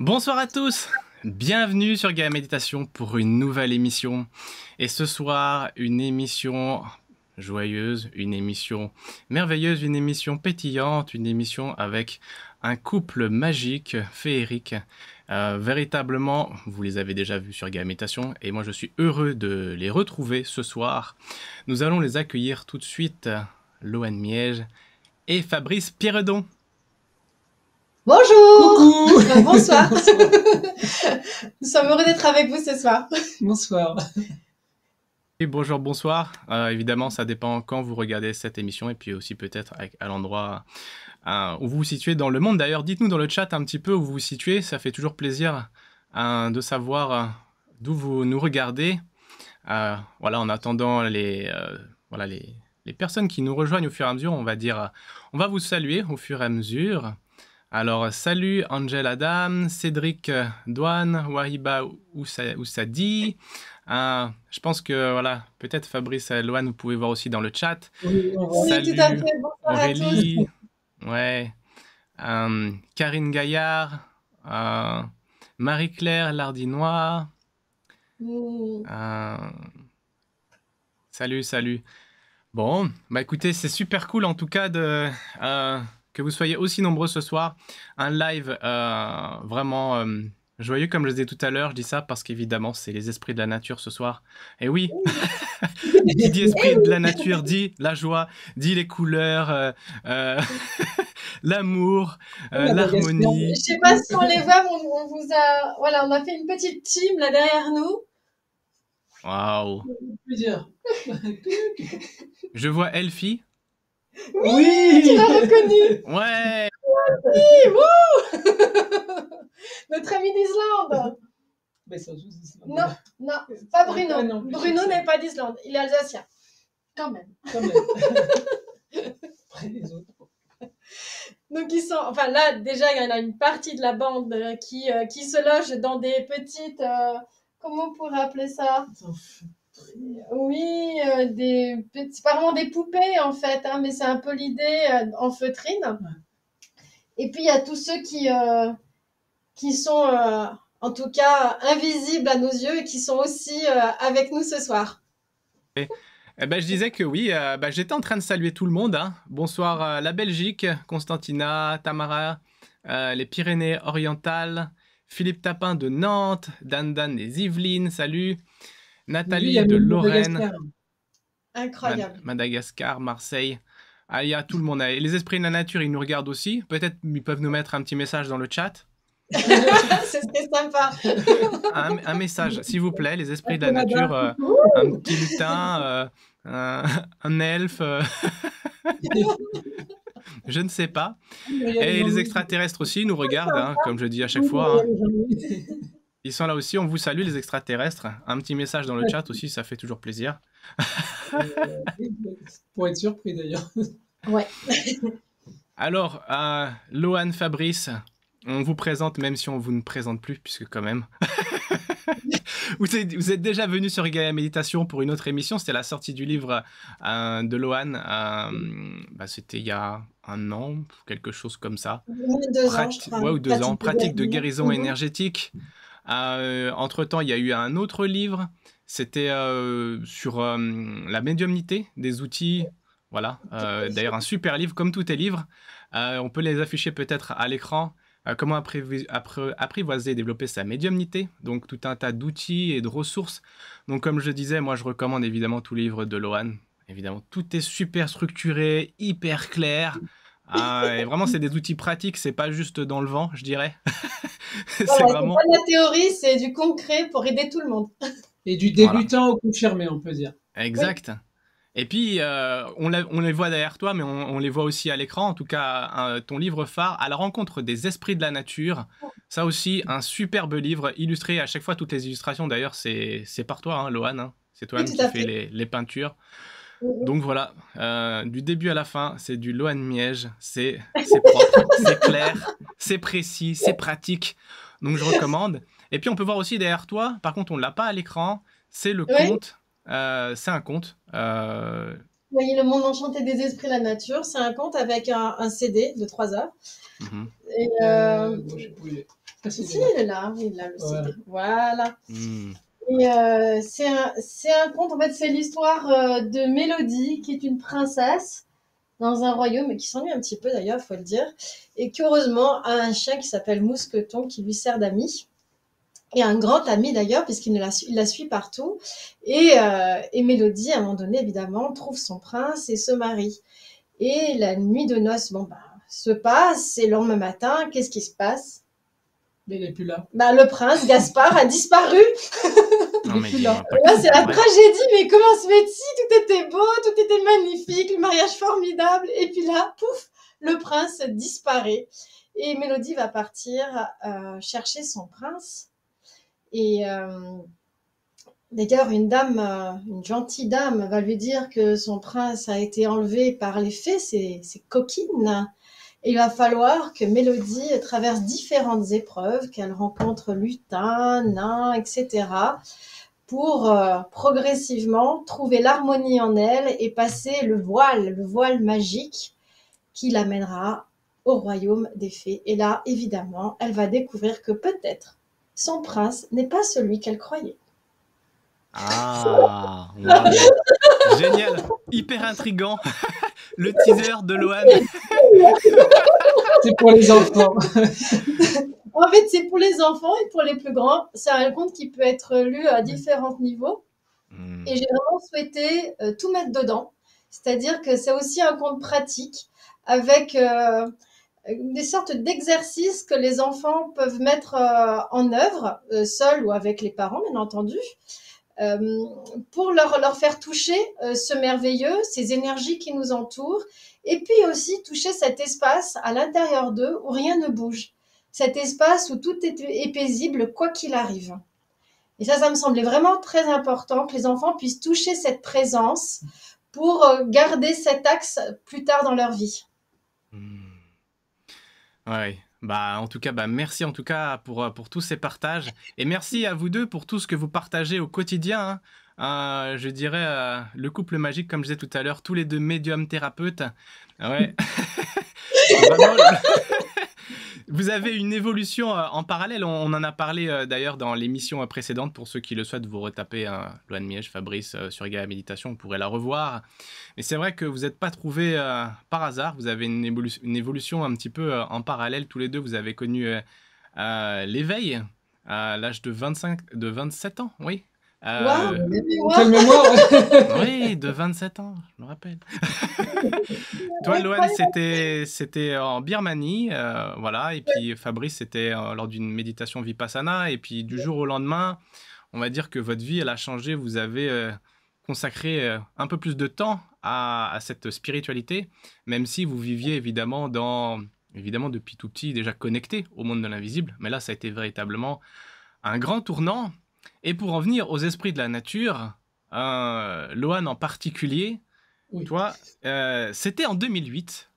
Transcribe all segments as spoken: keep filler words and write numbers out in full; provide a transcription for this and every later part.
Bonsoir à tous, bienvenue sur Gaia Méditation pour une nouvelle émission. Et ce soir, une émission joyeuse, une émission merveilleuse, une émission pétillante, une émission avec un couple magique, féerique. Euh, véritablement, vous les avez déjà vus sur Gaia Méditation et moi je suis heureux de les retrouver ce soir. Nous allons les accueillir tout de suite, Loan Miège et Fabrice Pierredon. Bonjour. Coucou. Bonsoir. Bonsoir. Nous sommes heureux d'être avec vous ce soir. Bonsoir. Et bonjour, bonsoir. Euh, évidemment, ça dépend quand vous regardez cette émission et puis aussi peut-être à, à l'endroit euh, où vous vous situez dans le monde. D'ailleurs, dites-nous dans le chat un petit peu où vous vous situez. Ça fait toujours plaisir euh, de savoir euh, d'où vous nous regardez. Euh, voilà, en attendant les... Euh, voilà, les, les personnes qui nous rejoignent au fur et à mesure, on va dire... On va vous saluer au fur et à mesure. Alors, salut Angel Adam, Cédric Douane, Wahiba Oussadi. Euh, je pense que, voilà, peut-être Fabrice et Loan, vous pouvez voir aussi dans le chat. Oui, salut tout à fait. Aurélie, à tous. Ouais. Euh, Karine Gaillard, euh, Marie-Claire Lardinois. Oui. Euh, salut, salut. Bon, bah écoutez, c'est super cool en tout cas de... Euh, que vous soyez aussi nombreux ce soir. Un live euh, vraiment euh, joyeux, comme je le disais tout à l'heure. Je dis ça parce qu'évidemment, c'est les esprits de la nature ce soir. Et oui, qui dit esprit de la nature, dit la joie, dit les couleurs, euh, euh, l'amour, euh, l'harmonie. Je ne sais pas si on les voit, mais on, on vous a... Voilà, on a fait une petite team là derrière nous. Waouh. Je vois Elfie. Oui, oui, tu l'as reconnu. Ouais. Oui, wouh. Notre ami d'Islande. Non, non, pas Bruno. Non, non, Bruno n'est pas d'Islande, il est alsacien. Quand même. Quand même. Après les autres. Donc ils sont, enfin là déjà il y en a une partie de la bande qui, euh, qui se loge dans des petites, euh, comment on pourrait appeler ça ? Oui, euh, des, c'est pas vraiment des poupées en fait, hein, mais c'est un peu l'idée euh, en feutrine. Et puis il y a tous ceux qui, euh, qui sont euh, en tout cas invisibles à nos yeux et qui sont aussi euh, avec nous ce soir. Et, eh ben, je disais que oui, euh, bah, j'étais en train de saluer tout le monde. Hein. Bonsoir euh, la Belgique, Constantina, Tamara, euh, les Pyrénées orientales, Philippe Tapin de Nantes, Dan Dan des Yvelines, salut. Nathalie oui, de Lorraine, incroyable. Madagascar, Marseille, ah, il y a tout le monde. Et les esprits de la nature, ils nous regardent aussi. Peut-être ils peuvent nous mettre un petit message dans le chat. C'est sympa. Un, un message, s'il vous plaît, les esprits de la nature, euh, un petit lutin, euh, un, un elfe, euh... je ne sais pas. Et les extraterrestres aussi nous regardent, hein, comme je dis à chaque fois. Hein. Ils sont là aussi, on vous salue les extraterrestres. Un petit message dans le chat aussi, ça fait toujours plaisir. Pour être surpris d'ailleurs. Ouais. Alors, euh, Loan, Fabrice, on vous présente même si on vous ne présente plus, puisque quand même. Vous êtes, vous êtes déjà venu sur Gaïa Méditation pour une autre émission. C'était la sortie du livre euh, de Loan. Euh, bah, c'était il y a un an, quelque chose comme ça. Deux Prati ans, ouais, ou deux pratique ans. Pratique de guérison de énergétique. Euh, Entre-temps, il y a eu un autre livre, c'était euh, sur euh, la médiumnité, des outils, voilà, euh, d'ailleurs un super livre, comme tous tes livres, euh, on peut les afficher peut-être à l'écran, euh, comment apprivoiser et développer sa médiumnité, donc tout un tas d'outils et de ressources, donc comme je disais, moi je recommande évidemment tous les livres de Loan, évidemment, tout est super structuré, hyper clair. Ah, et vraiment, c'est des outils pratiques, c'est pas juste dans le vent, je dirais. C'est voilà, vraiment... pas de la théorie, c'est du concret pour aider tout le monde. Et du débutant voilà. Au confirmé, on peut dire. Exact. Oui. Et puis, euh, on, la, on les voit derrière toi, mais on, on les voit aussi à l'écran. En tout cas, un, ton livre phare, À la rencontre des esprits de la nature. Ça aussi, un superbe livre illustré. À chaque fois, toutes les illustrations, d'ailleurs, c'est par toi, hein, Loan. Hein. C'est toi-même qui fais les, les peintures. Donc voilà, euh, du début à la fin, c'est du Loan Miège, c'est propre, c'est clair, c'est précis, c'est pratique, donc je recommande. Et puis on peut voir aussi derrière toi, par contre on ne l'a pas à l'écran, c'est le oui. Conte, euh, c'est un conte. Euh... Oui, Le Monde Enchanté des Esprits, la Nature, c'est un conte avec un, un C D de trois heures. Mm-hmm. Et, euh... Euh, moi, Si, il est là, il est là, le C D. Voilà. Mmh. Et euh, c'est un, un conte, en fait, c'est l'histoire euh, de Mélodie, qui est une princesse dans un royaume, qui s'ennuie un petit peu d'ailleurs, il faut le dire, et qui heureusement a un chien qui s'appelle Mousqueton, qui lui sert d'ami, et un grand ami d'ailleurs, puisqu'il la, la suit partout, et, euh, et Mélodie, à un moment donné, évidemment, trouve son prince et se marie. Et la nuit de noces, bon, bah, se passe, et le lendemain matin, qu'est-ce qui se passe? Mais il n'est plus là. Bah, le prince, Gaspard, a disparu. Non, mais là, c'est la tragédie, mais comment se fait-il? Tout était beau, tout était magnifique, le mariage formidable. Et puis là, pouf, le prince disparaît. Et Mélodie va partir euh, chercher son prince. Et euh, d'ailleurs, une dame, euh, une gentille dame, va lui dire que son prince a été enlevé par les fées, ses, ses coquines. Il va falloir que Mélodie traverse différentes épreuves, qu'elle rencontre lutins, nains, et cetera, pour euh, progressivement trouver l'harmonie en elle et passer le voile, le voile magique qui l'amènera au royaume des fées. Et là, évidemment, elle va découvrir que peut-être son prince n'est pas celui qu'elle croyait. Ah, wow. Génial, hyper intriguant. Le teaser de Loan. C'est pour les enfants. En fait, c'est pour les enfants et pour les plus grands. C'est un conte qui peut être lu à différents niveaux. Mmh. Et j'ai vraiment souhaité euh, tout mettre dedans. C'est-à-dire que c'est aussi un conte pratique avec euh, des sortes d'exercices que les enfants peuvent mettre euh, en œuvre, euh, seuls ou avec les parents, bien entendu. Euh, pour leur, leur faire toucher euh, ce merveilleux, ces énergies qui nous entourent, et puis aussi toucher cet espace à l'intérieur d'eux où rien ne bouge, cet espace où tout est, est paisible quoi qu'il arrive. Et ça, ça me semblait vraiment très important que les enfants puissent toucher cette présence pour euh, garder cet axe plus tard dans leur vie. Mmh. Ouais. Bah, en tout cas, bah, merci en tout cas pour, pour tous ces partages. Et merci à vous deux pour tout ce que vous partagez au quotidien. Hein. Euh, je dirais euh, le couple magique, comme je disais tout à l'heure, tous les deux médiums thérapeutes. Ouais. Vraiment, vous avez une évolution en parallèle. On en a parlé d'ailleurs dans l'émission précédente. Pour ceux qui le souhaitent, vous retapez hein, Loan Miège, Fabrice euh, sur Gaïa Méditation, vous pourrez la revoir. Mais c'est vrai que vous n'êtes pas trouvés euh, par hasard. Vous avez une, évolu une évolution un petit peu euh, en parallèle. Tous les deux, vous avez connu euh, euh, l'éveil à l'âge de, de vingt-sept ans, oui. Euh, wow, euh, mémoire. Oui, de vingt-sept ans, je me rappelle. Toi, Loan, c'était en Birmanie, euh, voilà, et puis Fabrice, c'était euh, lors d'une méditation Vipassana, et puis du jour au lendemain, on va dire que votre vie, elle a changé, vous avez euh, consacré euh, un peu plus de temps à, à cette spiritualité, même si vous viviez évidemment, dans, évidemment depuis tout petit, déjà connecté au monde de l'invisible, mais là, ça a été véritablement un grand tournant. Et pour en venir aux esprits de la nature, euh, Loan en particulier, oui. Toi, euh, c'était en deux mille huit,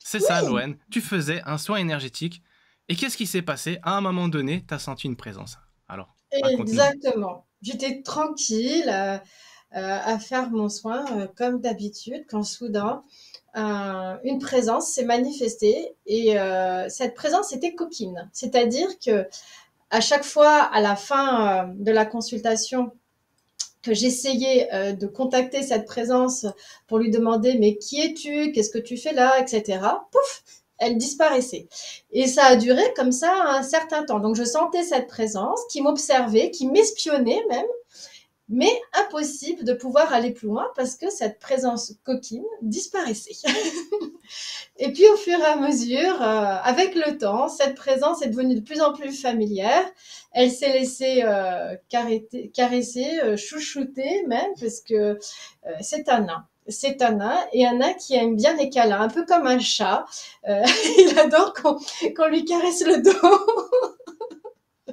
c'est oui. Ça Loan, tu faisais un soin énergétique, et qu'est-ce qui s'est passé? À un moment donné, tu as senti une présence. Alors, exactement, j'étais tranquille euh, euh, à faire mon soin, euh, comme d'habitude, quand soudain, euh, une présence s'est manifestée, et euh, cette présence était coquine, c'est-à-dire que à chaque fois, à la fin de la consultation, que j'essayais de contacter cette présence pour lui demander « mais qui es-tu? Qu'est-ce que tu fais là ?» et cetera. Pouf, elle disparaissait. Et ça a duré comme ça un certain temps. Donc, je sentais cette présence qui m'observait, qui m'espionnait même, mais impossible de pouvoir aller plus loin parce que cette présence coquine disparaissait. Et puis, au fur et à mesure, euh, avec le temps, cette présence est devenue de plus en plus familière. Elle s'est laissée euh, caresser, euh, chouchouter même, parce que euh, c'est un nain. C'est un nain, et un nain qui aime bien les câlins, un peu comme un chat. Euh, il adore qu'on qu'on lui caresse le dos.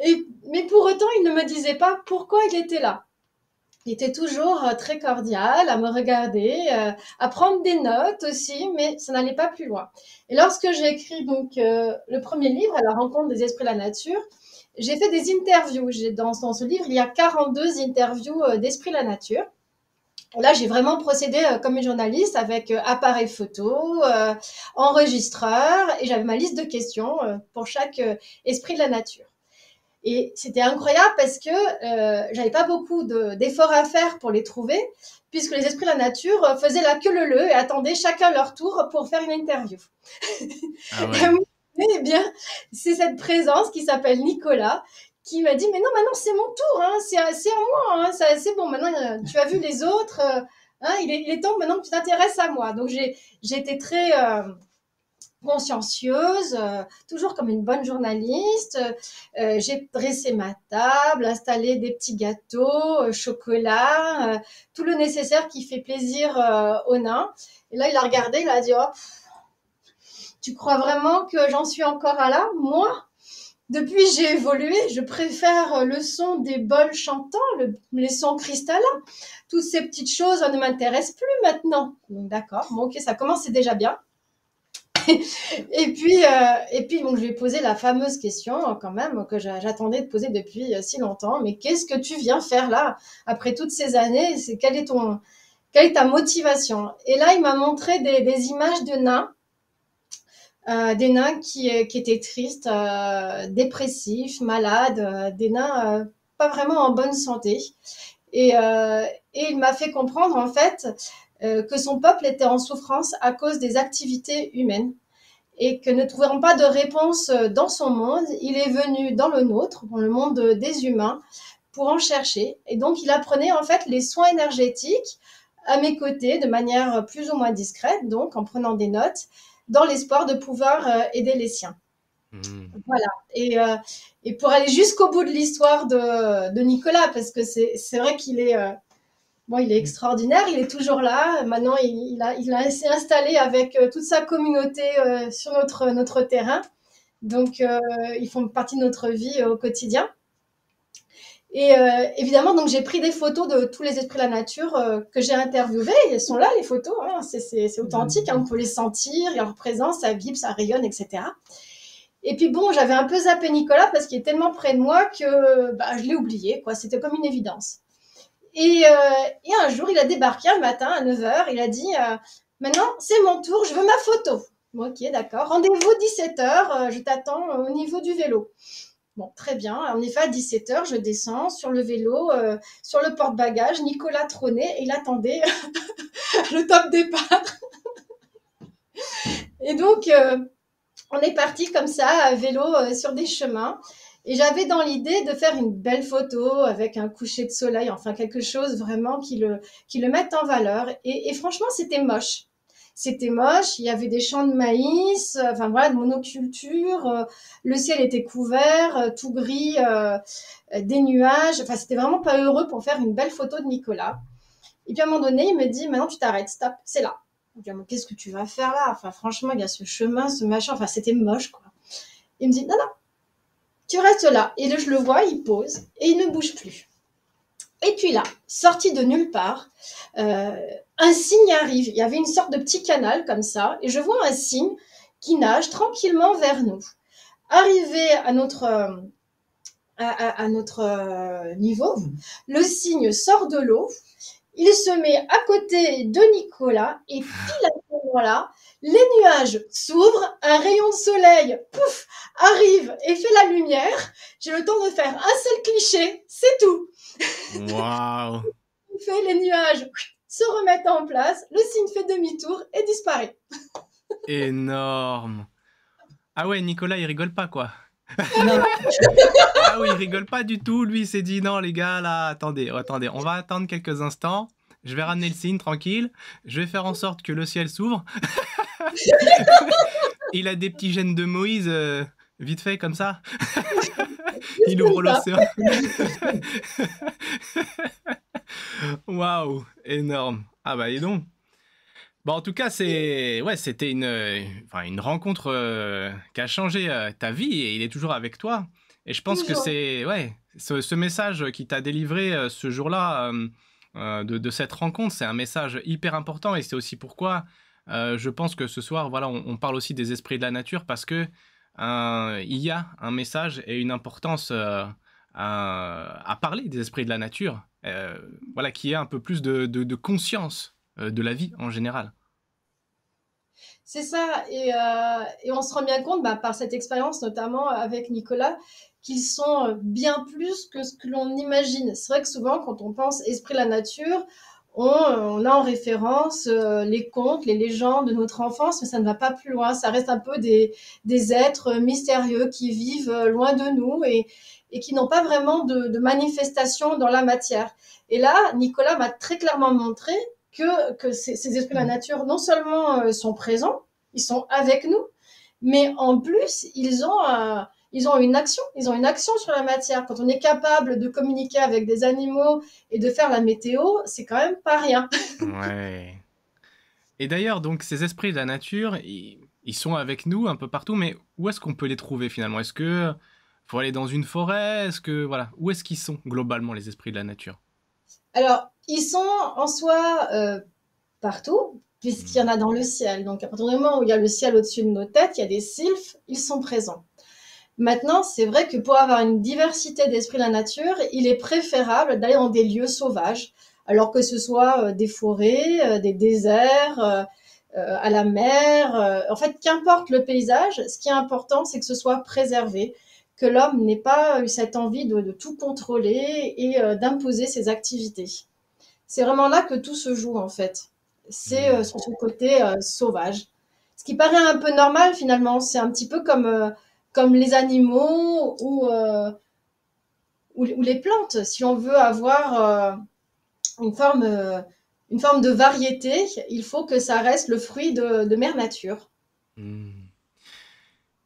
et, mais pour autant, il ne me disait pas pourquoi il était là. Il était toujours très cordial à me regarder, euh, à prendre des notes aussi, mais ça n'allait pas plus loin. Et lorsque j'ai écrit donc, euh, le premier livre, « À la rencontre des esprits de la nature », j'ai fait des interviews. Dans, dans ce livre, il y a quarante-deux interviews euh, d'esprits de la nature. Là, j'ai vraiment procédé euh, comme une journaliste avec euh, appareil photo, euh, enregistreur, et j'avais ma liste de questions euh, pour chaque euh, esprit de la nature. Et c'était incroyable parce que euh, j'avais pas beaucoup de, d'efforts à faire pour les trouver, puisque les esprits de la nature euh, faisaient la queue leu-leu et attendaient chacun leur tour pour faire une interview. Ah ouais. Et moi, eh bien, c'est cette présence qui s'appelle Nicolas, qui m'a dit « Mais non, maintenant, c'est mon tour, hein, c'est, c'est à moi, hein, ça, c'est bon, maintenant, tu as vu les autres, euh, hein, il, est, il est temps maintenant que tu t'intéresses à moi. » Donc, j'ai, j'ai été très euh, consciencieuse, euh, toujours comme une bonne journaliste. Euh, j'ai dressé ma table, installé des petits gâteaux, euh, chocolat, euh, tout le nécessaire qui fait plaisir euh, aux nains. Et là, il a regardé, il a dit « Oh, tu crois vraiment que j'en suis encore à là, moi ? » Depuis, j'ai évolué, je préfère le son des bols chantants, le, les sons cristallins. Toutes ces petites choses ne m'intéressent plus maintenant. Donc, d'accord, bon, ok, ça commence, c'est déjà bien. Et puis, euh, et puis donc, je lui ai posé la fameuse question quand même que j'attendais de poser depuis si longtemps. Mais qu'est-ce que tu viens faire là après toutes ces années ? C'est, quel est ton, quelle est ta motivation ? Et là, il m'a montré des, des images de nains. Euh, des nains qui, qui étaient tristes, euh, dépressifs, malades, euh, des nains euh, pas vraiment en bonne santé. Et, euh, et il m'a fait comprendre en fait euh, que son peuple était en souffrance à cause des activités humaines et que ne trouvant pas de réponse dans son monde, il est venu dans le nôtre, dans le monde des humains, pour en chercher. Et donc, il apprenait en fait les soins énergétiques à mes côtés de manière plus ou moins discrète, donc en prenant des notes, dans l'espoir de pouvoir euh, aider les siens. Mmh. Voilà. Et, euh, et pour aller jusqu'au bout de l'histoire de, de Nicolas, parce que c'est, c'est vrai qu'il est, euh, bon, il est extraordinaire, il est toujours là. Maintenant, il, il, a, il a, s'est installé avec euh, toute sa communauté euh, sur notre, notre terrain. Donc, euh, ils font partie de notre vie euh, au quotidien. Et euh, évidemment, donc j'ai pris des photos de tous les esprits de la nature euh, que j'ai interviewés. Ils sont là, les photos, hein. c'est, c'est, c'est authentique, hein. On peut les sentir, il y a leur présence, ça vibre, ça rayonne, et cetera. Et puis bon, j'avais un peu zappé Nicolas parce qu'il est tellement près de moi que bah, je l'ai oublié, quoi. C'était comme une évidence. Et, euh, et un jour, il a débarqué un matin à neuf heures, il a dit euh, « Maintenant, c'est mon tour, je veux ma photo. » Bon, ok, d'accord. « Rendez-vous dix-sept heures, euh, je t'attends euh, au niveau du vélo. » Bon, très bien. En effet, à dix-sept heures, je descends sur le vélo, euh, sur le porte-bagages. Nicolas trônait et il attendait le top départ. Et donc, euh, on est parti comme ça, à vélo, euh, sur des chemins. Et j'avais dans l'idée de faire une belle photo avec un coucher de soleil, enfin quelque chose vraiment qui le, qui le mette en valeur. Et, et franchement, c'était moche. C'était moche, il y avait des champs de maïs, euh, enfin voilà, de monoculture, euh, le ciel était couvert, euh, tout gris, euh, euh, des nuages. Enfin, c'était vraiment pas heureux pour faire une belle photo de Nicolas. Et puis à un moment donné, il me dit « Maintenant, tu t'arrêtes, stop, c'est là. » Je dis « Mais qu'est-ce que tu vas faire là ? Enfin, franchement, il y a ce chemin, ce machin, enfin, c'était moche, quoi. » Il me dit « Non, non, tu restes là. » Et là, je le vois, il pose et il ne bouge plus. Et puis là, sorti de nulle part, euh, un signe arrive. Il y avait une sorte de petit canal comme ça. Et je vois un signe qui nage tranquillement vers nous. Arrivé à notre, euh, à, à notre euh, niveau, le signe sort de l'eau. Il se met à côté de Nicolas. Et pile à ce moment-là, les nuages s'ouvrent. Un rayon de soleil, pouf, arrive et fait la lumière. J'ai le temps de faire un seul cliché. C'est tout. Waouh. Il fait les nuages se remettent en place, le signe fait demi-tour et disparaît. Énorme. Ah ouais, Nicolas, il rigole pas, quoi. Non. Ah oui, il rigole pas du tout. Lui, il s'est dit, non, les gars, là, attendez, oh, attendez, on va attendre quelques instants. Je vais ramener le signe, tranquille. Je vais faire en sorte que le ciel s'ouvre. Il a des petits gènes de Moïse, euh, vite fait, comme ça. Il ouvre l'océan. Waouh, énorme. Ah bah, et donc. Bah, en tout cas, c'est... Ouais, c'était une, euh, une rencontre euh, qui a changé euh, ta vie et il est toujours avec toi. Et je pense toujours. Que c'est... Ouais, ce, ce message qui t'a délivré euh, ce jour-là euh, euh, de, de cette rencontre, c'est un message hyper important et c'est aussi pourquoi euh, je pense que ce soir, voilà, on, on parle aussi des esprits de la nature parce que euh, il y a un message et une importance euh, à, à parler des esprits de la nature. euh, voilà, qu'il y ait un peu plus de, de, de conscience euh, de la vie en général. C'est ça, et, euh, et on se rend bien compte, bah, par cette expérience, notamment avec Nicolas, qu'ils sont bien plus que ce que l'on imagine. C'est vrai que souvent, quand on pense « esprit de la nature », On, on a en référence euh, les contes, les légendes de notre enfance, mais ça ne va pas plus loin. Ça reste un peu des, des êtres mystérieux qui vivent loin de nous et, et qui n'ont pas vraiment de, de manifestation dans la matière. Et là, Nicolas m'a très clairement montré que, que ces, ces esprits de la nature, non seulement euh, sont présents, ils sont avec nous, mais en plus, ils ont... un Ils ont une action, ils ont une action sur la matière. Quand on est capable de communiquer avec des animaux et de faire la météo, c'est quand même pas rien. Ouais. Et d'ailleurs, donc, ces esprits de la nature, ils, ils sont avec nous un peu partout, mais où est-ce qu'on peut les trouver finalement? Est-ce que faut aller dans une forêt? Est-ce que voilà, où est-ce qu'ils sont globalement, les esprits de la nature? Alors, ils sont en soi euh, partout, puisqu'il y en a dans le ciel. Donc, à partir du moment où il y a le ciel au-dessus de nos têtes, il y a des sylphes, ils sont présents. Maintenant, c'est vrai que pour avoir une diversité d'esprits de la nature, il est préférable d'aller dans des lieux sauvages, alors que ce soit des forêts, des déserts, à la mer. En fait, qu'importe le paysage, ce qui est important, c'est que ce soit préservé, que l'homme n'ait pas eu cette envie de, de tout contrôler et d'imposer ses activités. C'est vraiment là que tout se joue, en fait. C'est sur ce côté euh, sauvage. Ce qui paraît un peu normal, finalement, c'est un petit peu comme... Euh, comme les animaux ou, euh, ou, ou les plantes. Si on veut avoir euh, une, forme, euh, une forme de variété, il faut que ça reste le fruit de, de mère nature. Mmh.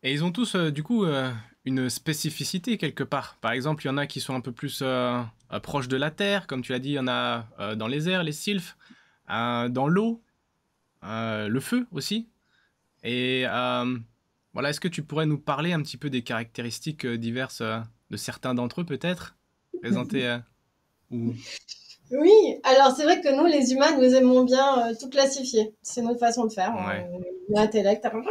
Et ils ont tous, euh, du coup, euh, une spécificité quelque part. Par exemple, il y en a qui sont un peu plus euh, proches de la terre, comme tu l'as dit, il y en a euh, dans les airs, les sylphes, euh, dans l'eau, euh, le feu aussi. Et... Euh, Voilà, est-ce que tu pourrais nous parler un petit peu des caractéristiques diverses de certains d'entre eux, peut-être présenter euh, ou... Oui, alors c'est vrai que nous, les humains, nous aimons bien euh, tout classifier. C'est notre façon de faire. Ouais. On a l'intellect. Mmh.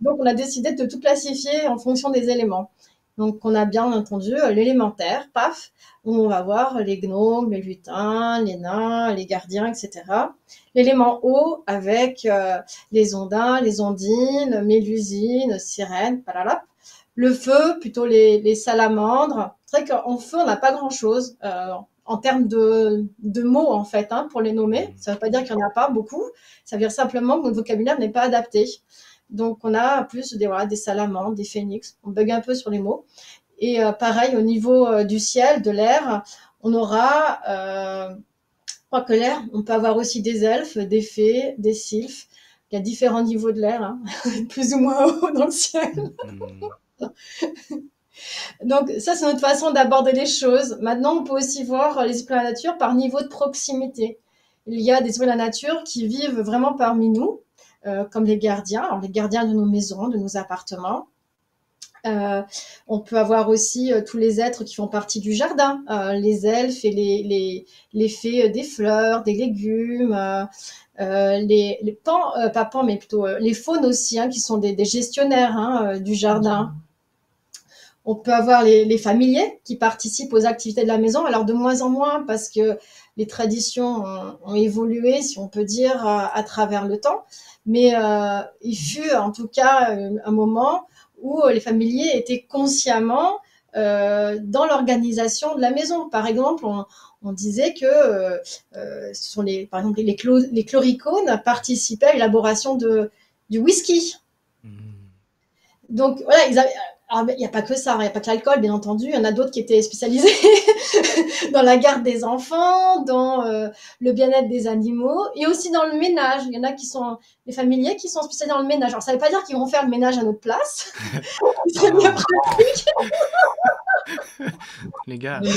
Donc, on a décidé de tout classifier en fonction des éléments. Donc, on a bien entendu euh, l'élémentaire, paf, où on va voir les gnomes, les lutins, les nains, les gardiens, et cetera. L'élément eau avec euh, les ondins, les ondines, mélusines, sirènes, palalap. Le feu, plutôt les, les salamandres. C'est vrai qu'en feu, on n'a pas grand-chose euh, en termes de, de mots, en fait, hein, pour les nommer. Ça ne veut pas dire qu'il n'y en a pas beaucoup. Ça veut dire simplement que notre vocabulaire n'est pas adapté. Donc, on a plus des, voilà, des salamandres, des phénix. On bug un peu sur les mots. Et euh, pareil, au niveau euh, du ciel, de l'air, on aura... Euh, je crois que l'air, on peut avoir aussi des elfes, des fées, des sylphes. Il y a différents niveaux de l'air, hein, plus ou moins haut dans le ciel. Donc, ça, c'est notre façon d'aborder les choses. Maintenant, on peut aussi voir les esprits de la nature par niveau de proximité. Il y a des esprits de la nature qui vivent vraiment parmi nous. Euh, comme les gardiens, alors les gardiens de nos maisons, de nos appartements. Euh, on peut avoir aussi euh, tous les êtres qui font partie du jardin, euh, les elfes et les, les, les fées euh, des fleurs, des légumes, euh, euh, les, les pans, euh, pas pans, mais plutôt euh, les faunes aussi, hein, qui sont des, des gestionnaires hein, euh, du jardin. On peut avoir les, les familiers qui participent aux activités de la maison, alors de moins en moins parce que les traditions ont, ont évolué, si on peut dire, à, à travers le temps. Mais euh, il fut en tout cas un moment où les familiers étaient consciemment euh, dans l'organisation de la maison. Par exemple, on, on disait que euh, ce sont les, par exemple, les, clo les chloricones participaient à l'élaboration du whisky. Mmh. Donc voilà, ils avaient... Alors, il n'y a pas que ça, il n'y a pas que l'alcool, bien entendu. Il y en a d'autres qui étaient spécialisés dans la garde des enfants, dans euh, le bien-être des animaux et aussi dans le ménage. Il y en a qui sont les familiers qui sont spécialisés dans le ménage. Alors, ça ne veut pas dire qu'ils vont faire le ménage à notre place. C'est bien pratique. Les gars. Mais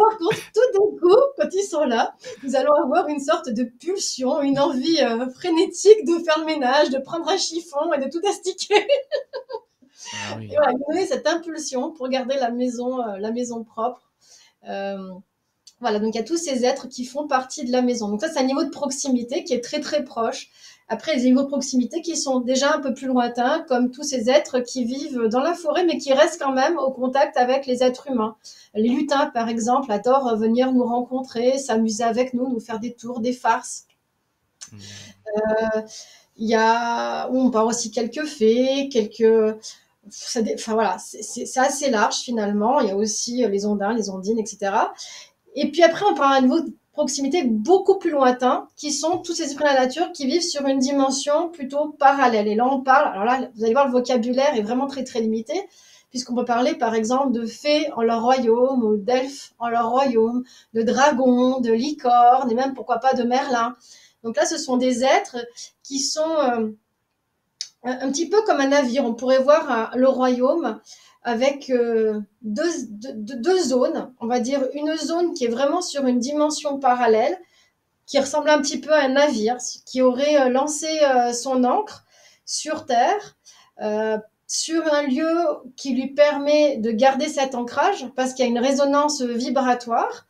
par contre, tout d'un coup, quand ils sont là, nous allons avoir une sorte de pulsion, une envie euh, frénétique de faire le ménage, de prendre un chiffon et de tout astiquer. Ah oui. Et voilà, donner cette impulsion pour garder la maison, euh, la maison propre. Euh, voilà, donc il y a tous ces êtres qui font partie de la maison. Donc ça, c'est un niveau de proximité qui est très très proche. Après, les niveaux de proximité qui sont déjà un peu plus lointains, comme tous ces êtres qui vivent dans la forêt, mais qui restent quand même au contact avec les êtres humains. Les lutins, par exemple, adorent venir nous rencontrer, s'amuser avec nous, nous faire des tours, des farces. Mmh. Euh, y a, on part aussi quelques fées, quelques... Enfin, voilà, c'est assez large, finalement. Il y a aussi les ondins, les ondines, et cetera. Et puis après, on part à un niveau... proximité beaucoup plus lointain, qui sont tous ces esprits de la nature qui vivent sur une dimension plutôt parallèle. Et là, on parle, alors là, vous allez voir, le vocabulaire est vraiment très, très limité, puisqu'on peut parler, par exemple, de fées en leur royaume, ou d'elfes en leur royaume, de dragons, de licornes, et même, pourquoi pas, de Merlin. Donc là, ce sont des êtres qui sont euh, un, un petit peu comme un navire. On pourrait voir euh, le royaume avec euh, deux, deux, deux zones, on va dire une zone qui est vraiment sur une dimension parallèle, qui ressemble un petit peu à un navire, qui aurait lancé euh, son ancre sur terre, euh, sur un lieu qui lui permet de garder cet ancrage, parce qu'il y a une résonance vibratoire,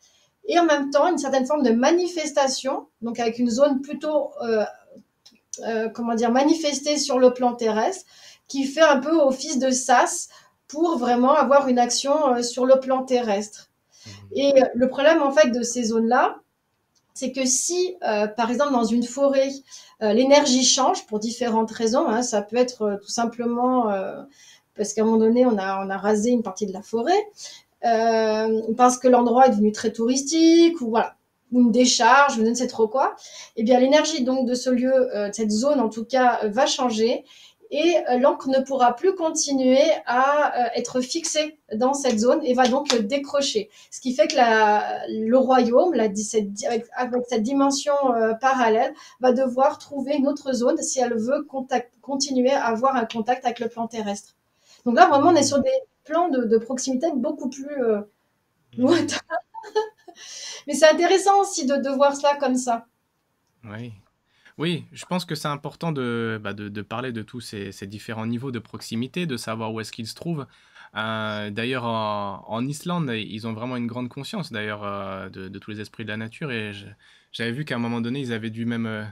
et en même temps une certaine forme de manifestation, donc avec une zone plutôt, euh, euh, comment dire, manifestée sur le plan terrestre, qui fait un peu office de sas, pour vraiment avoir une action sur le plan terrestre. Et le problème, en fait, de ces zones-là, c'est que si, euh, par exemple, dans une forêt, euh, l'énergie change pour différentes raisons, hein, ça peut être euh, tout simplement euh, parce qu'à un moment donné, on a, on a rasé une partie de la forêt, euh, parce que l'endroit est devenu très touristique, ou voilà, une décharge, ou je ne sais trop quoi, eh bien, l'énergie donc de ce lieu, euh, de cette zone, en tout cas, euh, va changer, et l'encre ne pourra plus continuer à être fixée dans cette zone et va donc décrocher. Ce qui fait que la, le royaume, la, cette, avec, avec cette dimension euh, parallèle, va devoir trouver une autre zone si elle veut contact, continuer à avoir un contact avec le plan terrestre. Donc là, vraiment, on est sur des plans de, de proximité beaucoup plus euh, lointains. Mais c'est intéressant aussi de, de voir cela comme ça. Oui. Oui, je pense que c'est important de, bah de, de parler de tous ces, ces différents niveaux de proximité, de savoir où est-ce qu'ils se trouvent. Euh, d'ailleurs, en, en Islande, ils ont vraiment une grande conscience d'ailleurs euh, de, de tous les esprits de la nature. Et j'avais vu qu'à un moment donné, ils avaient dû même euh,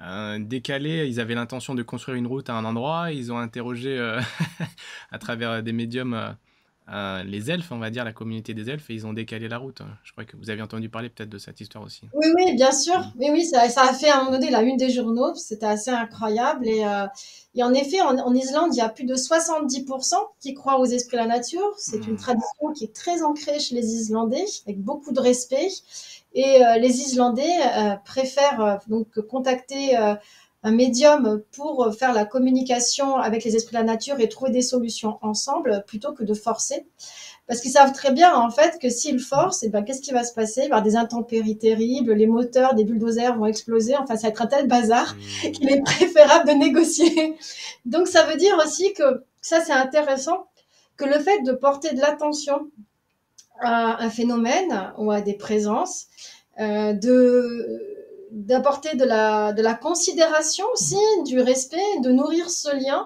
euh, décaler, ils avaient l'intention de construire une route à un endroit. Ils ont interrogé euh, à travers des médiums euh, Euh, les elfes, on va dire, la communauté des elfes, et ils ont décalé la route. Je crois que vous avez entendu parler peut-être de cette histoire aussi. Oui, oui, bien sûr. Mmh. Oui, oui, ça, ça a fait à un moment donné la une des journaux. C'était assez incroyable. Et, euh, et en effet, en, en Islande, il y a plus de soixante-dix pour cent qui croient aux esprits de la nature. C'est mmh. une tradition qui est très ancrée chez les Islandais, avec beaucoup de respect. Et euh, les Islandais euh, préfèrent euh, donc contacter euh, un médium pour faire la communication avec les esprits de la nature et trouver des solutions ensemble plutôt que de forcer. Parce qu'ils savent très bien, en fait, que s'ils forcent, eh ben, qu'est-ce qui va se passer? Ben, des intempéries terribles, les moteurs des bulldozers vont exploser. Enfin, ça va être un tel bazar mmh. qu'il est préférable de négocier. Donc, ça veut dire aussi que, ça c'est intéressant, que le fait de porter de l'attention à un phénomène ou à des présences, euh, de... d'apporter de la, de la considération aussi, du respect, de nourrir ce lien,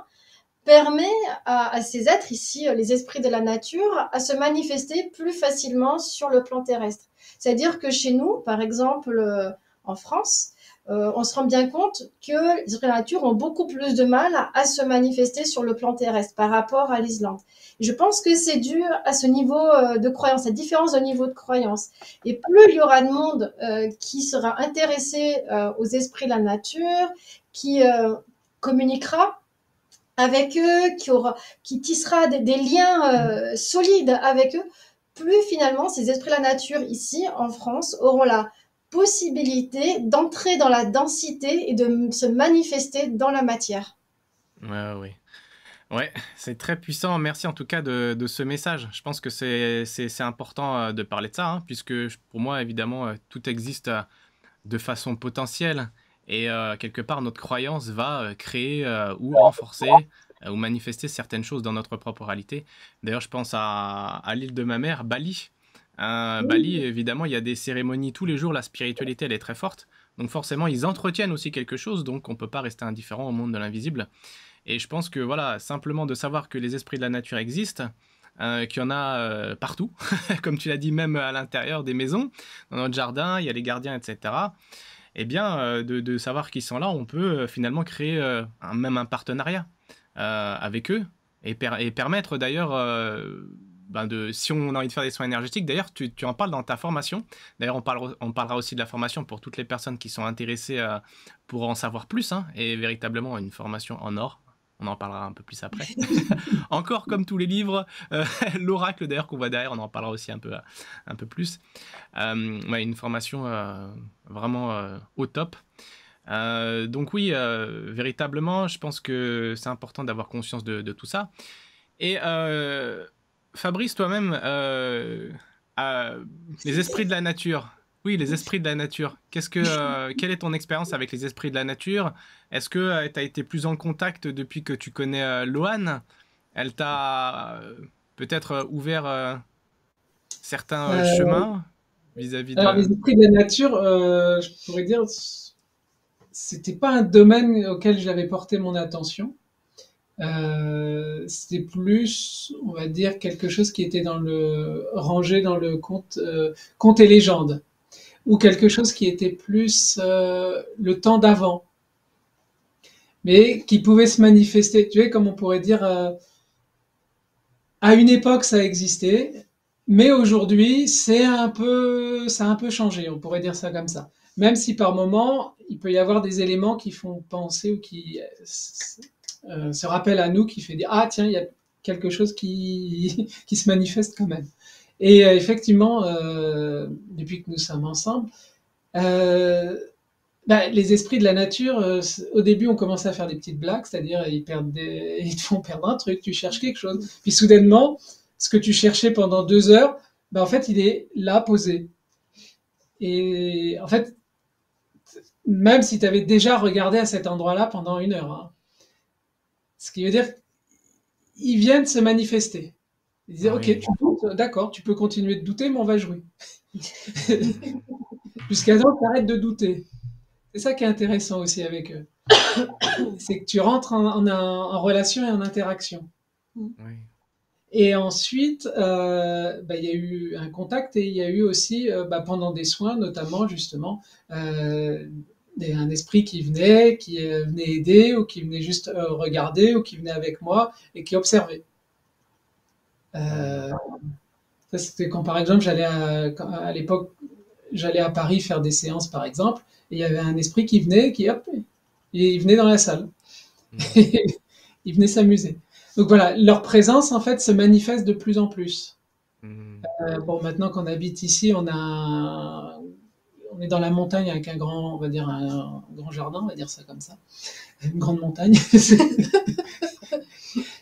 permet à, à ces êtres, ici les esprits de la nature, à se manifester plus facilement sur le plan terrestre. C'est-à-dire que chez nous, par exemple euh, en France, euh, on se rend bien compte que les esprits de la nature ont beaucoup plus de mal à, à se manifester sur le plan terrestre par rapport à l'Islande. Je pense que c'est dû à ce niveau de croyance, cette différence de niveau de croyance. Et plus il y aura de monde euh, qui sera intéressé euh, aux esprits de la nature, qui euh, communiquera avec eux, qui, aura, qui tissera des, des liens euh, solides avec eux, plus finalement ces esprits de la nature ici en France auront la possibilité d'entrer dans la densité et de se manifester dans la matière. Ouais, oui. Ouais, c'est très puissant. Merci en tout cas de, de ce message. Je pense que c'est important de parler de ça, hein, puisque pour moi, évidemment, tout existe de façon potentielle. Et euh, quelque part, notre croyance va créer euh, ou renforcer euh, ou manifester certaines choses dans notre propre réalité. D'ailleurs, je pense à, à l'île de ma mère, Bali. Euh, Bali, évidemment, il y a des cérémonies tous les jours. La spiritualité, elle est très forte. Donc forcément, ils entretiennent aussi quelque chose. Donc, on ne peut pas rester indifférent au monde de l'invisible. Et je pense que voilà, simplement de savoir que les esprits de la nature existent, euh, qu'il y en a euh, partout, comme tu l'as dit, même à l'intérieur des maisons, dans notre jardin, il y a les gardiens, et cetera. eh bien, euh, de, de savoir qu'ils sont là, on peut euh, finalement créer euh, un, même un partenariat euh, avec eux et, per et permettre d'ailleurs... Euh, Ben de, si on a envie de faire des soins énergétiques, d'ailleurs, tu, tu en parles dans ta formation. D'ailleurs, on, parle, on parlera aussi de la formation pour toutes les personnes qui sont intéressées à, pour en savoir plus, hein, et véritablement une formation en or. On en parlera un peu plus après. Encore comme tous les livres, euh, l'oracle d'ailleurs qu'on voit derrière, on en parlera aussi un peu, un peu plus. Euh, ouais, une formation euh, vraiment euh, au top. Euh, donc oui, euh, véritablement, je pense que c'est important d'avoir conscience de, de tout ça. Et... Euh, Fabrice, toi-même, euh, euh, les esprits de la nature. Oui, les esprits de la nature. Qu'est-ce que, euh, quelle est ton expérience avec les esprits de la nature? Est-ce que euh, tu as été plus en contact depuis que tu connais euh, Loan? Elle t'a euh, peut-être euh, ouvert euh, certains euh, euh, chemins vis-à-vis -vis de... Alors, les esprits de la nature, euh, je pourrais dire, c'était pas un domaine auquel j'avais porté mon attention. Euh, c'était plus, on va dire, quelque chose qui était dans le, rangé dans le conte, euh, conte et légende, ou quelque chose qui était plus euh, le temps d'avant, mais qui pouvait se manifester, tu sais, comme on pourrait dire, euh, à une époque ça existait, mais aujourd'hui c'est un peu, ça a un peu changé, on pourrait dire ça comme ça, même si par moment il peut y avoir des éléments qui font penser ou qui... Euh, ce rappel à nous qui fait dire « Ah tiens, il y a quelque chose qui, qui se manifeste quand même ». Et euh, effectivement, euh, depuis que nous sommes ensemble, euh, bah, les esprits de la nature, euh, au début on commençait à faire des petites blagues, c'est-à-dire ils, des... ils te font perdre un truc, tu cherches quelque chose, puis soudainement, ce que tu cherchais pendant deux heures, bah, en fait il est là, posé. Et en fait, même si tu avais déjà regardé à cet endroit-là pendant une heure, hein, ce qui veut dire qu'ils viennent se manifester. Ils disent, ah, ok, oui. Tu doutes, d'accord, tu peux continuer de douter, mais on va jouer. Jusqu'à temps que tu arrêtes de douter. C'est ça qui est intéressant aussi avec eux. C'est que tu rentres en, en, en relation et en interaction. Oui. Et ensuite, euh, bah, y a eu un contact et il y a eu aussi, euh, bah, pendant des soins, notamment, justement, euh, un esprit qui venait, qui venait aider, ou qui venait juste regarder, ou qui venait avec moi, et qui observait. Euh, ça, c'était quand, par exemple, j'allais à, à l'époque, j'allais à Paris faire des séances, par exemple, et il y avait un esprit qui venait, qui, hop, et il venait dans la salle. Mmh. Il venait s'amuser. Donc voilà, leur présence, en fait, se manifeste de plus en plus. Mmh. Euh, bon, maintenant qu'on habite ici, on a... un... on est dans la montagne avec un grand, on va dire un grand jardin, on va dire ça comme ça, une grande montagne.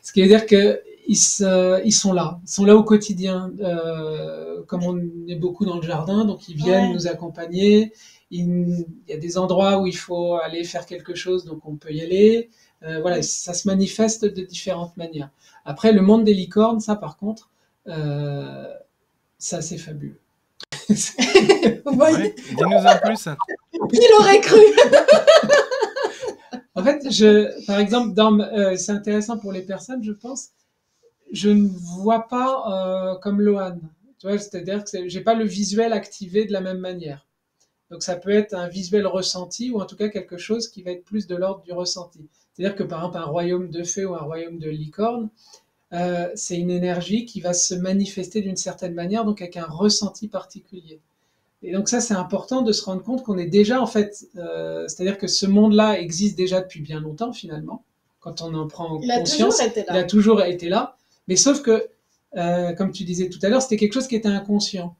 Ce qui veut dire que ils se, ils sont là, ils sont là au quotidien, euh, comme on est beaucoup dans le jardin, donc ils viennent ouais. nous accompagner. Il, il y a des endroits où il faut aller faire quelque chose, donc on peut y aller. Euh, voilà, ça se manifeste de différentes manières. Après, le monde des licornes, ça par contre, euh, ça c'est fabuleux. Ouais, dis-nous en plus. Il aurait cru. En fait, je, par exemple, euh, c'est intéressant pour les personnes, je pense. Je ne vois pas euh, comme Loan. C'est-à-dire que j'ai pas le visuel activé de la même manière. Donc ça peut être un visuel ressenti ou en tout cas quelque chose qui va être plus de l'ordre du ressenti. C'est-à-dire que par exemple un royaume de fées ou un royaume de licorne, euh, c'est une énergie qui va se manifester d'une certaine manière, donc avec un ressenti particulier. Et donc ça, c'est important de se rendre compte qu'on est déjà, en fait, euh, c'est-à-dire que ce monde-là existe déjà depuis bien longtemps, finalement, quand on en prend il conscience. A toujours été là. Il a toujours été là. Mais sauf que, euh, comme tu disais tout à l'heure, c'était quelque chose qui était inconscient.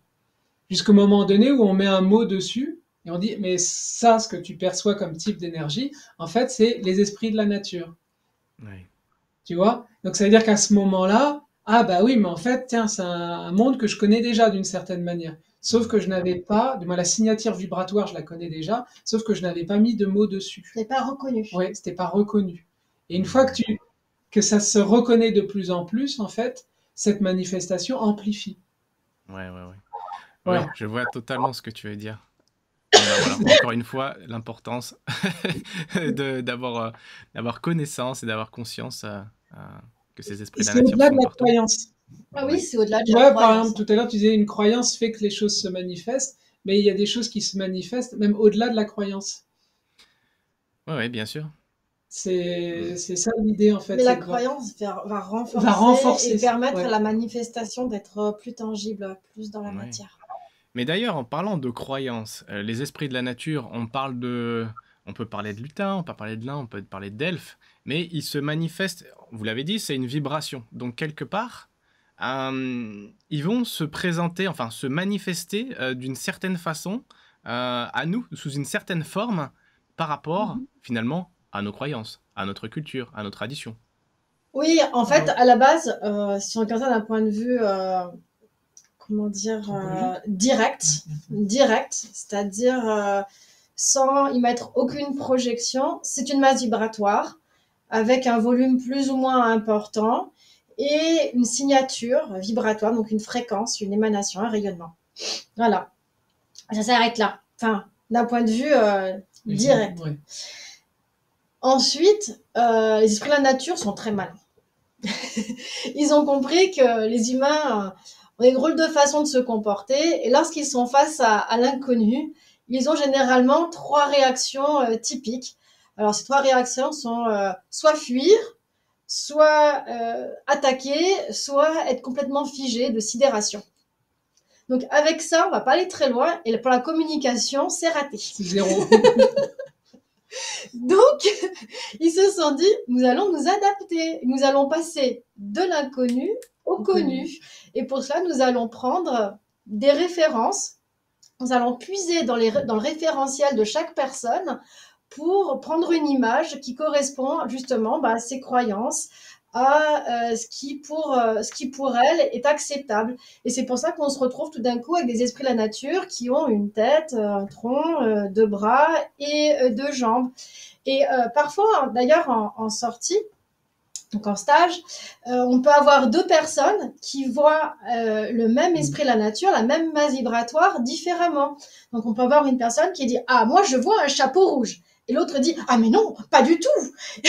Jusqu'au moment donné où on met un mot dessus et on dit « mais ça, ce que tu perçois comme type d'énergie, en fait, c'est les esprits de la nature. Oui. » Tu vois? Donc ça veut dire qu'à ce moment-là, ah bah oui, mais en fait, tiens, c'est un, un monde que je connais déjà d'une certaine manière. Sauf que je n'avais pas, de moi, la signature vibratoire, je la connais déjà, sauf que je n'avais pas mis de mots dessus. C'était pas reconnu. Oui, c'était pas reconnu. Et une fois que, tu, que ça se reconnaît de plus en plus, en fait, cette manifestation amplifie. Ouais, ouais, ouais. Voilà. Ouais, je vois totalement ce que tu veux dire. Voilà, encore une fois, l'importance d'avoir euh, connaissance et d'avoir conscience euh, euh, que ces esprits de la nature sont partout. C'est au-delà de la croyance. Ah oui, c'est au-delà de la croyance. Par exemple, tout à l'heure, tu disais une croyance fait que les choses se manifestent, mais il y a des choses qui se manifestent, même au-delà de la croyance. Oui, ouais, bien sûr. C'est ça l'idée, en fait. Mais la croyance va, va, renforcer va renforcer et permettre ouais. à la manifestation d'être plus tangible, plus dans la ouais. matière. Mais d'ailleurs, en parlant de croyance, euh, les esprits de la nature, on parle de... On peut parler de lutin, on peut parler de lin, on peut parler d'elfe, mais ils se manifestent, vous l'avez dit, c'est une vibration. Donc, quelque part, euh, ils vont se présenter, enfin, se manifester euh, d'une certaine façon euh, à nous, sous une certaine forme, par rapport, mm-hmm. finalement, à nos croyances, à notre culture, à nos traditions. Oui, en fait, ouais. à la base, euh, si on regarde d'un point de vue... Euh... Comment dire, euh, direct, direct, c'est-à-dire euh, sans y mettre aucune projection. C'est une masse vibratoire avec un volume plus ou moins important et une signature vibratoire, donc une fréquence, une émanation, un rayonnement. Voilà, ça s'arrête là, enfin, d'un point de vue euh, direct. Oui. Ensuite, euh, les esprits de la nature sont très malins. Ils ont compris que les humains... On a une drôle de façon de se comporter et lorsqu'ils sont face à, à l'inconnu, ils ont généralement trois réactions euh, typiques. Alors ces trois réactions sont euh, soit fuir, soit euh, attaquer, soit être complètement figé de sidération. Donc avec ça, on va pas aller très loin et pour la communication, c'est raté. C'est zéro. Donc, ils se sont dit, nous allons nous adapter, nous allons passer de l'inconnu au connu. Et pour cela, nous allons prendre des références, nous allons puiser dans, les, dans le référentiel de chaque personne pour prendre une image qui correspond justement bah, à ses croyances, à euh, ce, qui pour, euh, ce qui pour elle est acceptable. Et c'est pour ça qu'on se retrouve tout d'un coup avec des esprits de la nature qui ont une tête, un tronc, euh, deux bras et euh, deux jambes. Et euh, parfois, d'ailleurs, en, en sortie, donc en stage, euh, on peut avoir deux personnes qui voient euh, le même esprit de la nature, la même masse vibratoire différemment. Donc on peut avoir une personne qui dit « Ah, moi je vois un chapeau rouge ». Et l'autre dit « Ah mais non, pas du tout !»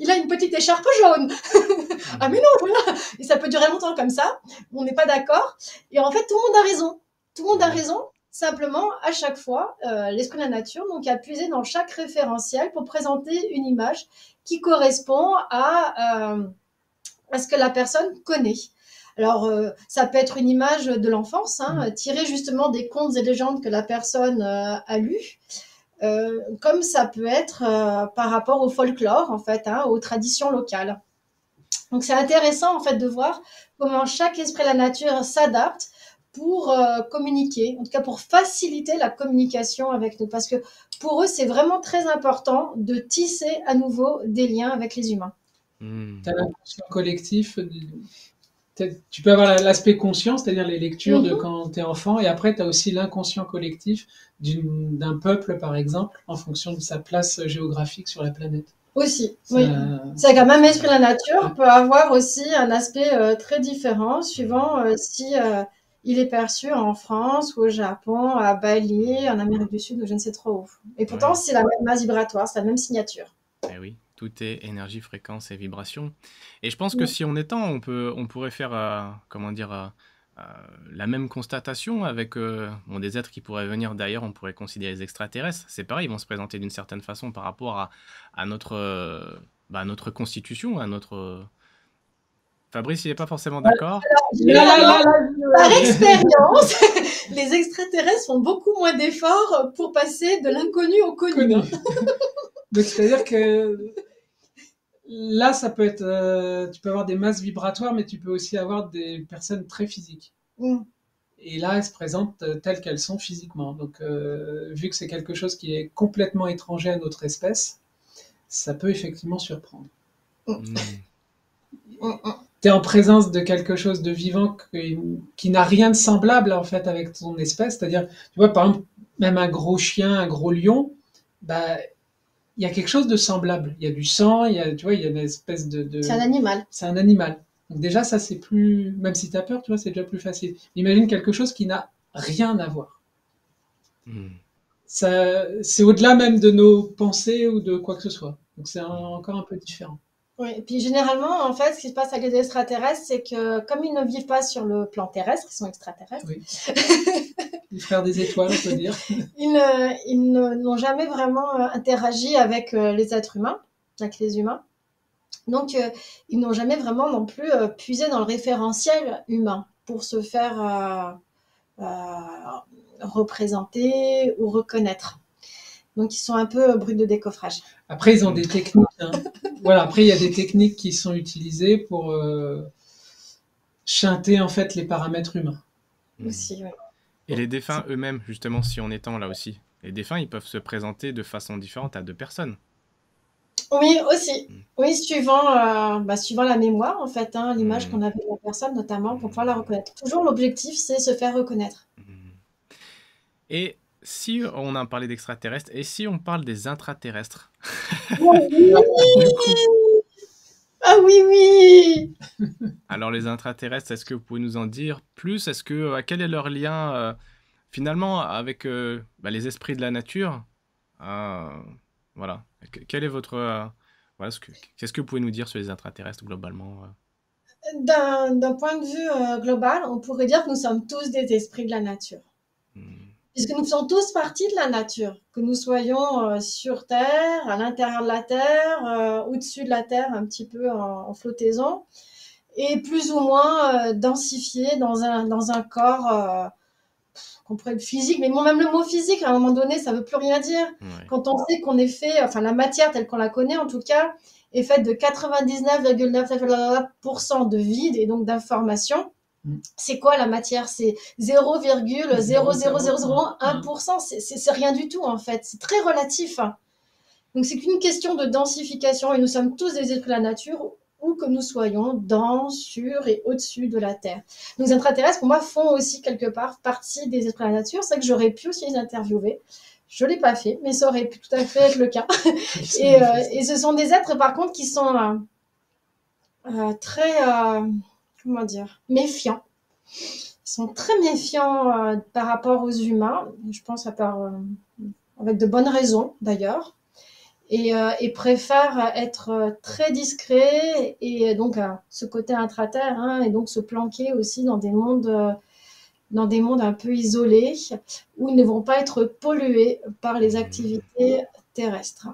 Il a une petite écharpe jaune « Ah mais non, voilà !» Et ça peut durer longtemps comme ça, on n'est pas d'accord. Et en fait, tout le monde a raison. Tout le monde a raison. Simplement, à chaque fois, euh, l'esprit de la nature donc, a puisé dans chaque référentiel pour présenter une image qui correspond à, euh, à ce que la personne connaît. Alors, euh, ça peut être une image de l'enfance, hein, tirée justement des contes et légendes que la personne euh, a lues, euh, comme ça peut être euh, par rapport au folklore, en fait, hein, aux traditions locales. Donc, c'est intéressant, en fait, de voir comment chaque esprit de la nature s'adapte pour euh, communiquer, en tout cas pour faciliter la communication avec nous. Parce que pour eux, c'est vraiment très important de tisser à nouveau des liens avec les humains. Mmh. Tu as l'inconscient collectif, tu peux avoir l'aspect conscient, c'est-à-dire les lectures mmh. de quand tu es enfant, et après tu as aussi l'inconscient collectif d'un peuple, par exemple, en fonction de sa place géographique sur la planète. Aussi, ça... oui. C'est qu'un même esprit de la nature peut avoir aussi un aspect euh, très différent suivant euh, si... Euh, il est perçu en France, ou au Japon, à Bali, en Amérique du Sud, ou je ne sais trop où. Et pourtant, ouais. c'est la même masse vibratoire, c'est la même signature. Eh oui, tout est énergie, fréquence et vibration. Et je pense que oui. si on étend, on, peut, on pourrait faire euh, comment dire, euh, euh, la même constatation avec euh, bon, des êtres qui pourraient venir. D'ailleurs, on pourrait considérer les extraterrestres. C'est pareil, ils vont se présenter d'une certaine façon par rapport à, à notre, euh, bah, notre constitution, à notre... Euh, Fabrice, il n'est pas forcément d'accord. Par expérience, les extraterrestres font beaucoup moins d'efforts pour passer de l'inconnu au connu. Donc, c'est-à-dire que là, ça peut être, euh, tu peux avoir des masses vibratoires, mais tu peux aussi avoir des personnes très physiques. Mm. Et là, elles se présentent telles qu'elles sont physiquement. Donc, euh, vu que c'est quelque chose qui est complètement étranger à notre espèce, ça peut effectivement surprendre. Mm. Tu es en présence de quelque chose de vivant qui, qui n'a rien de semblable en fait avec ton espèce, c'est-à-dire, tu vois, par exemple, même un gros chien, un gros lion, bah, il y a quelque chose de semblable. Il y a du sang, il y a, tu vois, il y a une espèce de... de... C'est un animal. C'est un animal. Donc déjà, ça, c'est plus... Même si tu as peur, tu vois, c'est déjà plus facile. Imagine quelque chose qui n'a rien à voir. Mmh. C'est au-delà même de nos pensées ou de quoi que ce soit. Donc c'est encore un peu différent. Oui, et puis généralement, en fait, ce qui se passe avec les extraterrestres, c'est que comme ils ne vivent pas sur le plan terrestre, ils sont extraterrestres, oui. Ils faire des étoiles, on peut dire. Ils, euh, ils n'ont jamais vraiment euh, interagi avec euh, les êtres humains, avec les humains. Donc, euh, ils n'ont jamais vraiment non plus euh, puisé dans le référentiel humain pour se faire euh, euh, représenter ou reconnaître. Donc, ils sont un peu euh, bruts de décoffrage. Après, ils ont des techniques. Hein. Voilà, après, il y a des techniques qui sont utilisées pour euh, chanter, en fait, les paramètres humains. Aussi, oui. Et les défunts eux-mêmes, justement, si on étend là aussi, les défunts, ils peuvent se présenter de façon différente à deux personnes. Oui, aussi. Oui, suivant, euh, bah, suivant la mémoire, en fait, hein, l'image mmh. qu'on avait de la personne, notamment, pour pouvoir la reconnaître. Toujours, l'objectif, c'est se faire reconnaître. Et si on a parlé d'extraterrestres, et si on parle des intraterrestres? Oui. Ah oui, oui. Alors les intraterrestres, est-ce que vous pouvez nous en dire plus? Est-ce que quel est leur lien euh, finalement avec euh, bah, les esprits de la nature? euh, Voilà. Quel est votre euh, voilà ce que qu'est-ce que vous pouvez nous dire sur les intraterrestres globalement? euh... D'un d'un point de vue euh, global, on pourrait dire que nous sommes tous des esprits de la nature, mmh. puisque nous faisons tous partie de la nature, que nous soyons euh, sur Terre, à l'intérieur de la Terre, euh, au-dessus de la Terre, un petit peu en, en flottaison, et plus ou moins euh, densifiés dans un, dans un corps euh, qu'on pourrait être physique, mais bon, même le mot physique, à un moment donné, ça ne veut plus rien dire. Oui. Quand on sait qu'on est fait, enfin la matière telle qu'on la connaît en tout cas, est faite de quatre-vingt-dix-neuf virgule neuf pour cent de vide et donc d'informations. C'est quoi la matière? C'est zéro virgule zéro zéro zéro zéro un pour cent, c'est, c'est, c'est rien du tout en fait, c'est très relatif. Donc c'est qu'une question de densification et nous sommes tous des êtres de la nature, où que nous soyons, dans, sur et au-dessus de la Terre. Donc les intraterrestres pour moi font aussi quelque part partie des êtres de la nature, c'est vrai que j'aurais pu aussi les interviewer. Je ne l'ai pas fait, mais ça aurait pu tout à fait être le cas. et, euh, et ce sont des êtres par contre qui sont euh, euh, très... Euh, comment dire, méfiants. Ils sont très méfiants euh, par rapport aux humains, je pense à part, euh, avec de bonnes raisons d'ailleurs, et, euh, et préfèrent être euh, très discrets et donc euh, ce côté intra-terre, hein, et donc se planquer aussi dans des mondes, euh, dans des mondes un peu isolés où ils ne vont pas être pollués par les activités terrestres,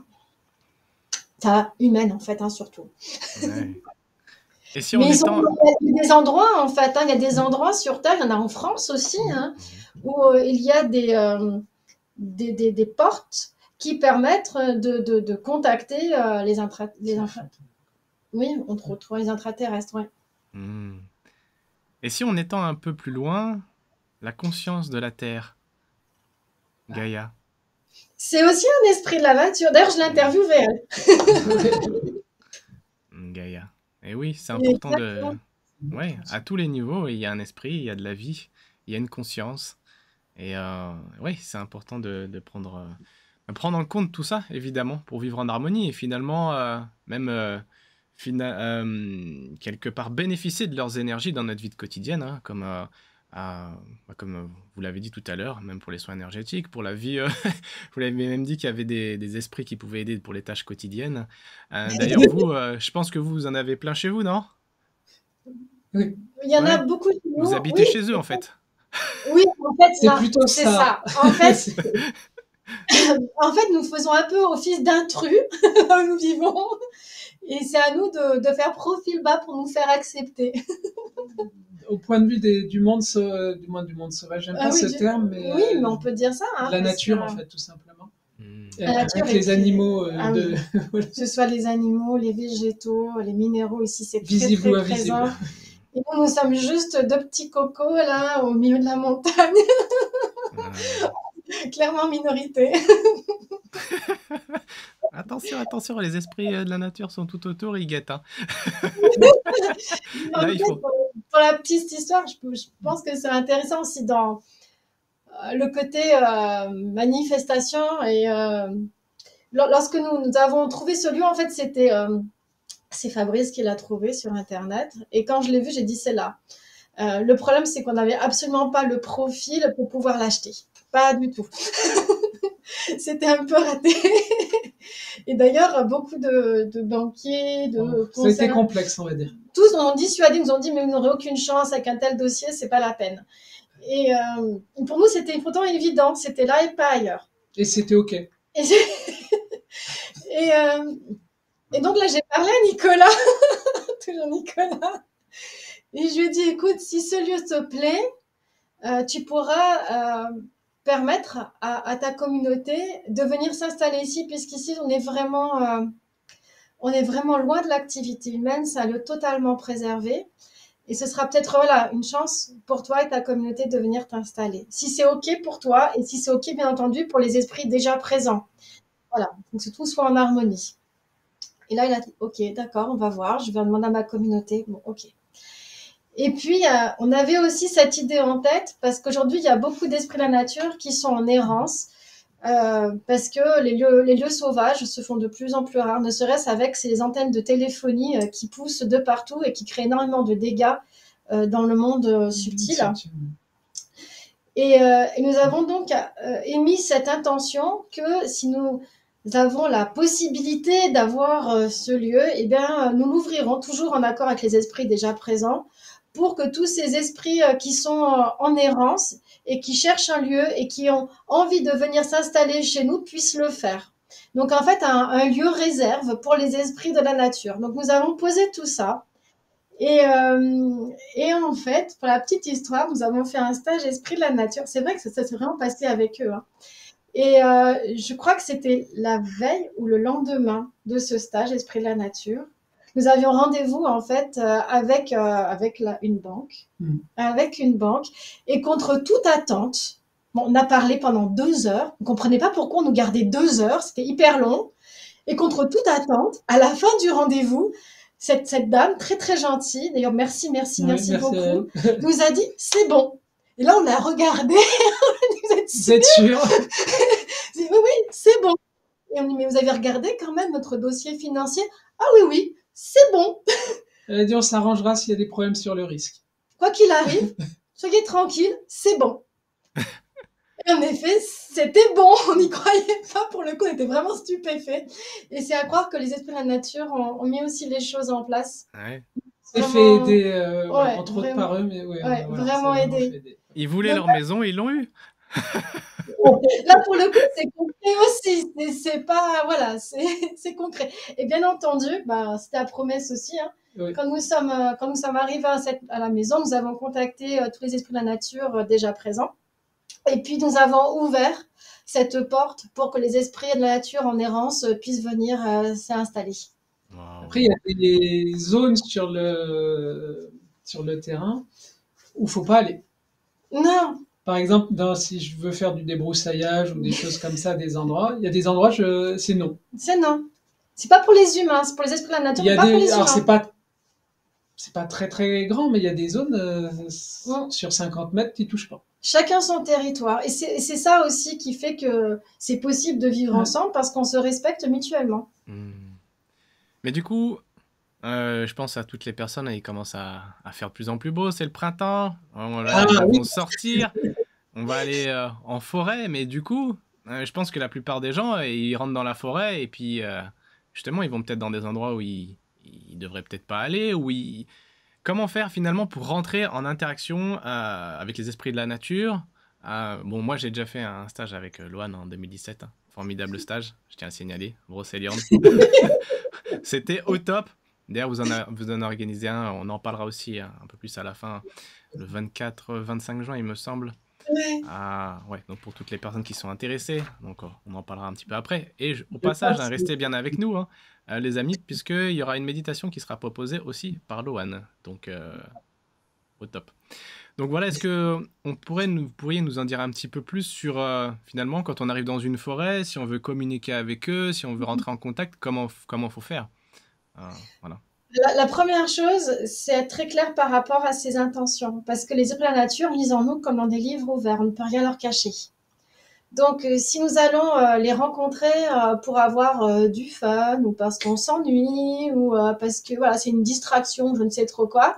enfin, humaines en fait, hein, surtout. Ouais. Et si on mais étend... ils ont des endroits, en fait, hein, il y a des endroits sur Terre, il y en a en France aussi, hein, où euh, il y a des, euh, des, des, des portes qui permettent de, de, de contacter euh, les intra... Les intra... Oui, entre autres, les intraterrestres, oui. Mmh. Et si on étend un peu plus loin, la conscience de la Terre, Gaïa. C'est aussi un esprit de la nature. D'ailleurs, je l'interviewais, elle. Gaïa. Et oui, c'est important de... Ouais, à tous les niveaux, il y a un esprit, il y a de la vie, il y a une conscience. Et euh, oui, c'est important de, de, prendre, de prendre en compte tout ça, évidemment, pour vivre en harmonie. Et finalement, euh, même euh, fina- euh, quelque part bénéficier de leurs énergies dans notre vie quotidienne, hein, comme, euh, à, comme vous l'avez dit tout à l'heure, même pour les soins énergétiques, pour la vie. Euh, vous l'avez même dit qu'il y avait des, des esprits qui pouvaient aider pour les tâches quotidiennes. Euh, D'ailleurs, vous, euh, je pense que vous, vous en avez plein chez vous, non? Oui. Il y en ouais. a beaucoup. Chez nous. Vous habitez oui. chez eux, en fait. Oui, en fait, c'est ça. plutôt c'est ça. ça. En fait, en fait, nous faisons un peu office d'intrus où nous vivons, et c'est à nous de, de faire profil bas pour nous faire accepter. Au point de vue des, du monde, euh, du moins du monde sauvage, j'aime ah, pas oui, ce du... terme, mais oui, euh, mais on peut dire ça. Hein, la nature, que... en fait, tout simplement. Mmh. La nature avec les animaux, euh, ah, de... oui. que ce soit les animaux, les végétaux, les minéraux ici, c'est très, très présent. Et nous, nous sommes juste deux petits cocos là, au milieu de la montagne. Ah. Clairement minorité. Attention, attention, les esprits de la nature sont tout autour, ils guettent. Hein. Là, il faut... Pour la petite histoire, je, peux, je pense que c'est intéressant aussi dans le côté euh, manifestation. Et euh, lorsque nous, nous avons trouvé ce lieu, en fait, c'était euh, c'est Fabrice qui l'a trouvé sur Internet. Et quand je l'ai vu, j'ai dit c'est là. Euh, le problème, c'est qu'on n'avait absolument pas le profil pour pouvoir l'acheter. Pas du tout. C'était un peu raté. Et d'ailleurs, beaucoup de, de banquiers, de conseillers... C'était complexe, on va dire. Tous nous ont dissuadé, nous ont dit, mais vous n'aurez aucune chance avec un tel dossier, c'est pas la peine. Et euh, pour nous, c'était pourtant évident. C'était là et pas ailleurs. Et c'était OK. Et, et, euh, et donc là, j'ai parlé à Nicolas, toujours Nicolas, et je lui ai dit, écoute, si ce lieu te plaît, euh, tu pourras euh, permettre à, à ta communauté de venir s'installer ici, puisqu'ici, on est vraiment... Euh, on est vraiment loin de l'activité humaine, ça l'a totalement préservé. Et ce sera peut-être voilà, une chance pour toi et ta communauté de venir t'installer. Si c'est OK pour toi et si c'est OK, bien entendu, pour les esprits déjà présents. Voilà, donc que tout soit en harmonie. Et là, il a dit, OK, d'accord, on va voir, je vais demander à ma communauté. Bon, OK. Et puis, euh, on avait aussi cette idée en tête, parce qu'aujourd'hui, il y a beaucoup d'esprits de la nature qui sont en errance, Euh, parce que les lieux, les lieux sauvages se font de plus en plus rares, ne serait-ce avec ces antennes de téléphonie euh, qui poussent de partout et qui créent énormément de dégâts euh, dans le monde euh, subtil. Et, euh, et nous avons donc euh, émis cette intention que si nous avons la possibilité d'avoir euh, ce lieu, eh bien, nous l'ouvrirons toujours en accord avec les esprits déjà présents pour que tous ces esprits euh, qui sont euh, en errance et qui cherchent un lieu et qui ont envie de venir s'installer chez nous puissent le faire. Donc, en fait, un, un lieu réserve pour les esprits de la nature. Donc, nous avons posé tout ça. Et, euh, et en fait, pour la petite histoire, nous avons fait un stage esprit de la nature. C'est vrai que ça, ça s'est vraiment passé avec eux. Hein. Et euh, je crois que c'était la veille ou le lendemain de ce stage esprit de la nature. Nous avions rendez-vous en fait euh, avec euh, avec la, une banque, mmh. avec une banque, et contre toute attente, bon, on a parlé pendant deux heures. On comprenait pas pourquoi on nous gardait deux heures, c'était hyper long. Et contre toute attente, à la fin du rendez-vous, cette cette dame très très gentille, d'ailleurs merci merci oui, merci, merci beaucoup, nous a dit c'est bon. Et là on a regardé, vous êtes sûr, sûr. Oui oui c'est bon. Et on dit mais vous avez regardé quand même notre dossier financier? Ah oui oui. C'est bon. Elle a dit, on s'arrangera s'il y a des problèmes sur le risque. Quoi qu'il arrive, soyez tranquille, c'est bon. Et en effet, c'était bon. On n'y croyait pas. Pour le coup, on était vraiment stupéfaits. Et c'est à croire que les esprits de la nature ont, ont mis aussi les choses en place. Ouais. C'est fait aider, euh, ouais, entre autres par eux. Mais ouais, ouais, voilà, vraiment aidé. Aidé. Ils voulaient mais leur pas... maison, ils l'ont eu. Là, pour le coup, c'est concret aussi. C'est, c'est pas, voilà, c'est, c'est concret. Et bien entendu, bah, c'était la promesse aussi. Hein. Oui. Quand nous sommes, quand nous sommes arrivés à, cette, à la maison, nous avons contacté euh, tous les esprits de la nature euh, déjà présents. Et puis, nous avons ouvert cette porte pour que les esprits de la nature en errance euh, puissent venir euh, s'installer. Wow. Après, il y a des zones sur le, sur le terrain où il ne faut pas aller. Non. Par exemple, dans, si je veux faire du débroussaillage ou des choses comme ça, des endroits, il y a des endroits, je, c'est non. C'est non. C'est pas pour les humains, c'est pour les esprits de la nature, il y a pas des, pour les alors humains. C'est pas, c'est pas très très grand, mais il y a des zones euh, ouais. sur cinquante mètres qui touchent pas. Chacun son territoire, et c'est, et c'est ça aussi qui fait que c'est possible de vivre ouais. ensemble parce qu'on se respecte mutuellement. Mmh. Mais du coup. Euh, je pense à toutes les personnes, et il commence à, à faire de plus en plus beau, c'est le printemps, on va ah, oui. sortir, on va aller euh, en forêt, mais du coup, euh, je pense que la plupart des gens, euh, ils rentrent dans la forêt, et puis euh, justement, ils vont peut-être dans des endroits où ils ne devraient peut-être pas aller, où ils... Comment faire finalement pour rentrer en interaction euh, avec les esprits de la nature euh, Bon, moi j'ai déjà fait un stage avec euh, Loan en deux mille dix-sept, hein. Formidable stage, je tiens à signaler, Brocéliande, c'était au top. D'ailleurs, vous en, a, vous en organisez un, on en parlera aussi hein, un peu plus à la fin, le vingt-quatre vingt-cinq juin, il me semble. Ouais. Ah, ouais, donc pour toutes les personnes qui sont intéressées, donc on en parlera un petit peu après. Et je, au passage, hein, restez bien avec nous, hein, euh, les amis, puisqu'il y aura une méditation qui sera proposée aussi par Loan. Donc, euh, au top. Donc voilà, est-ce que on pourrait nous, vous pourriez nous en dire un petit peu plus sur, euh, finalement, quand on arrive dans une forêt, si on veut communiquer avec eux, si on veut rentrer en contact, comment comment faut faire? Ah, voilà. la, la première chose, c'est être très clair par rapport à ses intentions, parce que les esprits de la nature lisent en nous comme dans des livres ouverts, on ne peut rien leur cacher. Donc si nous allons euh, les rencontrer euh, pour avoir euh, du fun, ou parce qu'on s'ennuie, ou euh, parce que voilà, c'est une distraction, je ne sais trop quoi,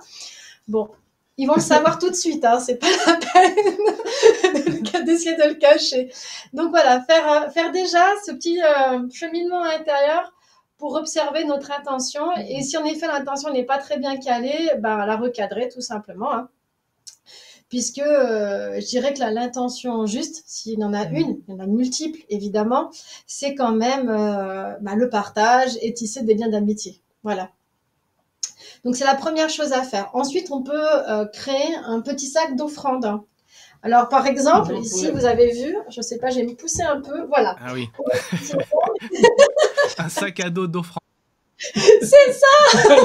bon, ils vont le savoir tout de suite, hein, c'est pas la peine d'essayer de le cacher. Donc voilà, faire, faire déjà ce petit euh, cheminement à l'intérieur pour observer notre intention. Et si en effet l'intention n'est pas très bien calée, ben, la recadrer tout simplement. Hein. puisque euh, je dirais que l'intention juste, s'il y en a une, il y en a multiples évidemment, c'est quand même euh, bah, le partage et tisser des liens d'amitié. Voilà. Donc, c'est la première chose à faire. Ensuite, on peut euh, créer un petit sac d'offrande. Alors, par exemple, oui, ici, oui. Vous avez vu, je ne sais pas, j'ai me poussé un peu, voilà. Ah oui. Un sac à dos d'offrande. C'est ça.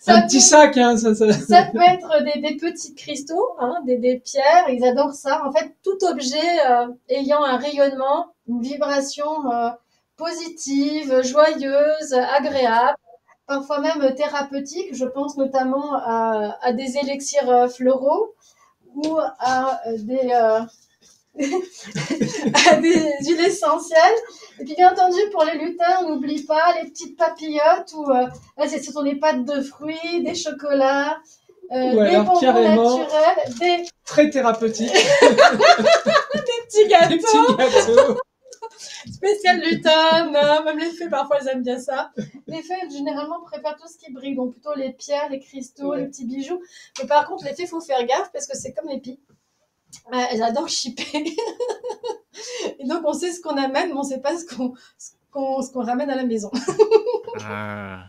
Ça un peut, petit sac, hein, ça, ça. Ça peut être des, des petits cristaux, hein, des, des pierres, ils adorent ça. En fait, tout objet euh, ayant un rayonnement, une vibration euh, positive, joyeuse, agréable, parfois même thérapeutique. Je pense notamment à, à des élixirs floraux ou à des, euh, à des huiles essentielles. Et puis, bien entendu, pour les lutins, on n'oublie pas les petites papillotes où euh, là, ce sont des pâtes de fruits, des chocolats, euh, ouais, des bonbons naturels, des... Très thérapeutiques. Des petits gâteaux. Des petits gâteaux. Spécial lutin, non, même les fées parfois elles aiment bien ça. Les fées généralement préfèrent tout ce qui brille, donc plutôt les pierres, les cristaux, ouais. Les petits bijoux. Mais par contre les fées faut faire gaffe parce que c'est comme les pies, euh, elles adorent chipper. Et donc on sait ce qu'on amène, mais on ne sait pas ce qu'on ce qu'on, ce qu'on ramène à la maison. Ah.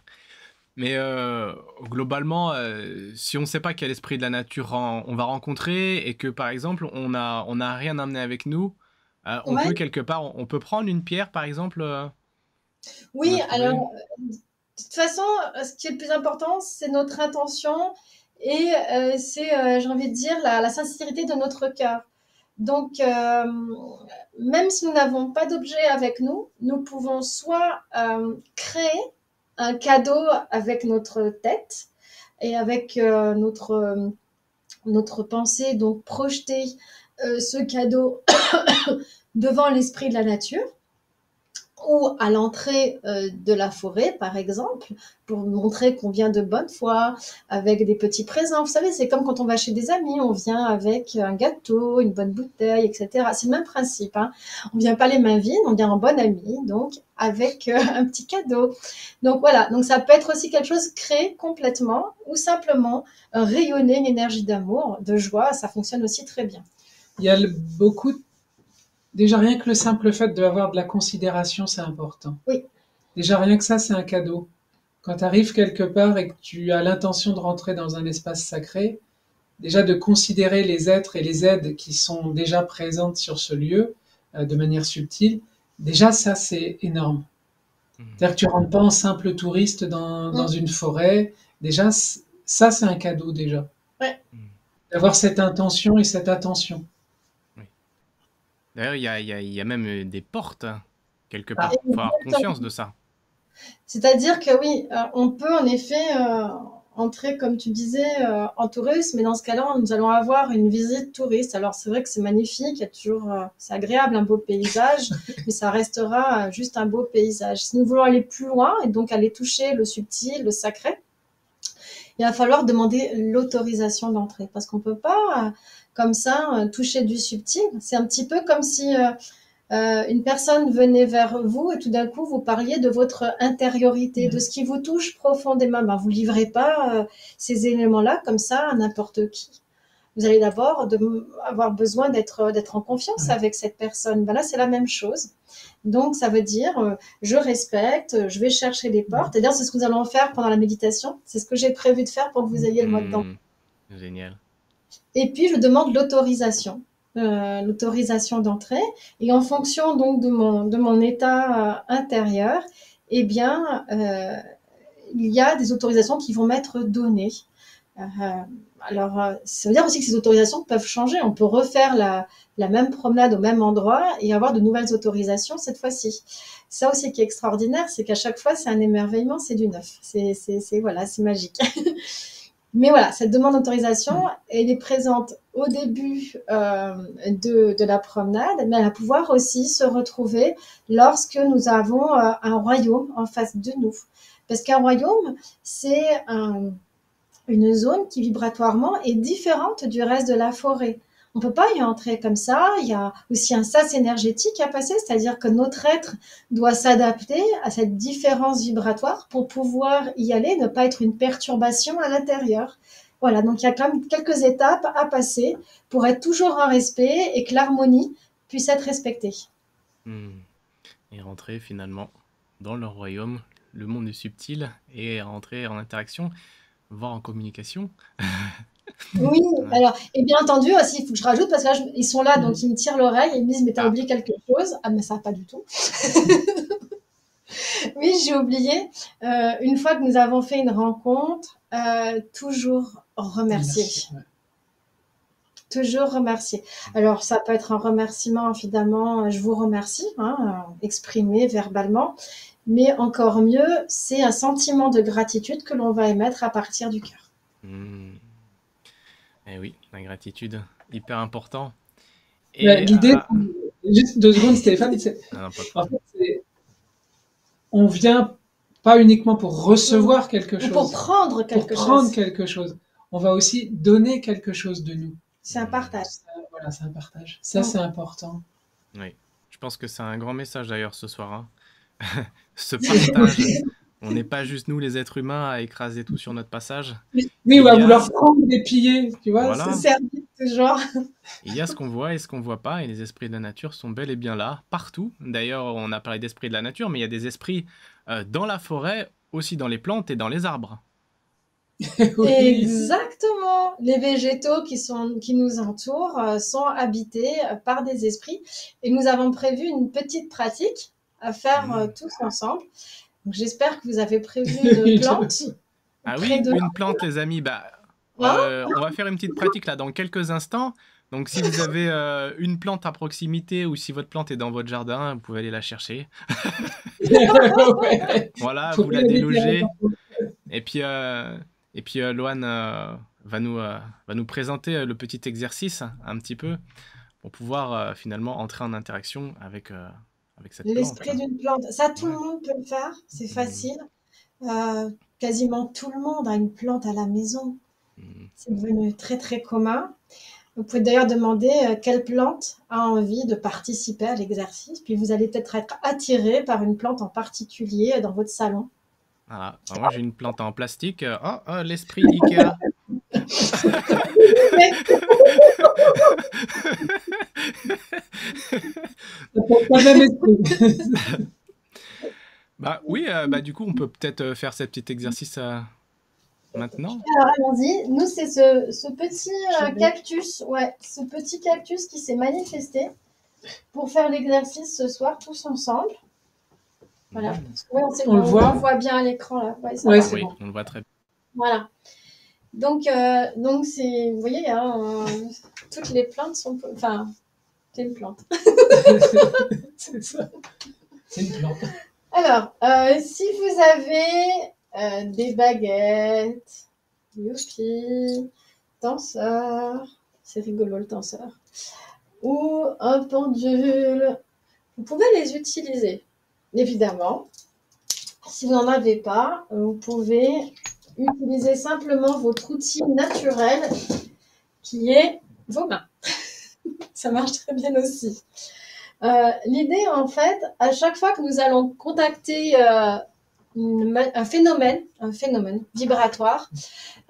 Mais euh, globalement, euh, si on ne sait pas quel esprit de la nature on va rencontrer et que par exemple on a on n'a rien amené avec nous. Euh, on ouais. peut quelque part, on peut prendre une pierre par exemple euh, Oui, alors de toute façon, ce qui est le plus important, c'est notre intention et euh, c'est, euh, j'ai envie de dire, la, la sincérité de notre cœur. Donc, euh, même si nous n'avons pas d'objet avec nous, nous pouvons soit euh, créer un cadeau avec notre tête et avec euh, notre, euh, notre pensée, donc projeter euh, ce cadeau devant l'esprit de la nature ou à l'entrée euh, de la forêt par exemple pour montrer qu'on vient de bonne foi avec des petits présents. Vous savez, c'est comme quand on va chez des amis, on vient avec un gâteau, une bonne bouteille, et cetera. C'est le même principe, hein. On ne vient pas les mains vides, on vient en bonne amie, donc avec euh, un petit cadeau. Donc voilà, donc ça peut être aussi quelque chose créé complètement ou simplement euh, rayonner une énergie d'amour, de joie, ça fonctionne aussi très bien. Il y a le, beaucoup de Déjà, rien que le simple fait d'avoir de la considération, c'est important. Oui. Déjà, rien que ça, c'est un cadeau. Quand tu arrives quelque part et que tu as l'intention de rentrer dans un espace sacré, déjà de considérer les êtres et les aides qui sont déjà présentes sur ce lieu, euh, de manière subtile, déjà, ça, c'est énorme. C'est-à-dire que tu ne rentres pas en simple touriste dans, dans une forêt. Déjà, ça, c'est un cadeau, déjà. Ouais. D'avoir cette intention et cette attention. D'ailleurs, il y, y, y a même des portes, quelque part, il faut avoir conscience de ça. C'est-à-dire que oui, euh, on peut en effet euh, entrer, comme tu disais, euh, en tourisme, mais dans ce cas-là, nous allons avoir une visite touriste. Alors, c'est vrai que c'est magnifique, il y a toujours, euh, c'est agréable, un beau paysage, mais ça restera euh, juste un beau paysage. Si nous voulons aller plus loin, et donc aller toucher le subtil, le sacré, il va falloir demander l'autorisation d'entrer, parce qu'on ne peut pas... Euh, comme ça, toucher du subtil. C'est un petit peu comme si euh, euh, une personne venait vers vous et tout d'un coup, vous parliez de votre intériorité, mmh. de ce qui vous touche profondément. Ben, vous ne livrez pas euh, ces éléments-là comme ça à n'importe qui. Vous allez d'abord de, avoir besoin d'être, d'être en confiance mmh. avec cette personne. Ben là, c'est la même chose. Donc, ça veut dire, euh, je respecte, je vais chercher les portes. Mmh. Et d'ailleurs, c'est ce que nous allons faire pendant la méditation. C'est ce que j'ai prévu de faire pour que vous ayez le mot de temps. Génial. Et puis, je demande l'autorisation, euh, l'autorisation d'entrée. Et en fonction donc de mon, de mon état euh, intérieur, eh bien, euh, il y a des autorisations qui vont m'être données. Euh, alors, euh, ça veut dire aussi que ces autorisations peuvent changer. On peut refaire la, la même promenade au même endroit et avoir de nouvelles autorisations cette fois-ci. Ça aussi qui est extraordinaire, c'est qu'à chaque fois, c'est un émerveillement, c'est du neuf. C'est, c'est, c'est, voilà, c'est magique. Mais voilà, cette demande d'autorisation, elle est présente au début euh, de, de la promenade, mais elle va pouvoir aussi se retrouver lorsque nous avons euh, un royaume en face de nous. Parce qu'un royaume, c'est un, une zone qui vibratoirement est différente du reste de la forêt. On ne peut pas y entrer comme ça. Il y a aussi un sas énergétique à passer, c'est-à-dire que notre être doit s'adapter à cette différence vibratoire pour pouvoir y aller, ne pas être une perturbation à l'intérieur. Voilà, donc il y a quand même quelques étapes à passer pour être toujours en respect et que l'harmonie puisse être respectée. Mmh. Et rentrer finalement dans leur royaume, le monde est subtil, et rentrer en interaction, voire en communication. Oui, alors, et bien entendu, aussi, il faut que je rajoute, parce que là, je, ils sont là, donc ils me tirent l'oreille, ils me disent, mais t'as oublié quelque chose. Ah, mais ça, pas du tout. Oui, j'ai oublié. Euh, une fois que nous avons fait une rencontre, euh, toujours remercier. Merci, ouais. Toujours remercier. Alors, ça peut être un remerciement, évidemment, je vous remercie, hein, exprimé verbalement, mais encore mieux, c'est un sentiment de gratitude que l'on va émettre à partir du cœur. Mmh. Eh oui, la gratitude, hyper important. L'idée, à... juste deux secondes, Stéphane, c'est... Non, non, pas en fait, c'est... on vient pas uniquement pour recevoir quelque chose. Ou pour prendre quelque pour chose. prendre quelque chose. On va aussi donner quelque chose de nous. C'est un partage. Euh, voilà, c'est un partage. Ça, c'est important. Oui, je pense que c'est un grand message d'ailleurs ce soir. Hein. Ce partage... On n'est pas juste nous, les êtres humains, à écraser tout sur notre passage. Oui, on va vouloir prendre des piliers, tu vois, voilà. C'est servir ce genre. Il y a ce qu'on voit et ce qu'on ne voit pas, et les esprits de la nature sont bel et bien là, partout. D'ailleurs, on a parlé d'esprits de la nature, mais il y a des esprits euh, dans la forêt, aussi dans les plantes et dans les arbres. Oui. Exactement. Les végétaux qui, sont, qui nous entourent euh, sont habités euh, par des esprits, et nous avons prévu une petite pratique à faire euh, tous ensemble. Donc, j'espère que vous avez prévu de plantes. Ah oui, de... une plante, les amis. Bah, euh, on va faire une petite pratique là dans quelques instants. Donc, si vous avez euh, une plante à proximité ou si votre plante est dans votre jardin, vous pouvez aller la chercher. Ouais. Voilà, faut vous la délogez. Et puis, euh, et puis euh, Loan euh, va, nous, euh, va nous présenter le petit exercice un petit peu pour pouvoir euh, finalement entrer en interaction avec... Euh, l'esprit d'une plante, ça tout ouais. le monde peut le faire, c'est facile. Mmh. Euh, quasiment tout le monde a une plante à la maison. Mmh. C'est devenu très très commun. Vous pouvez d'ailleurs demander euh, quelle plante a envie de participer à l'exercice, puis vous allez peut-être être attiré par une plante en particulier dans votre salon. Ah, alors moi j'ai une plante en plastique. Oh, oh l'esprit Ikea. Bah oui, euh, bah du coup, on peut peut-être euh, faire ce petit exercice euh, maintenant. Alors allons-y. Nous, c'est ce, ce petit euh, cactus, ouais, ce petit cactus qui s'est manifesté pour faire l'exercice ce soir tous ensemble. Voilà. Ouais, on, on, le voit. on le voit bien à l'écran là. Ouais, ouais, oui, bon. On le voit très bien. Voilà. Donc, euh, donc c'est, vous voyez, hein, euh, toutes les plantes sont, enfin, c'est une plante. C'est ça. C'est une plante. Alors, euh, si vous avez euh, des baguettes, youpi, danseur, c'est rigolo le danseur, ou un pendule, vous pouvez les utiliser, évidemment. Si vous n'en avez pas, vous pouvez utilisez simplement votre outil naturel qui est vos mains. Ça marche très bien aussi. Euh, l'idée, en fait, à chaque fois que nous allons contacter euh, une, un phénomène, un phénomène vibratoire,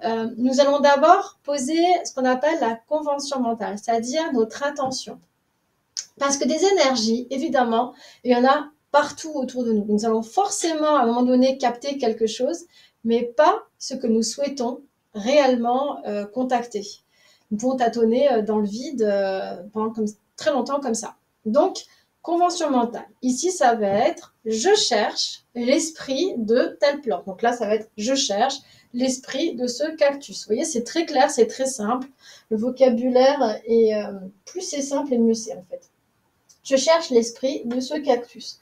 euh, nous allons d'abord poser ce qu'on appelle la convention mentale, c'est-à-dire notre intention. Parce que des énergies, évidemment, il y en a partout autour de nous. Nous allons forcément, à un moment donné, capter quelque chose, mais pas ce que nous souhaitons réellement euh, contacter. Nous pouvons tâtonner euh, dans le vide euh, pendant comme, très longtemps comme ça. Donc, convention mentale. Ici, ça va être « je cherche l'esprit de telle plante ». Donc là, ça va être « je cherche l'esprit de ce cactus ». Vous voyez, c'est très clair, c'est très simple. Le vocabulaire est euh, plus c'est simple et mieux c'est en fait. « Je cherche l'esprit de ce cactus ».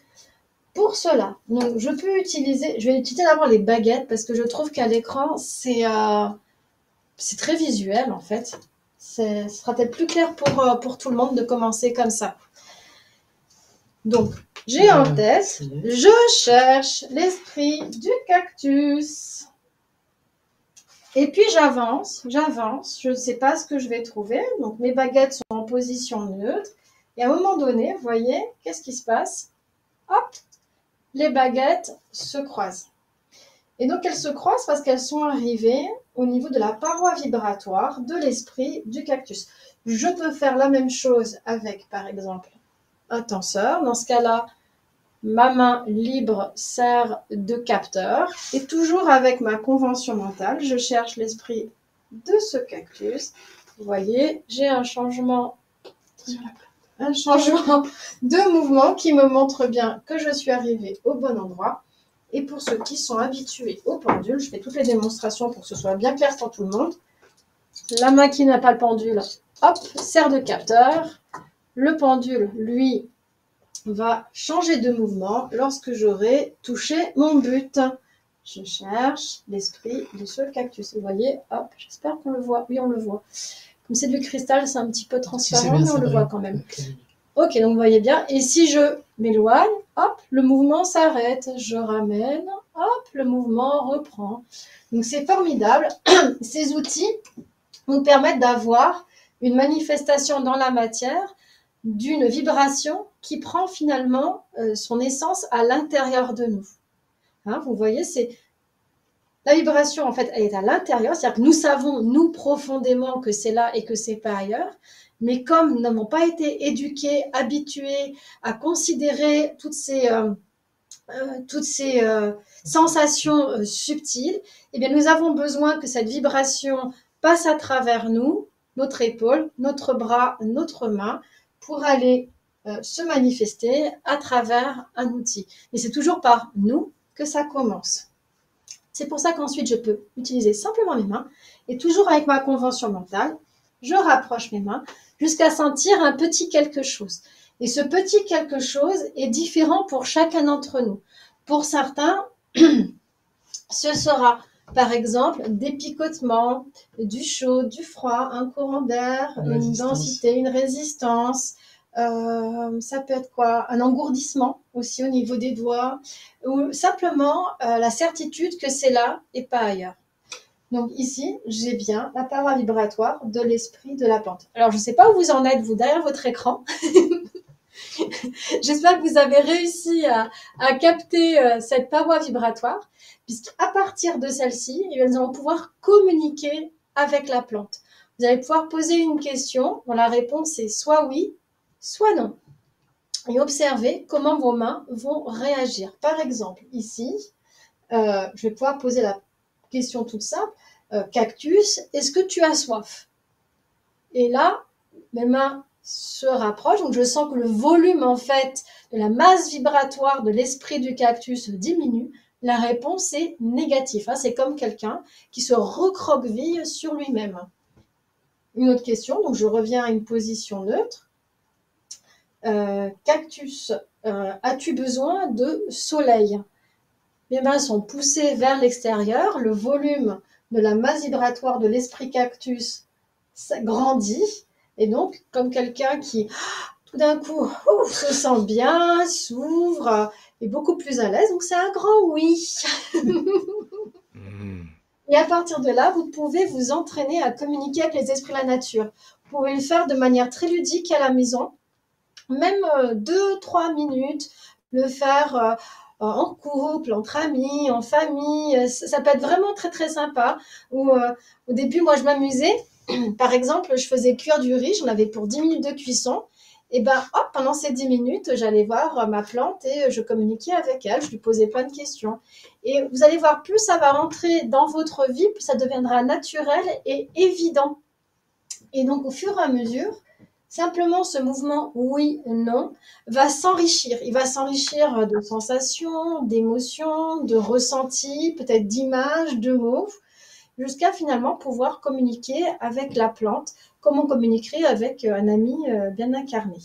Pour cela, donc je peux utiliser, je vais utiliser d'abord les baguettes parce que je trouve qu'à l'écran, c'est euh, c'est très visuel en fait. Ce sera peut-être plus clair pour, euh, pour tout le monde de commencer comme ça. Donc, j'ai en tête, je cherche l'esprit du cactus. Et puis j'avance, j'avance, je ne sais pas ce que je vais trouver. Donc mes baguettes sont en position neutre. Et à un moment donné, vous voyez, qu'est-ce qui se passe? Hop! Les baguettes se croisent. Et donc, elles se croisent parce qu'elles sont arrivées au niveau de la paroi vibratoire de l'esprit du cactus. Je peux faire la même chose avec, par exemple, un tenseur. Dans ce cas-là, ma main libre sert de capteur. Et toujours avec ma convention mentale, je cherche l'esprit de ce cactus. Vous voyez, j'ai un changement, un changement de mouvement qui me montre bien que je suis arrivée au bon endroit. Et pour ceux qui sont habitués au pendule, je fais toutes les démonstrations pour que ce soit bien clair pour tout le monde. La main qui n'a pas le pendule, hop, sert de capteur. Le pendule, lui, va changer de mouvement lorsque j'aurai touché mon but. Je cherche l'esprit de ce cactus. Vous voyez, hop, j'espère qu'on le voit. Oui, on le voit. Comme c'est du cristal, c'est un petit peu transparent, mais on le voit quand même. Ok, donc vous voyez bien. Et si je m'éloigne, hop, le mouvement s'arrête. Je ramène, hop, le mouvement reprend. Donc c'est formidable. Ces outils nous permettent d'avoir une manifestation dans la matière d'une vibration qui prend finalement euh, son essence à l'intérieur de nous. Hein, vous voyez, c'est la vibration, en fait, elle est à l'intérieur. C'est-à-dire que nous savons, nous, profondément, que c'est là et que c'est pas ailleurs. Mais comme nous n'avons pas été éduqués, habitués à considérer toutes ces, euh, euh, toutes ces euh, sensations euh, subtiles, eh bien, nous avons besoin que cette vibration passe à travers nous, notre épaule, notre bras, notre main, pour aller euh, se manifester à travers un outil. Et c'est toujours par nous que ça commence. C'est pour ça qu'ensuite, je peux utiliser simplement mes mains et toujours avec ma convention mentale, je rapproche mes mains jusqu'à sentir un petit quelque chose. Et ce petit quelque chose est différent pour chacun d'entre nous. Pour certains, ce sera par exemple des picotements, du chaud, du froid, un courant d'air, une densité, une résistance. Euh, ça peut être quoi? Un engourdissement aussi au niveau des doigts. Ou simplement euh, la certitude que c'est là et pas ailleurs. Donc ici, j'ai bien la paroi vibratoire de l'esprit de la pente. Alors, je ne sais pas où vous en êtes, vous, derrière votre écran. J'espère que vous avez réussi à, à capter euh, cette paroi vibratoire, puisqu'à partir de celle-ci, elles vont pouvoir communiquer avec la plante. Vous allez pouvoir poser une question dont la réponse est soit oui, soit non. Et observez comment vos mains vont réagir. Par exemple, ici, euh, je vais pouvoir poser la question toute simple, euh, cactus, est-ce que tu as soif? Et là, mes mains se rapprochent, donc je sens que le volume en fait de la masse vibratoire de l'esprit du cactus diminue. La réponse est négative, hein. C'est comme quelqu'un qui se recroqueville sur lui-même. Une autre question, donc je reviens à une position neutre. Euh, cactus, euh, as-tu besoin de soleil? Mes mains sont poussées vers l'extérieur, le volume de la masse vibratoire de l'esprit cactus grandit. Et donc, comme quelqu'un qui, tout d'un coup, ouf, se sent bien, s'ouvre, est beaucoup plus à l'aise. Donc, c'est un grand oui. Et à partir de là, vous pouvez vous entraîner à communiquer avec les esprits de la nature. Vous pouvez le faire de manière très ludique à la maison, même deux, trois minutes, le faire... Euh, en couple, entre amis, en famille, ça peut être vraiment très très sympa. Ou, euh, au début, moi je m'amusais, par exemple, je faisais cuire du riz, j'en avais pour dix minutes de cuisson, et ben hop, pendant ces dix minutes, j'allais voir ma plante et je communiquais avec elle, je lui posais plein de questions. Et vous allez voir, plus ça va rentrer dans votre vie, plus ça deviendra naturel et évident. Et donc au fur et à mesure, simplement, ce mouvement oui-non va s'enrichir. Il va s'enrichir de sensations, d'émotions, de ressentis, peut-être d'images, de mots, jusqu'à finalement pouvoir communiquer avec la plante, comme on communiquerait avec un ami bien incarné.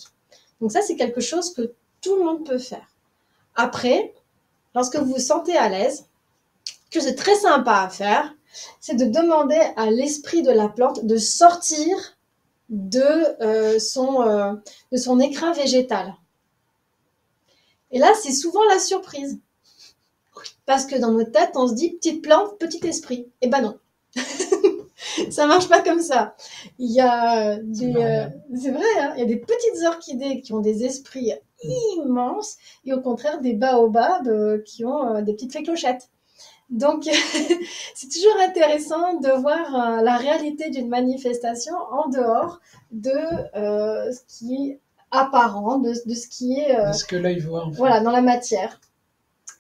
Donc ça, c'est quelque chose que tout le monde peut faire. Après, lorsque vous vous sentez à l'aise, que c'est très sympa à faire, c'est de demander à l'esprit de la plante de sortir de, euh, son, euh, de son écrin végétal. Et là, c'est souvent la surprise. Parce que dans notre tête, on se dit « petite plante, petit esprit ». Eh ben non. Ça marche pas comme ça. Il y a des... Euh, c'est vrai, hein, il y a des petites orchidées qui ont des esprits immenses et au contraire des baobabs euh, qui ont euh, des petites fées clochettes. Donc, c'est toujours intéressant de voir euh, la réalité d'une manifestation en dehors de euh, ce qui est apparent, de, de ce qui est euh, ce que l'œil voit, en fait. Voilà, dans la matière.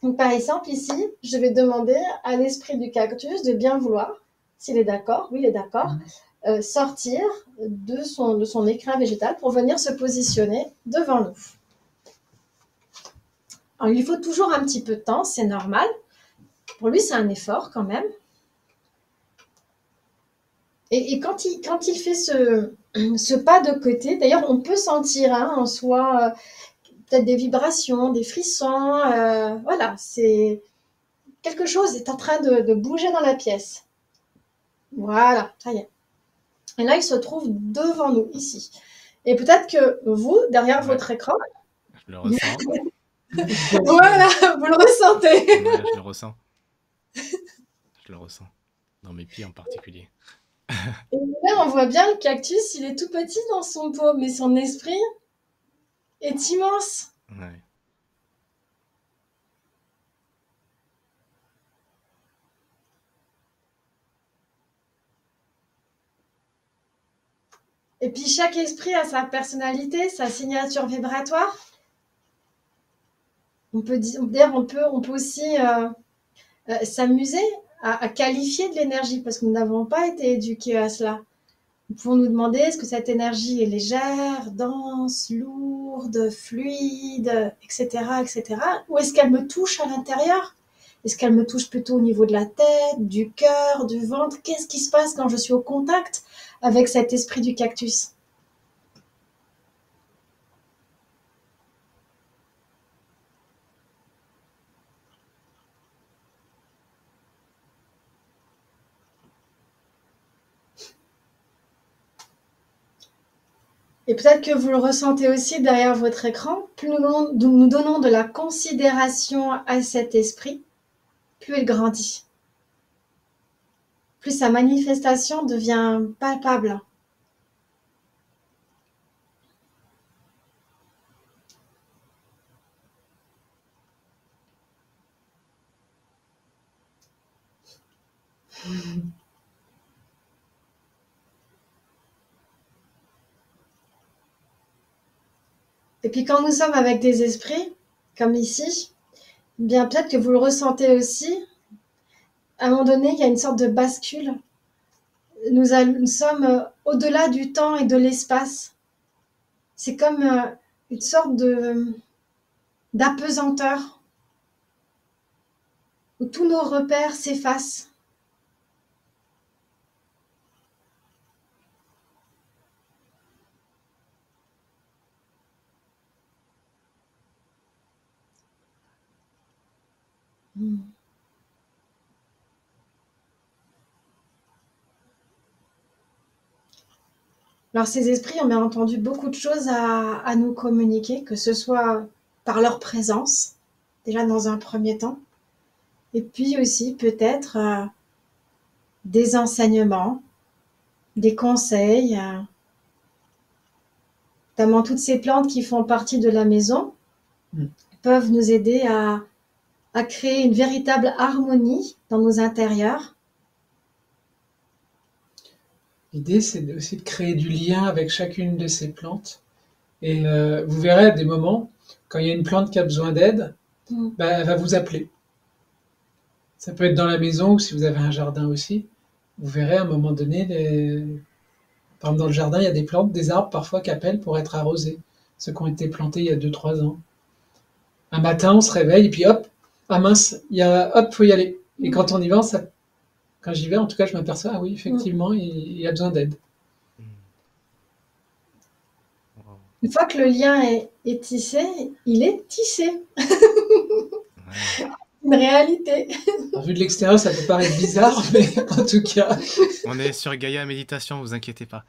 Donc, par exemple, ici, je vais demander à l'esprit du cactus de bien vouloir, s'il est d'accord, oui, il est d'accord, mmh. euh, sortir de son, de son écrin végétal pour venir se positionner devant nous. Alors, il faut toujours un petit peu de temps, c'est normal. Pour lui, c'est un effort quand même. Et, et quand, il, quand il fait ce, ce pas de côté, d'ailleurs, on peut sentir hein, en soi euh, peut-être des vibrations, des frissons. Euh, voilà, c'est quelque chose est en train de, de bouger dans la pièce. Voilà, ça y est. Et là, il se trouve devant nous, ici. Et peut-être que vous, derrière ouais. votre écran... Je le ressens. Voilà, vous le ressentez. Ouais, je le ressens. Je le ressens, dans mes pieds en particulier. Et là, on voit bien le cactus, il est tout petit dans son pot, mais son esprit est immense. Ouais. Et puis, chaque esprit a sa personnalité, sa signature vibratoire. On peut dire, on peut, on peut aussi... Euh, Euh, s'amuser à, à qualifier de l'énergie parce que nous n'avons pas été éduqués à cela. Nous pouvons nous demander est-ce que cette énergie est légère, dense, lourde, fluide, et cetera, et cetera. Ou est-ce qu'elle me touche à l'intérieur? Est-ce qu'elle me touche plutôt au niveau de la tête, du cœur, du ventre? Qu'est-ce qui se passe quand je suis au contact avec cet esprit du cactus? Et peut-être que vous le ressentez aussi derrière votre écran. Plus nous, nous donnons de la considération à cet esprit, plus il grandit. Plus sa manifestation devient palpable. Et puis quand nous sommes avec des esprits, comme ici, bien peut-être que vous le ressentez aussi. À un moment donné, il y a une sorte de bascule. Nous, a, nous sommes au-delà du temps et de l'espace. C'est comme euh, une sorte de d'apesanteur où tous nos repères s'effacent. Alors ces esprits ont bien entendu beaucoup de choses à, à nous communiquer, que ce soit par leur présence, déjà dans un premier temps, et puis aussi peut-être euh, des enseignements, des conseils, euh, notamment toutes ces plantes qui font partie de la maison, mmh. peuvent nous aider à à créer une véritable harmonie dans nos intérieurs. L'idée, c'est aussi de créer du lien avec chacune de ces plantes. Et euh, vous verrez, à des moments, quand il y a une plante qui a besoin d'aide, mm. bah, elle va vous appeler. Ça peut être dans la maison ou si vous avez un jardin aussi. Vous verrez, à un moment donné, les... par exemple, dans le jardin, il y a des plantes, des arbres parfois qui appellent pour être arrosés. Ceux qui ont été plantés il y a deux trois ans. Un matin, on se réveille et puis hop, ah mince, il y a, hop, faut y aller. Et mmh. quand on y va, ça, quand j'y vais, en tout cas, je m'aperçois, ah oui, effectivement, mmh. il, il a besoin d'aide. Une fois que le lien est, est tissé, il est tissé. Ouais. Une réalité. Alors, vu de l'extérieur, ça peut paraître bizarre, mais en tout cas... On est sur Gaïa Méditation, vous inquiétez pas.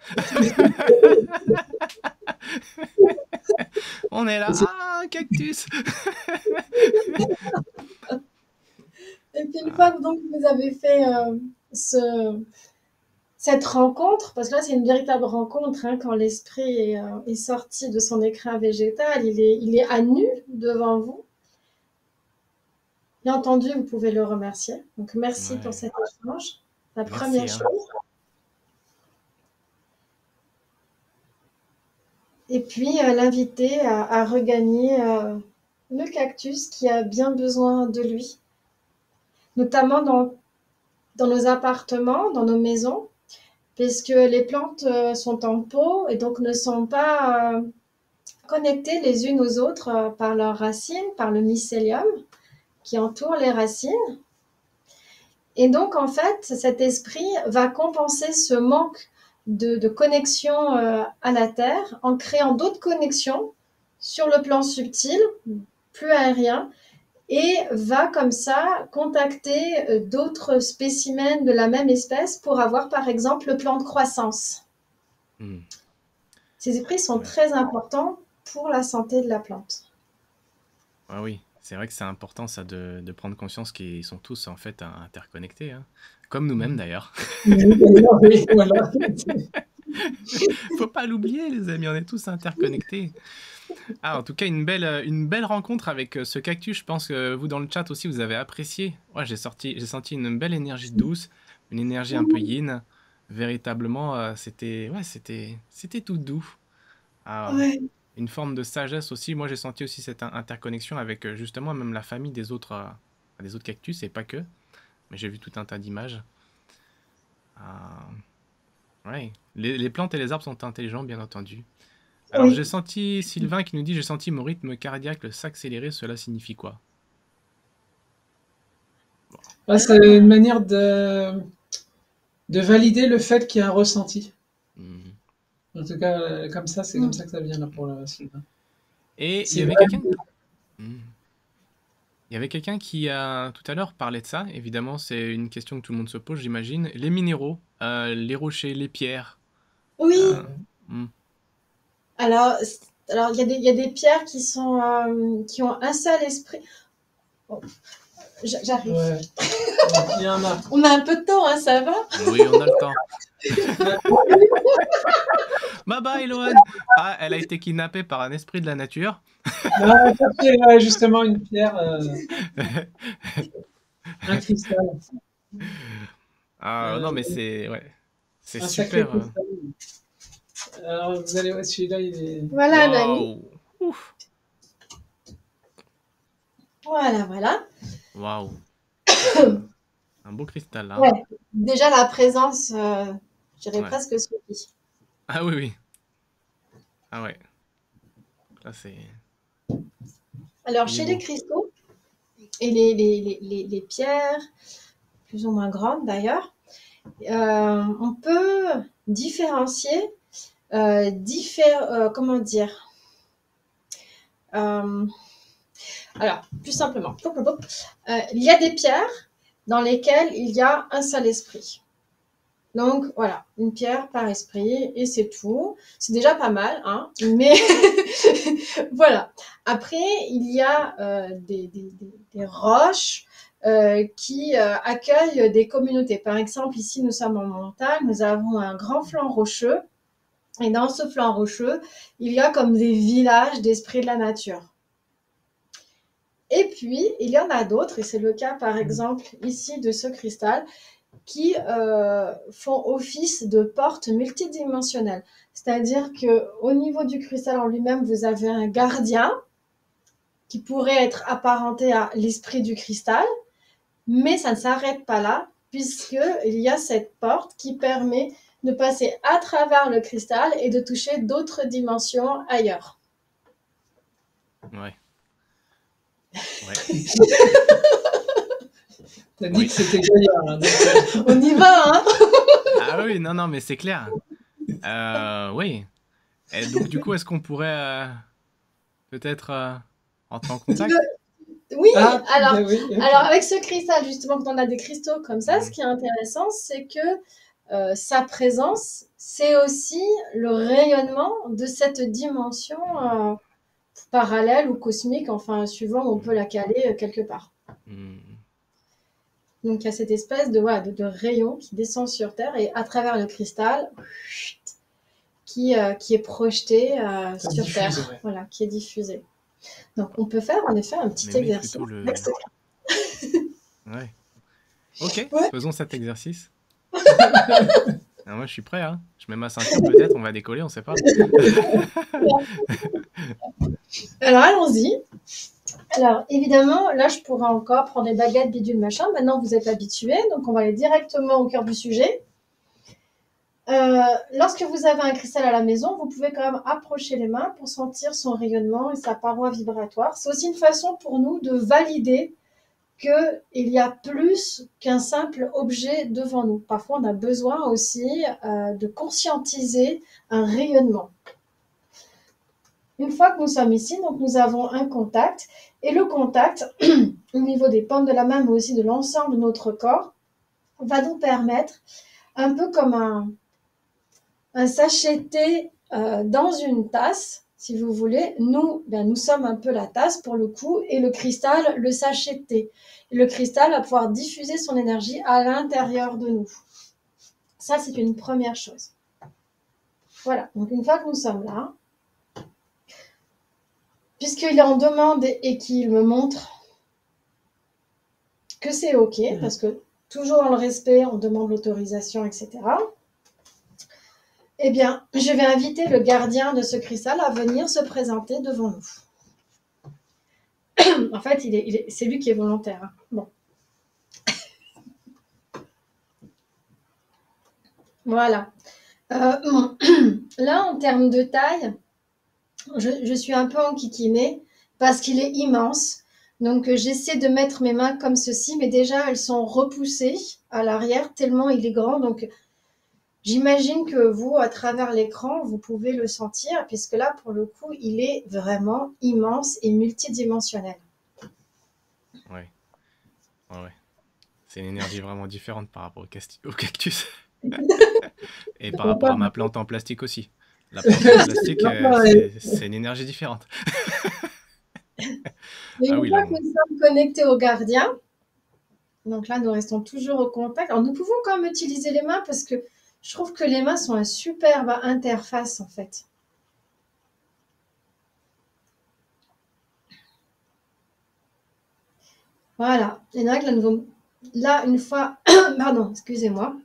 On est là, ah, un cactus. Et puis une fois que donc, vous avez fait euh, ce, cette rencontre, parce que là c'est une véritable rencontre, hein, quand l'esprit est, euh, est sorti de son écrin végétal, il est, il est à nu devant vous. Bien entendu, vous pouvez le remercier. Donc, merci ouais. pour cet échange. La merci, première chose. Hein. Et puis, euh, l'inviter à, à regagner euh, le cactus qui a bien besoin de lui. Notamment dans, dans nos appartements, dans nos maisons, puisque les plantes euh, sont en pot et donc ne sont pas euh, connectées les unes aux autres euh, par leurs racines, par le mycélium qui entoure les racines. Et donc, en fait, cet esprit va compenser ce manque de, de connexion euh, à la terre en créant d'autres connexions sur le plan subtil, plus aérien, et va comme ça contacter d'autres spécimens de la même espèce pour avoir par exemple le plan de croissance. Mmh. Ces esprits sont ouais. très importants pour la santé de la plante. Ah oui, c'est vrai que c'est important ça de, de prendre conscience qu'ils sont tous en fait interconnectés, hein. Comme nous-mêmes d'ailleurs. Faut pas l'oublier les amis, on est tous interconnectés. Ah, en tout cas, une belle, une belle rencontre avec ce cactus. Je pense que vous, dans le chat aussi, vous avez apprécié. Ouais, j'ai sorti, j'ai senti une belle énergie douce, une énergie un peu yin. Véritablement, euh, c'était ouais, c'était, c'était tout doux. Alors, ouais. Une forme de sagesse aussi. Moi, j'ai senti aussi cette interconnexion avec, justement, même la famille des autres, euh, des autres cactus, et pas que. Mais j'ai vu tout un tas d'images. Euh, ouais. les, les plantes et les arbres sont intelligents, bien entendu. Alors, oui. j'ai senti Sylvain qui nous dit « J'ai senti mon rythme cardiaque s'accélérer, cela signifie quoi ?» bon. ah, C'est une manière de, de valider le fait qu'il y a un ressenti. Mm-hmm. En tout cas, comme ça, c'est mm-hmm. comme ça que ça vient là pour le Sylvain. Et il y avait quelqu'un mm. il y avait quelqu'un qui a tout à l'heure parlé de ça. Évidemment, c'est une question que tout le monde se pose, j'imagine. Les minéraux, euh, les rochers, les pierres. Oui euh, mm. Alors, alors il y a des, il y a des pierres qui sont, euh, qui ont un seul esprit. Bon, j'arrive. Ouais. On a un peu de temps, hein, ça va? Oui, on a le temps. Bye bye, Loan. Ah, elle a été kidnappée par un esprit de la nature. Ah, c'est justement une pierre. Euh... un cristal. Ah euh, non, mais c'est ouais, c'est super. Alors, vous allez voir, celui-là, il est... Voilà, wow. ben, Ouf. Voilà, voilà. Waouh. Un beau cristal, là. Ouais. Déjà, la présence, euh, je dirais ouais. presque celui. Ah oui, oui. Ah ouais. Là, c'est... Alors, chez les cristaux, et les, les, les, les, les pierres, plus ou moins grandes, d'ailleurs, euh, on peut différencier... Euh, diffère, euh, comment dire euh, alors, plus simplement, euh, il y a des pierres dans lesquelles il y a un seul esprit. Donc, voilà, une pierre par esprit et c'est tout. C'est déjà pas mal, hein, mais voilà. Après, il y a euh, des, des, des roches euh, qui euh, accueillent des communautés. Par exemple, ici, nous sommes en montagne, nous avons un grand flanc rocheux. Et dans ce flanc rocheux, il y a comme des villages d'esprits de la nature. Et puis, il y en a d'autres, et c'est le cas par exemple ici de ce cristal, qui euh, font office de porte multidimensionnelle. C'est-à-dire qu'au niveau du cristal en lui-même, vous avez un gardien qui pourrait être apparenté à l'esprit du cristal, mais ça ne s'arrête pas là, puisqu'il y a cette porte qui permet... de passer à travers le cristal et de toucher d'autres dimensions ailleurs. Ouais. Ouais. T'as dit oui. que c'était Gaïa. Donc... On y va, hein. Ah oui, non, non, mais c'est clair. Euh, oui. Et donc, du coup, est-ce qu'on pourrait euh, peut-être euh, entrer en contact le... Oui, ah, alors, bah oui. alors avec ce cristal, justement, quand on a des cristaux comme ça, mmh. ce qui est intéressant, c'est que Euh, sa présence, c'est aussi le rayonnement de cette dimension euh, parallèle ou cosmique, enfin, suivant où on peut la caler euh, quelque part. Mm. Donc, il y a cette espèce de, voilà, de, de rayon qui descend sur Terre et à travers le cristal qui, euh, qui est projeté euh, sur diffusé, Terre, ouais. voilà, qui est diffusé. Donc, on peut faire en effet un petit Mais exercice. Ouais. Ok, ouais. Faisons cet exercice. Ah, moi, je suis prêt, hein. Je mets ma ceinture peut-être, on va décoller, on ne sait pas. Alors, allons-y. Alors, évidemment, là, je pourrais encore prendre des baguettes, bidules, machin. Maintenant, vous êtes habitués, donc on va aller directement au cœur du sujet. Euh, lorsque vous avez un cristal à la maison, vous pouvez quand même approcher les mains pour sentir son rayonnement et sa paroi vibratoire. C'est aussi une façon pour nous de valider qu'il y a plus qu'un simple objet devant nous. Parfois, on a besoin aussi euh, de conscientiser un rayonnement. Une fois que nous sommes ici, donc nous avons un contact. Et le contact, au niveau des paumes de la main, mais aussi de l'ensemble de notre corps, va nous permettre, un peu comme un, un sachet thé euh, dans une tasse, si vous voulez, nous, ben, nous sommes un peu la tasse pour le coup, et le cristal, le sachet de thé. Et le cristal va pouvoir diffuser son énergie à l'intérieur de nous. Ça, c'est une première chose. Voilà, donc une fois que nous sommes là, puisqu'il en demande et qu'il me montre que c'est OK, mmh. parce que toujours dans le respect, on demande l'autorisation, et cetera. Eh bien, je vais inviter le gardien de ce cristal à venir se présenter devant nous. En fait, il est, il est, c'est lui qui est volontaire. Hein. Bon. Voilà. Euh, bon. Là, en termes de taille, je, je suis un peu enquiquinée parce qu'il est immense. Donc, euh, j'essaie de mettre mes mains comme ceci, mais déjà, elles sont repoussées à l'arrière tellement il est grand. Donc, j'imagine que vous, à travers l'écran, vous pouvez le sentir, puisque là, pour le coup, il est vraiment immense et multidimensionnel. Oui. Ouais, ouais. C'est une énergie vraiment différente par rapport au, au cactus. Et par rapport à ma plante en plastique aussi. La plante en plastique, euh, c'est une énergie différente. Mais une ah oui, fois que nous sommes connectés au gardien, donc là nous restons toujours au contact. Alors nous pouvons quand même utiliser les mains parce que je trouve que les mains sont une superbe interface en fait. Voilà, et là, là une fois, pardon, excusez-moi,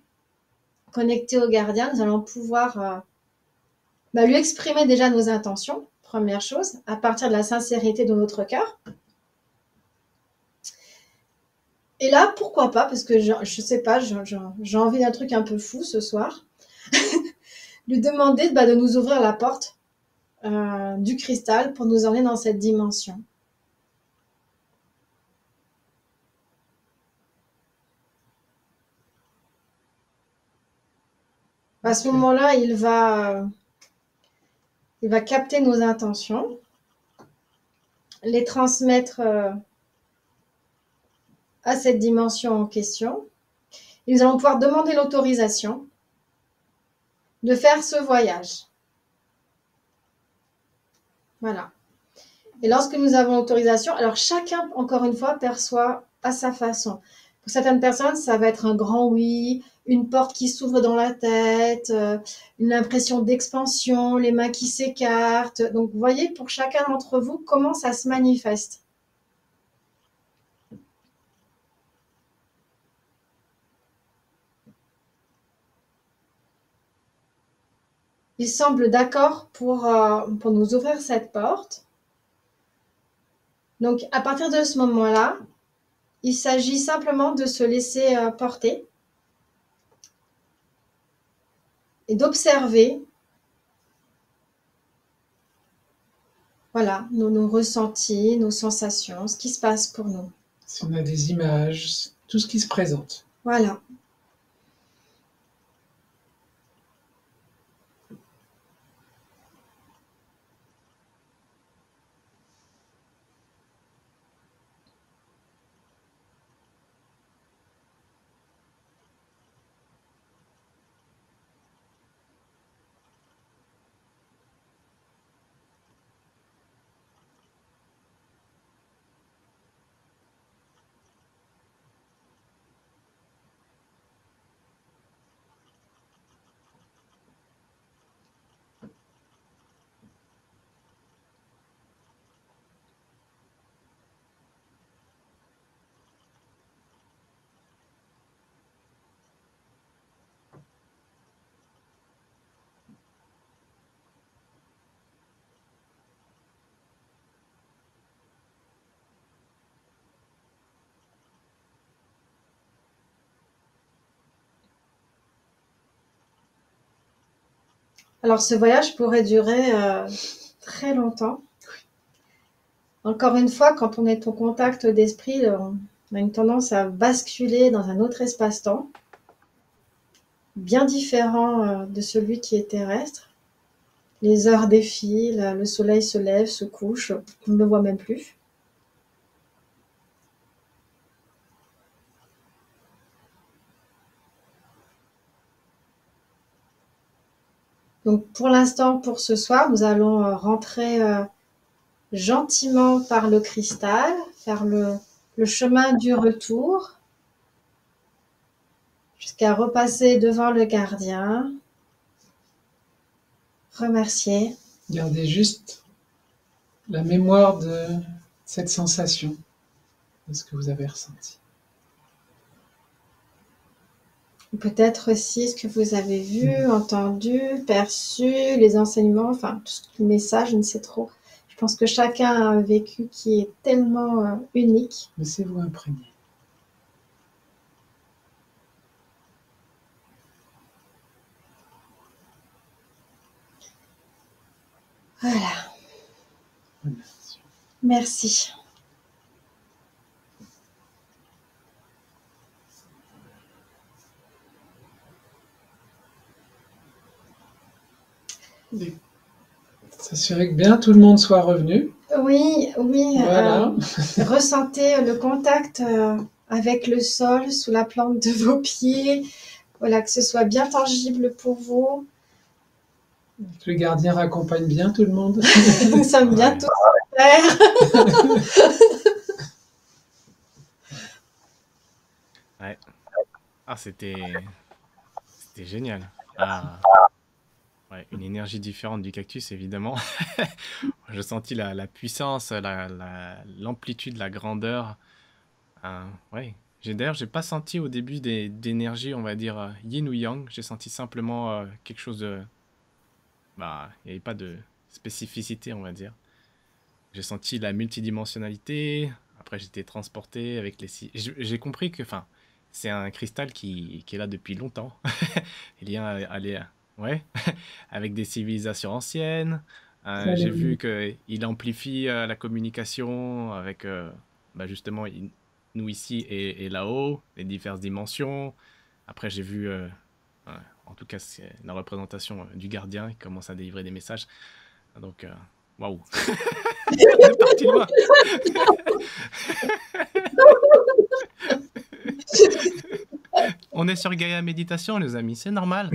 connectés au gardien, nous allons pouvoir euh, bah, lui exprimer déjà nos intentions. Première chose, à partir de la sincérité de notre cœur. Et là, pourquoi pas, parce que je ne sais pas, j'ai envie d'un truc un peu fou ce soir, lui demander bah, de nous ouvrir la porte euh, du cristal pour nous emmener dans cette dimension. À ce moment-là, il va... Il va capter nos intentions, les transmettre à cette dimension en question. Et nous allons pouvoir demander l'autorisation de faire ce voyage. Voilà. Et lorsque nous avons l'autorisation, alors chacun, encore une fois, perçoit à sa façon. Pour certaines personnes, ça va être un grand oui, une porte qui s'ouvre dans la tête, une impression d'expansion, les mains qui s'écartent. Donc, vous voyez, pour chacun d'entre vous, comment ça se manifeste. Il semble d'accord pour, euh, pour nous ouvrir cette porte. Donc, à partir de ce moment-là, il s'agit simplement de se laisser euh, porter et d'observer voilà, nos, nos ressentis, nos sensations, ce qui se passe pour nous. Si on a des images, tout ce qui se présente. Voilà. Alors ce voyage pourrait durer euh, très longtemps. Encore une fois, quand on est au contact d'esprit, on a une tendance à basculer dans un autre espace-temps, bien différent de celui qui est terrestre. Les heures défilent, le soleil se lève, se couche, on ne le voit même plus. Donc pour l'instant, pour ce soir, nous allons rentrer gentiment par le cristal, faire le, le chemin du retour, jusqu'à repasser devant le gardien, remercier. Gardez juste la mémoire de cette sensation, de ce que vous avez ressenti. Peut-être aussi ce que vous avez vu, entendu, perçu, les enseignements, enfin, tout ce message, je ne sais trop. Je pense que chacun a un vécu qui est tellement euh, unique. Laissez-vous imprégner. Voilà. Merci. Merci. S'assurer que bien tout le monde soit revenu. Oui, oui. Voilà. Euh, ressentez le contact euh, avec le sol, sous la plante de vos pieds. Voilà, que ce soit bien tangible pour vous. Que le gardien raccompagne bien tout le monde. Nous sommes bien tous en terre. Ouais. Ah, c'était c'était génial. Ah. Ouais, une énergie différente du cactus, évidemment. Je sentis la, la puissance, la, la, l'amplitude, la grandeur. Euh, ouais. D'ailleurs, je n'ai pas senti au début d'énergie, on va dire, yin ou yang. J'ai senti simplement euh, quelque chose de... Bah, il n'y avait pas de spécificité, on va dire. J'ai senti la multidimensionnalité. Après, j'étais transporté avec les... J'ai compris que enfin, c'est un cristal qui, qui est là depuis longtemps. Il y a... Allez, ouais, avec des civilisations anciennes. Euh, J'ai vu qu'il amplifie euh, la communication avec euh, bah justement il, nous ici et, et là-haut, les diverses dimensions. Après, j'ai vu, euh, euh, en tout cas, la représentation euh, du gardien qui commence à délivrer des messages. Donc, waouh! On est parti loin! On est sur Gaïa Méditation, les amis, c'est normal.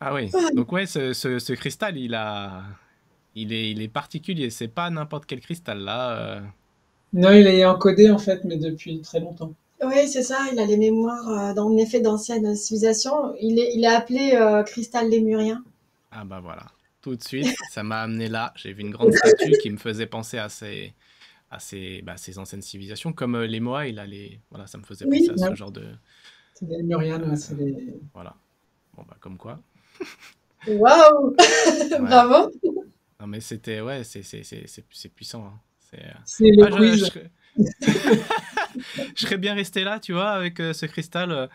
Ah oui, donc ouais, ce, ce, ce cristal, il, a... il, est, il est particulier. C'est pas n'importe quel cristal, là. Euh... Non, il est encodé, en fait, mais depuis très longtemps. Oui, c'est ça, il a les mémoires, euh, en effet, d'anciennes civilisations. Il est, il est appelé euh, cristal lémurien. Ah bah voilà. Tout de suite, ça m'a amené là. J'ai vu une grande statue qui me faisait penser à ces, à ces, bah, ces anciennes civilisations, comme euh, les Moas. Il a les... voilà, ça me faisait penser oui, à ouais. ce genre de. C'est des Lémuriens, euh, c'est des. Voilà. Bon bah comme quoi. Waouh. Ouais. Bravo. Non mais c'était ouais, c'est c'est c'est c'est puissant. Hein. C'est. Euh... C'est le ah, je, je... je serais bien resté là, tu vois, avec euh, ce cristal. Euh...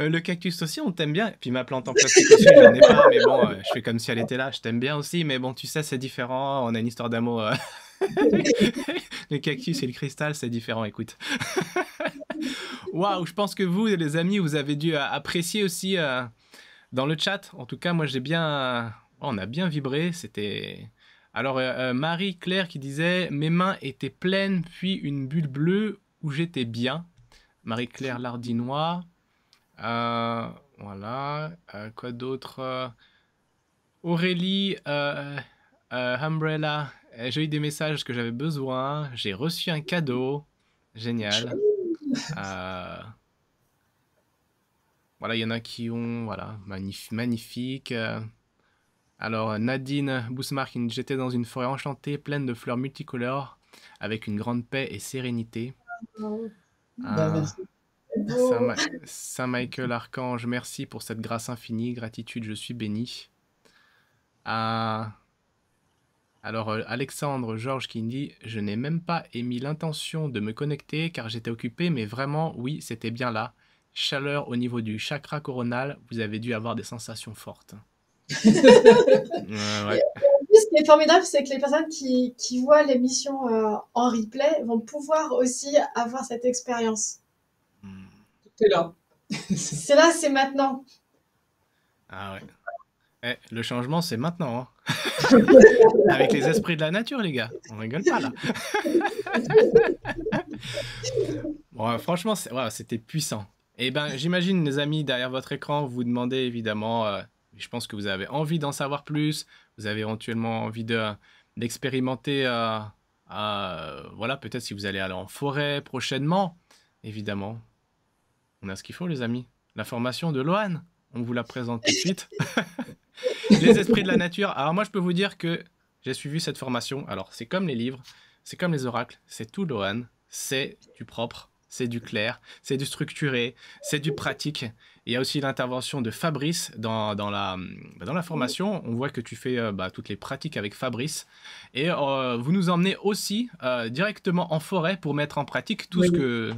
Euh, le cactus aussi, on t'aime bien. Et puis ma plante en plastique aussi, j'en ai pas, mais bon, euh, je fais comme si elle était là. Je t'aime bien aussi, mais bon, tu sais, c'est différent. On a une histoire d'amour. Euh... Le cactus et le cristal, c'est différent, écoute. Waouh, je pense que vous, les amis, vous avez dû euh, apprécier aussi euh, dans le chat. En tout cas, moi, j'ai bien... Euh... Oh, on a bien vibré, c'était... Alors, euh, euh, Marie-Claire qui disait « Mes mains étaient pleines, puis une bulle bleue où j'étais bien. » Marie-Claire Lardinois... Euh, voilà, euh, quoi d'autre? Aurélie, euh, euh, Umbrella, j'ai eu des messages que j'avais besoin, j'ai reçu un cadeau, génial. Euh, voilà, il y en a qui ont, voilà, magnif magnifique. Euh, alors, Nadine Bousmar, j'étais dans une forêt enchantée, pleine de fleurs multicolores, avec une grande paix et sérénité. Euh, ben, merci. Saint, Ma Saint Michael Archange, merci pour cette grâce infinie, gratitude, je suis béni. Ah, Alors euh, Alexandre Georges qui me dit « Je n'ai même pas émis l'intention de me connecter car j'étais occupé, mais vraiment, oui, c'était bien là. Chaleur au niveau du chakra coronal, vous avez dû avoir des sensations fortes. euh, » ouais. Ce qui est formidable, c'est que les personnes qui, qui voient l'émission euh, en replay vont pouvoir aussi avoir cette expérience. Mmh. C'est là. C'est là, c'est maintenant. Ah ouais. Eh, le changement, c'est maintenant. Hein. Avec les esprits de la nature, les gars. On rigole pas, là. Bon, franchement, c'était ouais, puissant. Et ben, j'imagine, les amis, derrière votre écran, vous demandez évidemment... Euh, je pense que vous avez envie d'en savoir plus. Vous avez éventuellement envie d'expérimenter... De, euh, euh, voilà, peut-être si vous allez aller en forêt prochainement. Évidemment. On a ce qu'il faut, les amis. La formation de Loan. On vous la présente tout de suite. Les esprits de la nature. Alors moi, je peux vous dire que j'ai suivi cette formation. Alors, c'est comme les livres, c'est comme les oracles, c'est tout Loan. C'est du propre, c'est du clair, c'est du structuré, c'est du pratique. Il y a aussi l'intervention de Fabrice dans, dans, la, dans la formation. On voit que tu fais euh, bah, toutes les pratiques avec Fabrice. Et euh, vous nous emmenez aussi euh, directement en forêt pour mettre en pratique tout oui. ce que...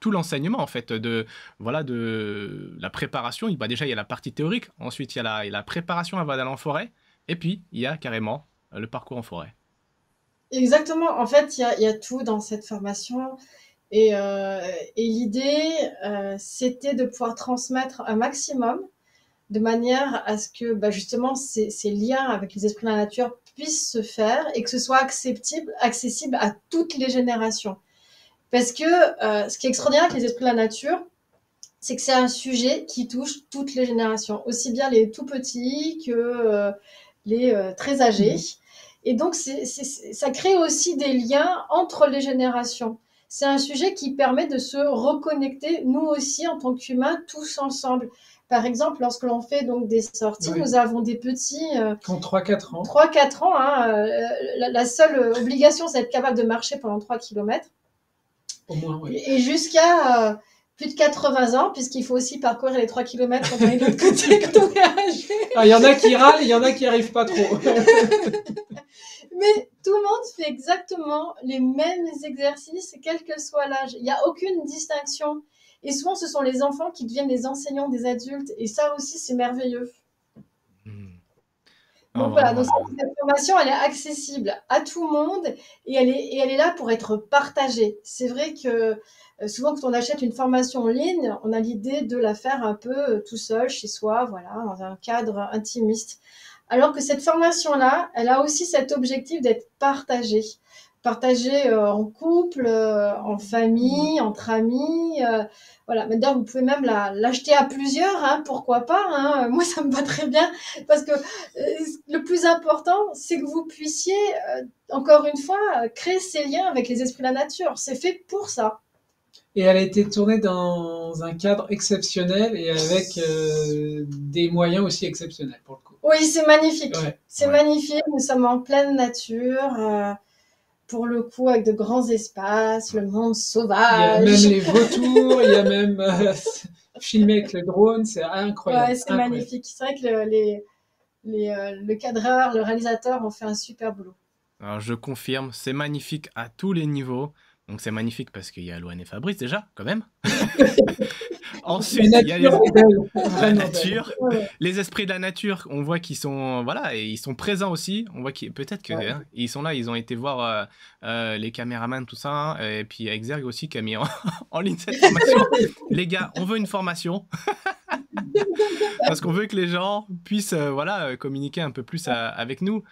tout l'enseignement en fait de voilà de la préparation. Il bah déjà il y a la partie théorique, ensuite il y a la, la préparation avant d'aller en forêt, et puis il y a carrément le parcours en forêt. Exactement, en fait il y a, il y a tout dans cette formation, et, euh, et l'idée euh, c'était de pouvoir transmettre un maximum de manière à ce que bah, justement ces, ces liens avec les esprits de la nature puissent se faire et que ce soit acceptable, accessible à toutes les générations. Parce que euh, ce qui est extraordinaire avec les esprits de la nature, c'est que c'est un sujet qui touche toutes les générations, aussi bien les tout petits que euh, les euh, très âgés. Et donc, c'est, c'est, ça crée aussi des liens entre les générations. C'est un sujet qui permet de se reconnecter, nous aussi, en tant qu'humains, tous ensemble. Par exemple, lorsque l'on fait donc, des sorties, oui. nous avons des petits... Euh, qui ont trois à quatre ans. trois à quatre ans. Hein, euh, la, la seule obligation, c'est d'être capable de marcher pendant trois kilomètres. Au moins, oui. Et jusqu'à euh, plus de quatre-vingts ans, puisqu'il faut aussi parcourir les trois kilomètres quand on est de l'autre côté, quand on est âgé. Ah, il y en a qui râlent, il y en a qui n'y arrivent pas trop. Mais tout le monde fait exactement les mêmes exercices, quel que soit l'âge. Il n'y a aucune distinction. Et souvent, ce sont les enfants qui deviennent les enseignants des adultes. Et ça aussi, c'est merveilleux. Mmh. Donc oh, voilà, donc, cette formation, elle est accessible à tout le monde et elle est, et elle est là pour être partagée. C'est vrai que souvent, quand on achète une formation en ligne, on a l'idée de la faire un peu tout seul, chez soi, voilà, dans un cadre intimiste. Alors que cette formation-là, elle a aussi cet objectif d'être partagée. Partagée euh, en couple, euh, en famille, entre amis. Euh, voilà. D'ailleurs, vous pouvez même la, l'acheter à plusieurs, hein, pourquoi pas. Hein. Moi, ça me va très bien parce que euh, le plus important, c'est que vous puissiez, euh, encore une fois, euh, créer ces liens avec les esprits de la nature. C'est fait pour ça. Et elle a été tournée dans un cadre exceptionnel et avec euh, des moyens aussi exceptionnels pour le coup. Oui, c'est magnifique. Ouais. C'est ouais. magnifique. Nous sommes en pleine nature. Euh, Pour le coup, avec de grands espaces, le monde sauvage. Il y a même les vautours, il y a même euh, filmé avec le drone, c'est incroyable. Ouais, c'est magnifique. C'est vrai que le, les, les, euh, le cadreur, le réalisateur ont fait un super boulot. Alors je confirme, c'est magnifique à tous les niveaux. Donc c'est magnifique parce qu'il y a Loan et Fabrice déjà, quand même. Ensuite, il y a les... la nature, ouais. les esprits de la nature, on voit qu'ils sont, voilà, et ils sont présents aussi. On voit qu'ils, peut-être que, ouais. hein, ils sont là, ils ont été voir euh, euh, les caméramans, tout ça, hein, et puis Exergue aussi qui a mis en, en ligne cette formation. Les gars, on veut une formation. Parce qu'on veut que les gens puissent, euh, voilà, communiquer un peu plus à, avec nous.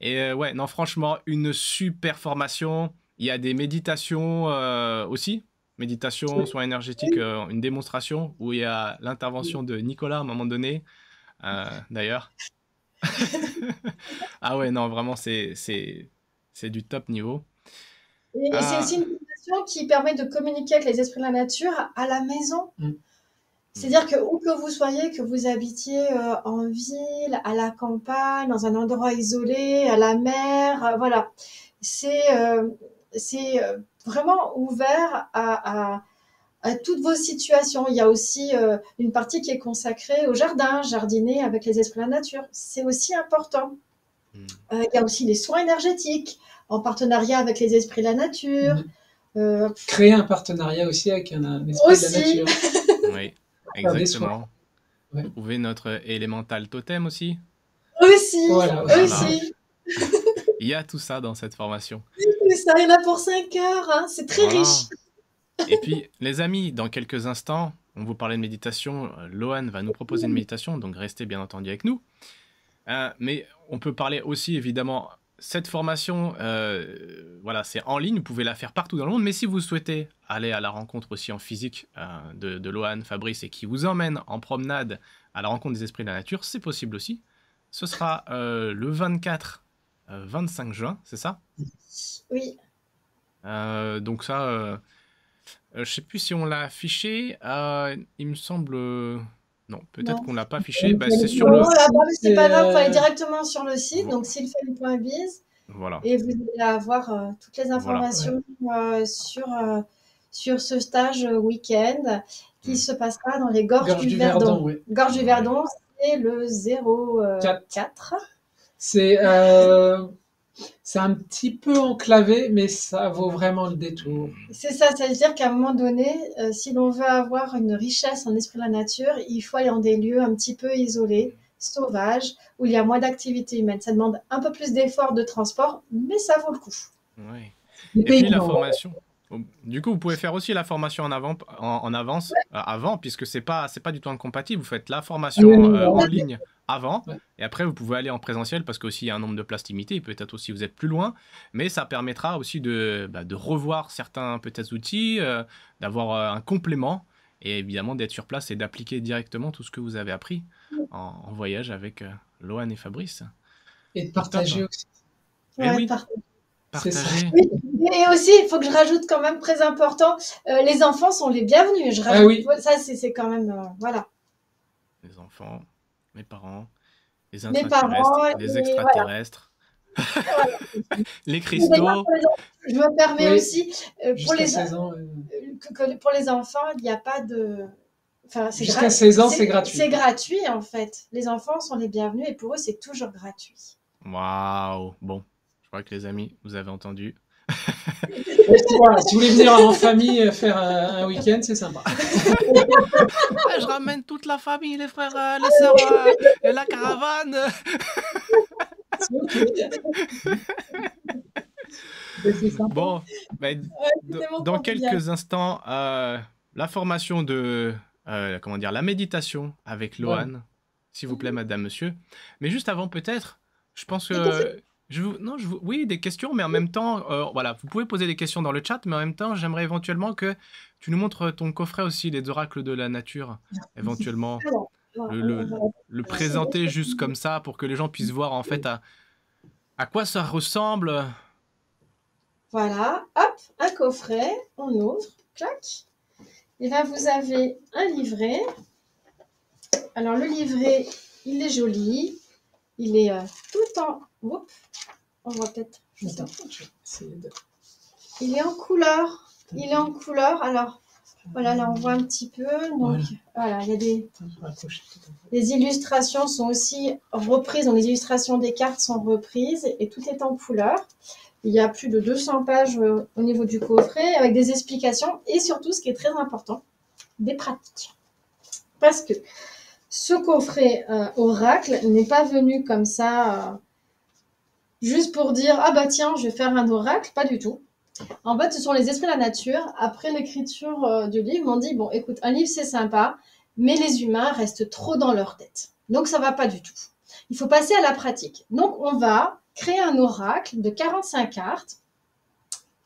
Et euh, ouais, non, franchement, une super formation. Il y a des méditations euh, aussi, méditation, oui. soins énergétiques, euh, une démonstration où il y a l'intervention de Nicolas à un moment donné, euh, d'ailleurs. Ah ouais, non, vraiment, c'est du top niveau. Et, et euh... c'est aussi une méditation qui permet de communiquer avec les esprits de la nature à la maison. Mmh. C'est-à-dire que où que vous soyez, que vous habitiez euh, en ville, à la campagne, dans un endroit isolé, à la mer, euh, voilà, c'est... Euh, c'est vraiment ouvert à, à, à toutes vos situations. Il y a aussi euh, une partie qui est consacrée au jardin, jardiner avec les esprits de la nature. C'est aussi important. Mmh. Euh, il y a aussi les soins énergétiques en partenariat avec les esprits de la nature. Mmh. Euh... Créer un partenariat aussi avec un, un esprit aussi. de la nature. Oui, exactement. Ouais. Trouver notre élémental totem aussi. Aussi, voilà, voilà. aussi. Il y a tout ça dans cette formation. Oui, ça, il y en a pour cinq heures, hein. C'est très voilà. riche. Et puis, les amis, dans quelques instants, on vous parlait de méditation. Loan va nous proposer une méditation, donc restez bien entendu avec nous. Euh, mais on peut parler aussi, évidemment, cette formation, euh, voilà, c'est en ligne, vous pouvez la faire partout dans le monde. Mais si vous souhaitez aller à la rencontre aussi en physique euh, de, de Loan, Fabrice, et qui vous emmène en promenade à la rencontre des esprits de la nature, c'est possible aussi. Ce sera euh, le vingt-quatre, vingt-cinq juin, c'est ça? Oui. Euh, donc ça... Euh, Euh, je ne sais plus si on l'a affiché. Euh, il me semble... Non, peut-être qu'on ne l'a pas affiché. Bah, c'est sur le... C'est pas grave, vous allez directement sur le site, bon. donc sylfaen point biz. Voilà. Et vous allez avoir euh, toutes les informations voilà. euh, sur, euh, sur ce stage week-end qui mmh. se passera dans les Gorges Gorge du, du Verdon. Verdon oui. Gorges du Verdon, c'est le zéro quatre. C'est... Euh... C'est un petit peu enclavé, mais ça vaut vraiment le détour. C'est ça, ça veut dire qu'à un moment donné, euh, si l'on veut avoir une richesse en esprit de la nature, il faut aller dans des lieux un petit peu isolés, sauvages, où il y a moins d'activité humaine. Ça demande un peu plus d'efforts de transport, mais ça vaut le coup. Oui. Et puis la formation. Du coup, vous pouvez faire aussi la formation en, avant, en, en avance, ouais. euh, avant, puisque ce n'est pas, c'est pas du tout incompatible. Vous faites la formation euh, en ligne avant, ouais. et après, vous pouvez aller en présentiel, parce qu'aussi, il y a un nombre de places limitées, peut-être aussi vous êtes plus loin, mais ça permettra aussi de, bah, de revoir certains peut-être outils, euh, d'avoir euh, un complément, et évidemment d'être sur place et d'appliquer directement tout ce que vous avez appris en, en voyage avec euh, Loan et Fabrice. Et de partager aussi. Ouais, oui, partager. Partager. Oui. Et aussi, il faut que je rajoute quand même, très important, euh, les enfants sont les bienvenus. Je rajoute, ah oui. Ça, c'est quand même... Euh, voilà. Les enfants, mes parents, les intraterrestres, les extraterrestres, voilà. les cristaux. Je me permets oui. aussi, euh, pour, les, seize ans, euh... que, que, pour les enfants, il n'y a pas de... Enfin, jusqu'à seize ans, c'est gratuit. C'est gratuit, en fait. Les enfants sont les bienvenus et pour eux, c'est toujours gratuit. Waouh. Bon, je crois que les amis, vous avez entendu. Voilà, si vous voulez venir en famille faire un, un week-end, c'est sympa. Je ramène toute la famille, les frères, les sœurs et la caravane. Bon, bah, dans, dans quelques instants, euh, la formation de euh, comment dire, la méditation avec Loan, ouais. s'il vous plaît, madame, monsieur. Mais juste avant, peut-être, je pense que. Je vous, non, je vous, oui, des questions, mais en même temps, euh, voilà, vous pouvez poser des questions dans le chat, mais en même temps, j'aimerais éventuellement que tu nous montres ton coffret aussi, les oracles de la nature, éventuellement, le, le, le présenter juste comme ça pour que les gens puissent voir en fait à, à quoi ça ressemble. Voilà, hop, un coffret, on ouvre, clac, et là vous avez un livret. Alors le livret, il est joli, il est euh, tout en... Oups. On voit peut-être. Il est en couleur. Il est en couleur. Alors, voilà, là, on voit un petit peu. Donc, voilà, voilà il y a des... Les illustrations sont aussi reprises. Donc, les illustrations des cartes sont reprises et tout est en couleur. Il y a plus de deux cents pages au niveau du coffret avec des explications et surtout, ce qui est très important, des pratiques. Parce que ce coffret euh, oracle n'est pas venu comme ça... Euh, juste pour dire, ah bah tiens, je vais faire un oracle, pas du tout. En fait, ce sont les esprits de la nature. Après l'écriture euh, du livre, m'ont dit, bon, écoute, un livre, c'est sympa, mais les humains restent trop dans leur tête. Donc, ça ne va pas du tout. Il faut passer à la pratique. Donc, on va créer un oracle de quarante-cinq cartes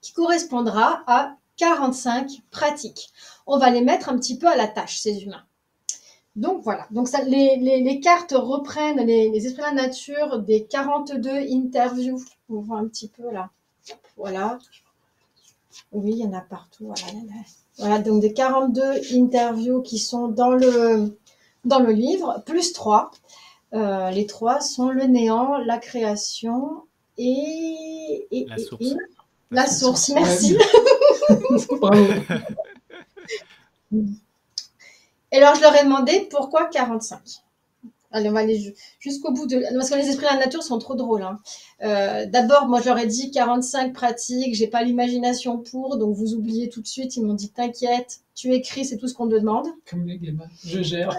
qui correspondra à quarante-cinq pratiques. On va les mettre un petit peu à la tâche, ces humains. Donc voilà, donc ça, les, les, les cartes reprennent les, les esprits de la nature des quarante-deux interviews. On voit un petit peu là. Voilà. Oui, il y en a partout. Voilà, là, là. Voilà donc des quarante-deux interviews qui sont dans le, dans le livre, plus trois. Euh, les trois sont le néant, la création et, et, la, et, source. et la, la source. La source, merci. Bravo. Et alors, je leur ai demandé pourquoi quarante-cinq. Allez, on va aller jusqu'au bout de... Parce que les esprits de la nature sont trop drôles. Hein. Euh, D'abord, moi, je leur ai dit quarante-cinq pratiques, j'ai pas l'imagination pour, donc vous oubliez tout de suite. Ils m'ont dit, t'inquiète, tu écris, c'est tout ce qu'on te demande. Comme les gamins, je gère.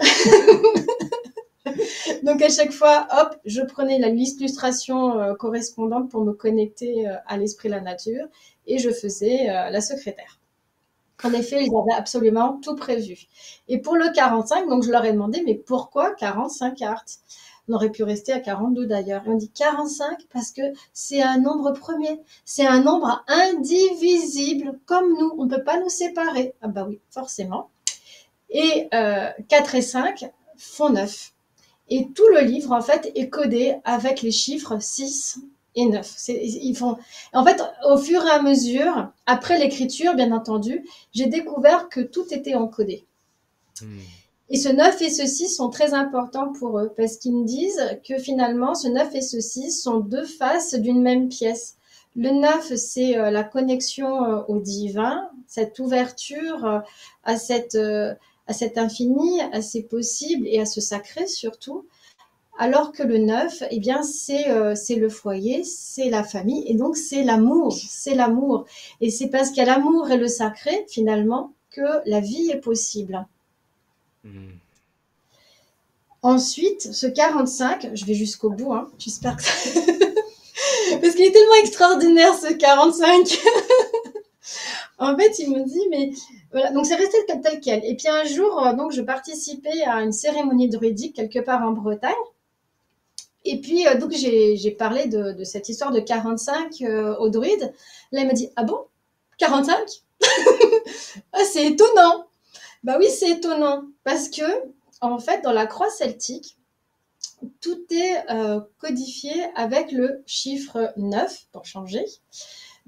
Donc, à chaque fois, hop, je prenais la liste d'illustrations euh, correspondante pour me connecter euh, à l'esprit de la nature et je faisais euh, la secrétaire. En effet, ils avaient absolument tout prévu. Et pour le quarante-cinq, donc je leur ai demandé, mais pourquoi quarante-cinq cartes? On aurait pu rester à quarante-deux d'ailleurs. Et on dit quarante-cinq parce que c'est un nombre premier. C'est un nombre indivisible, comme nous. On ne peut pas nous séparer. Ah bah oui, forcément. Et euh, quatre et cinq font neuf. Et tout le livre, en fait, est codé avec les chiffres six et neuf. Ils font... En fait, au fur et à mesure, après l'écriture, bien entendu, j'ai découvert que tout était encodé. Mmh. Et ce neuf et ce six sont très importants pour eux, parce qu'ils me disent que finalement, ce neuf et ce six sont deux faces d'une même pièce. Le neuf, c'est la connexion au divin, cette ouverture à, cette, à cet infini, à ces possibles et à ce sacré surtout. Alors que le neuf, eh bien, c'est euh, le foyer, c'est la famille, et donc c'est l'amour, c'est l'amour. Et c'est parce qu'il y a l'amour et le sacré, finalement, que la vie est possible. Mmh. Ensuite, ce quarante-cinq, je vais jusqu'au bout, hein, j'espère que ça... Parce qu'il est tellement extraordinaire, ce quarante-cinq. En fait, il me dit, mais... Voilà, donc c'est resté tel quel. Et puis un jour, donc, je participais à une cérémonie druidique, quelque part en Bretagne. Et puis, euh, donc, j'ai parlé de, de cette histoire de quarante-cinq euh, au druide. Là, il m'a dit, ah bon, quarante-cinq? Ah, c'est étonnant. Bah oui, c'est étonnant. Parce que, en fait, dans la croix celtique, tout est euh, codifié avec le chiffre neuf, pour changer.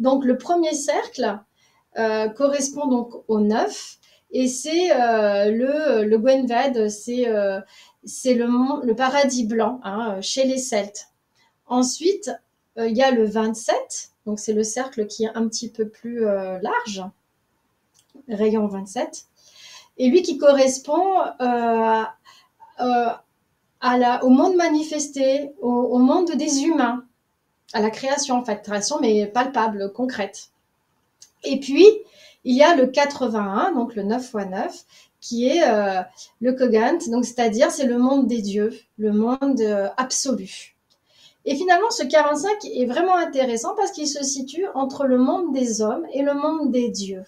Donc, le premier cercle euh, correspond donc au neuf. Et c'est euh, le, le Gwenved, c'est... Euh, c'est le, le paradis blanc, hein, chez les Celtes. Ensuite, il euh, y a le vingt-sept, donc c'est le cercle qui est un petit peu plus euh, large, rayon vingt-sept, et lui qui correspond euh, euh, à la, au monde manifesté, au, au monde des humains, à la création, en fait, création mais palpable, concrète. Et puis, il y a le quatre-vingt-un, donc le neuf fois neuf, qui est euh, le Kogant, donc c'est-à-dire c'est le monde des dieux, le monde euh, absolu. Et finalement, ce quarante-cinq est vraiment intéressant parce qu'il se situe entre le monde des hommes et le monde des dieux.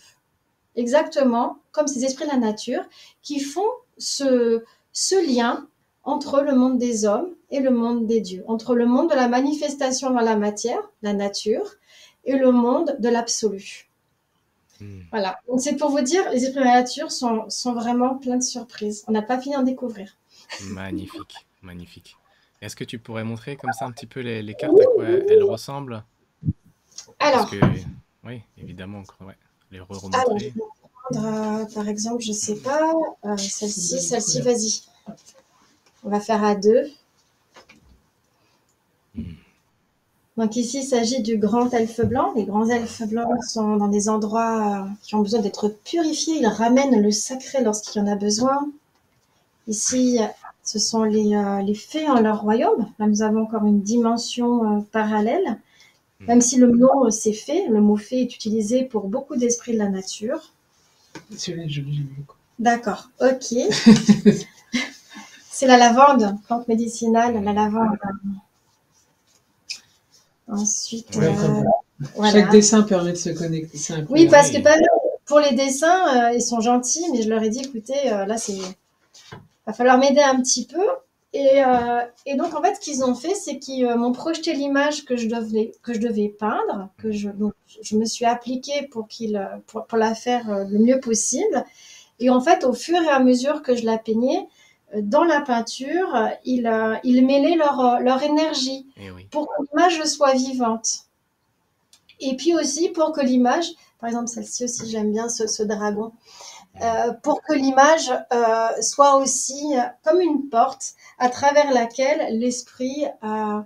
Exactement comme ces esprits de la nature qui font ce, ce lien entre le monde des hommes et le monde des dieux, entre le monde de la manifestation dans la matière, la nature, et le monde de l'absolu. Voilà, donc c'est pour vous dire, les esprits de la nature sont, sont vraiment pleins de surprises. On n'a pas fini d'en découvrir. Magnifique, magnifique. Est-ce que tu pourrais montrer comme ça un petit peu les, les cartes, à quoi elles ressemblent? Alors, parce que, oui, évidemment, ouais, les re-remontrer. Euh, par exemple, je ne sais pas, euh, celle-ci, celle-ci, vas-y. On va faire à deux. Hmm. Donc ici, il s'agit du grand elfe blanc. Les grands elfes blancs sont dans des endroits qui ont besoin d'être purifiés. Ils ramènent le sacré lorsqu'il y en a besoin. Ici, ce sont les, euh, les fées en leur royaume. Là, nous avons encore une dimension euh, parallèle. Même si le nom, euh, c'est fée, le mot fée est utilisé pour beaucoup d'esprits de la nature. D'accord, ok. C'est la lavande, plante médicinale, la lavande. Ensuite, ouais, euh, voilà. Chaque dessin permet de se connecter. Oui, parce que pour les dessins, euh, ils sont gentils, mais je leur ai dit, écoutez, euh, là, il va falloir m'aider un petit peu. Et, euh, et donc, en fait, ce qu'ils ont fait, c'est qu'ils euh, m'ont projeté l'image que je devais, que je devais peindre, que je, donc, je me suis appliquée pour, qu'il, pour, pour la faire euh, le mieux possible. Et en fait, au fur et à mesure que je la peignais, dans la peinture, ils, euh, ils mêlaient leur, leur énergie et oui, pour que l'image soit vivante. Et puis aussi pour que l'image, par exemple celle-ci aussi, j'aime bien ce, ce dragon, euh, pour que l'image euh, soit aussi comme une porte à travers laquelle l'esprit euh,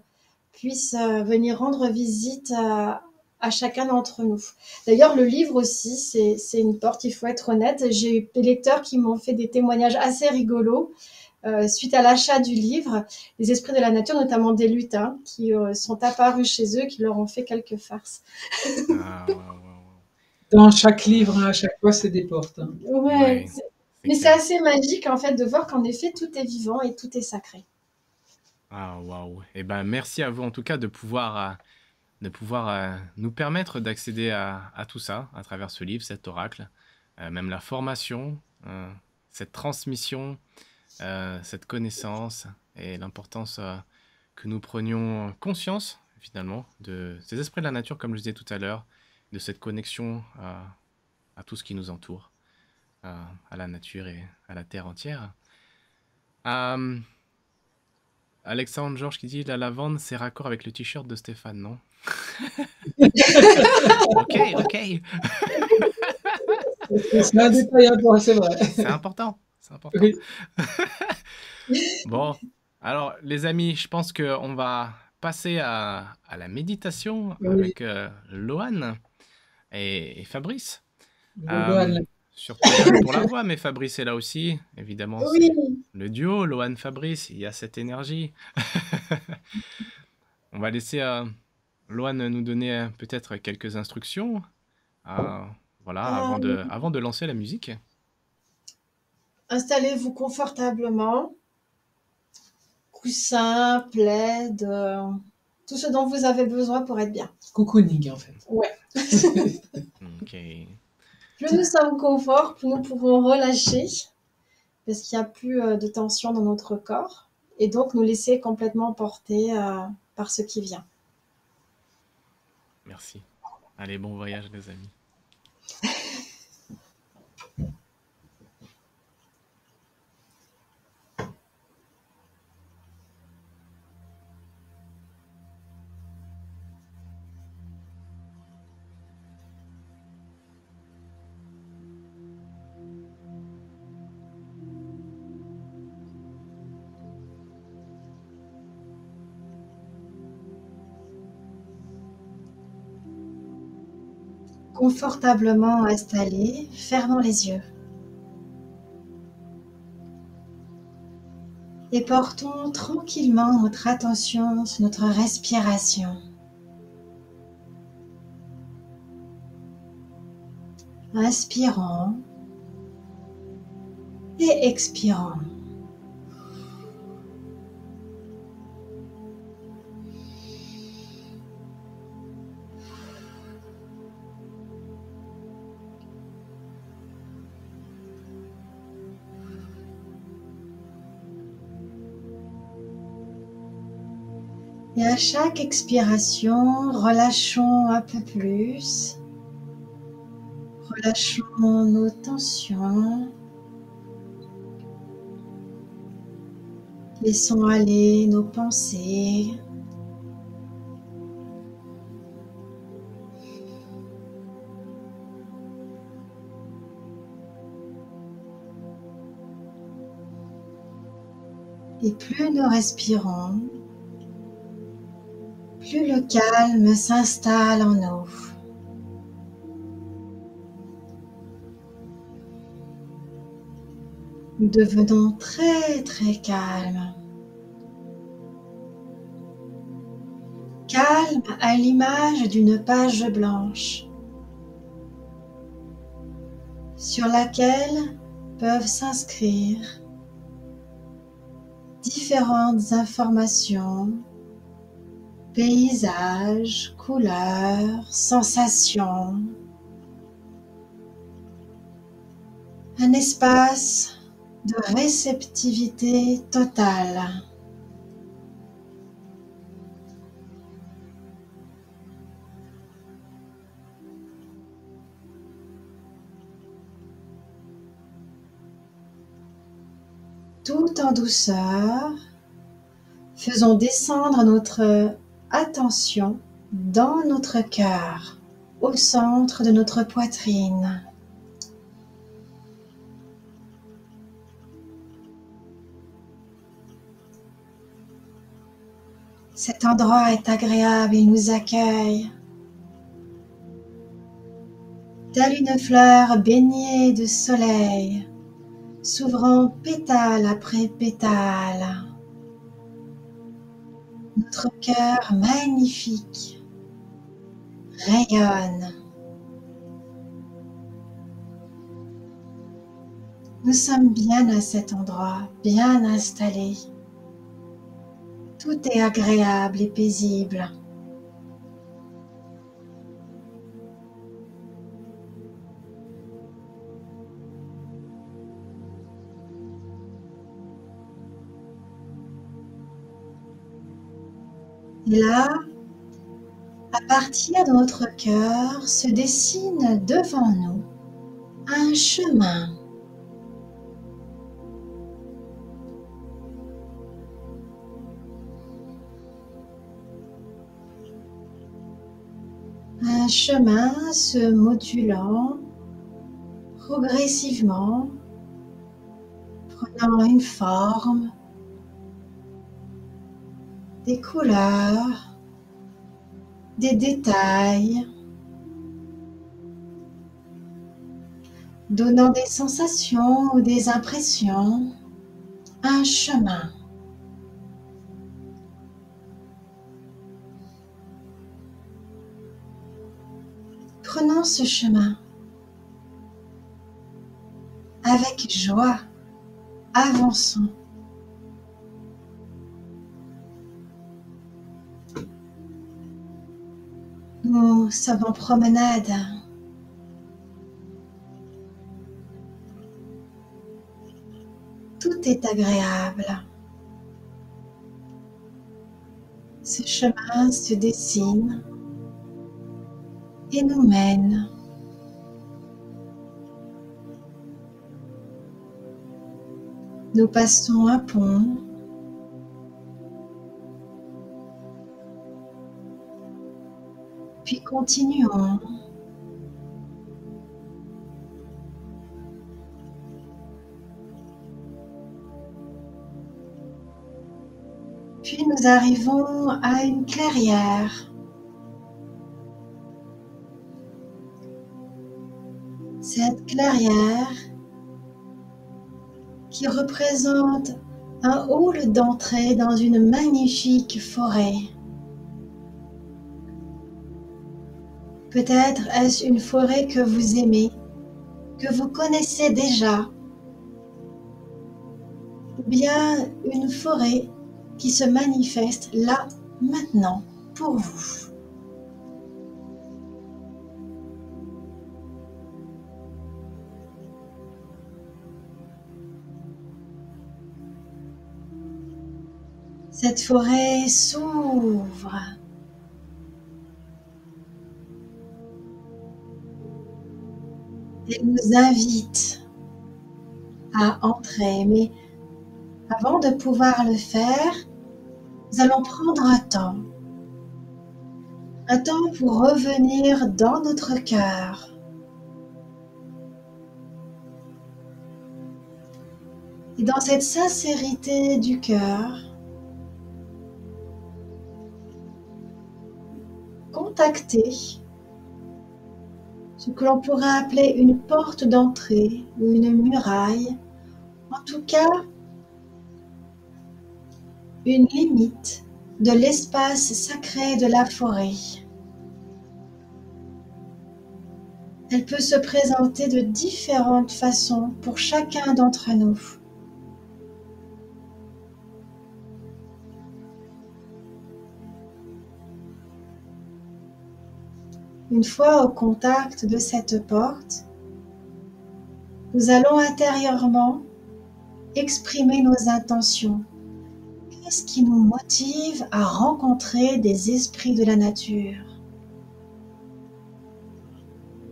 puisse euh, venir rendre visite euh, à chacun d'entre nous. D'ailleurs, le livre aussi, c'est une porte, il faut être honnête. J'ai eu des lecteurs qui m'ont fait des témoignages assez rigolos euh, suite à l'achat du livre, les esprits de la nature, notamment des lutins, qui euh, sont apparus chez eux, qui leur ont fait quelques farces. Ah, ouais, ouais, ouais. Dans chaque livre, hein, à chaque fois, c'est des portes. Hein. Ouais, ouais. Mais c'est assez magique, en fait, de voir qu'en effet, tout est vivant et tout est sacré. Ah, waouh. Eh ben, merci à vous, en tout cas, de pouvoir... Euh... de pouvoir euh, nous permettre d'accéder à, à tout ça, à travers ce livre, cet oracle, euh, même la formation, euh, cette transmission, euh, cette connaissance et l'importance euh, que nous prenions conscience, finalement, de ces esprits de la nature, comme je disais tout à l'heure, de cette connexion euh, à tout ce qui nous entoure, euh, à la nature et à la terre entière. Euh, Alexandre Georges qui dit « La lavande, c'est raccord avec le t-shirt de Stéphane, non ?» Ok, ok. C'est un détail important, c'est vrai. C'est important, c'est important. Oui. Bon, alors les amis, je pense qu'on va passer à, à la méditation oui. avec euh, Loan et, et Fabrice. Bon, euh, Loan. Surtout pour la voix, mais Fabrice est là aussi, évidemment. Oui. Le duo, Loan-Fabrice, il y a cette énergie. On va laisser euh, Loan nous donner peut-être quelques instructions euh, voilà, ah, avant, de, avant de lancer la musique. Installez-vous confortablement. Coussin, plaid, euh, tout ce dont vous avez besoin pour être bien. Cocooning, en fait. Ouais. Ok. Plus nous sommes confort, plus nous pouvons relâcher, parce qu'il n'y a plus euh, de tension dans notre corps, et donc nous laisser complètement porter euh, par ce qui vient. Merci. Allez, bon voyage les amis. Confortablement installé, fermons les yeux. Et portons tranquillement notre attention sur notre respiration. Inspirons et expirons. Et à chaque expiration, relâchons un peu plus, relâchons nos tensions, laissons aller nos pensées. Et plus nous respirons, plus le calme s'installe en nous. Nous devenons très très calmes. Calme à l'image d'une page blanche sur laquelle peuvent s'inscrire différentes informations, paysages, couleurs, sensations. Un espace de réceptivité totale. Tout en douceur, faisons descendre notre attention dans notre cœur, au centre de notre poitrine. Cet endroit est agréable, il nous accueille. Telle une fleur baignée de soleil, s'ouvrant pétale après pétale. Notre cœur magnifique rayonne. Nous sommes bien à cet endroit, bien installés. Tout est agréable et paisible. Et là, à partir de notre cœur, se dessine devant nous un chemin. Un chemin se modulant progressivement, prenant une forme, des couleurs, des détails, donnant des sensations ou des impressions, un chemin. Prenons ce chemin avec joie, avançons. Nous sommes en promenade. Tout est agréable. Ce chemin se dessine et nous mène. Nous passons un pont. Puis continuons. Puis nous arrivons à une clairière. Cette clairière qui représente un hall d'entrée dans une magnifique forêt. Peut-être est-ce une forêt que vous aimez, que vous connaissez déjà, ou bien une forêt qui se manifeste là, maintenant, pour vous. Cette forêt s'ouvre. Elle nous invite à entrer, mais avant de pouvoir le faire, nous allons prendre un temps. Un temps pour revenir dans notre cœur. Et dans cette sincérité du cœur, contacter ce que l'on pourrait appeler une porte d'entrée ou une muraille, en tout cas une limite de l'espace sacré de la forêt. Elle peut se présenter de différentes façons pour chacun d'entre nous. Une fois au contact de cette porte, nous allons intérieurement exprimer nos intentions. Qu'est-ce qui nous motive à rencontrer des esprits de la nature?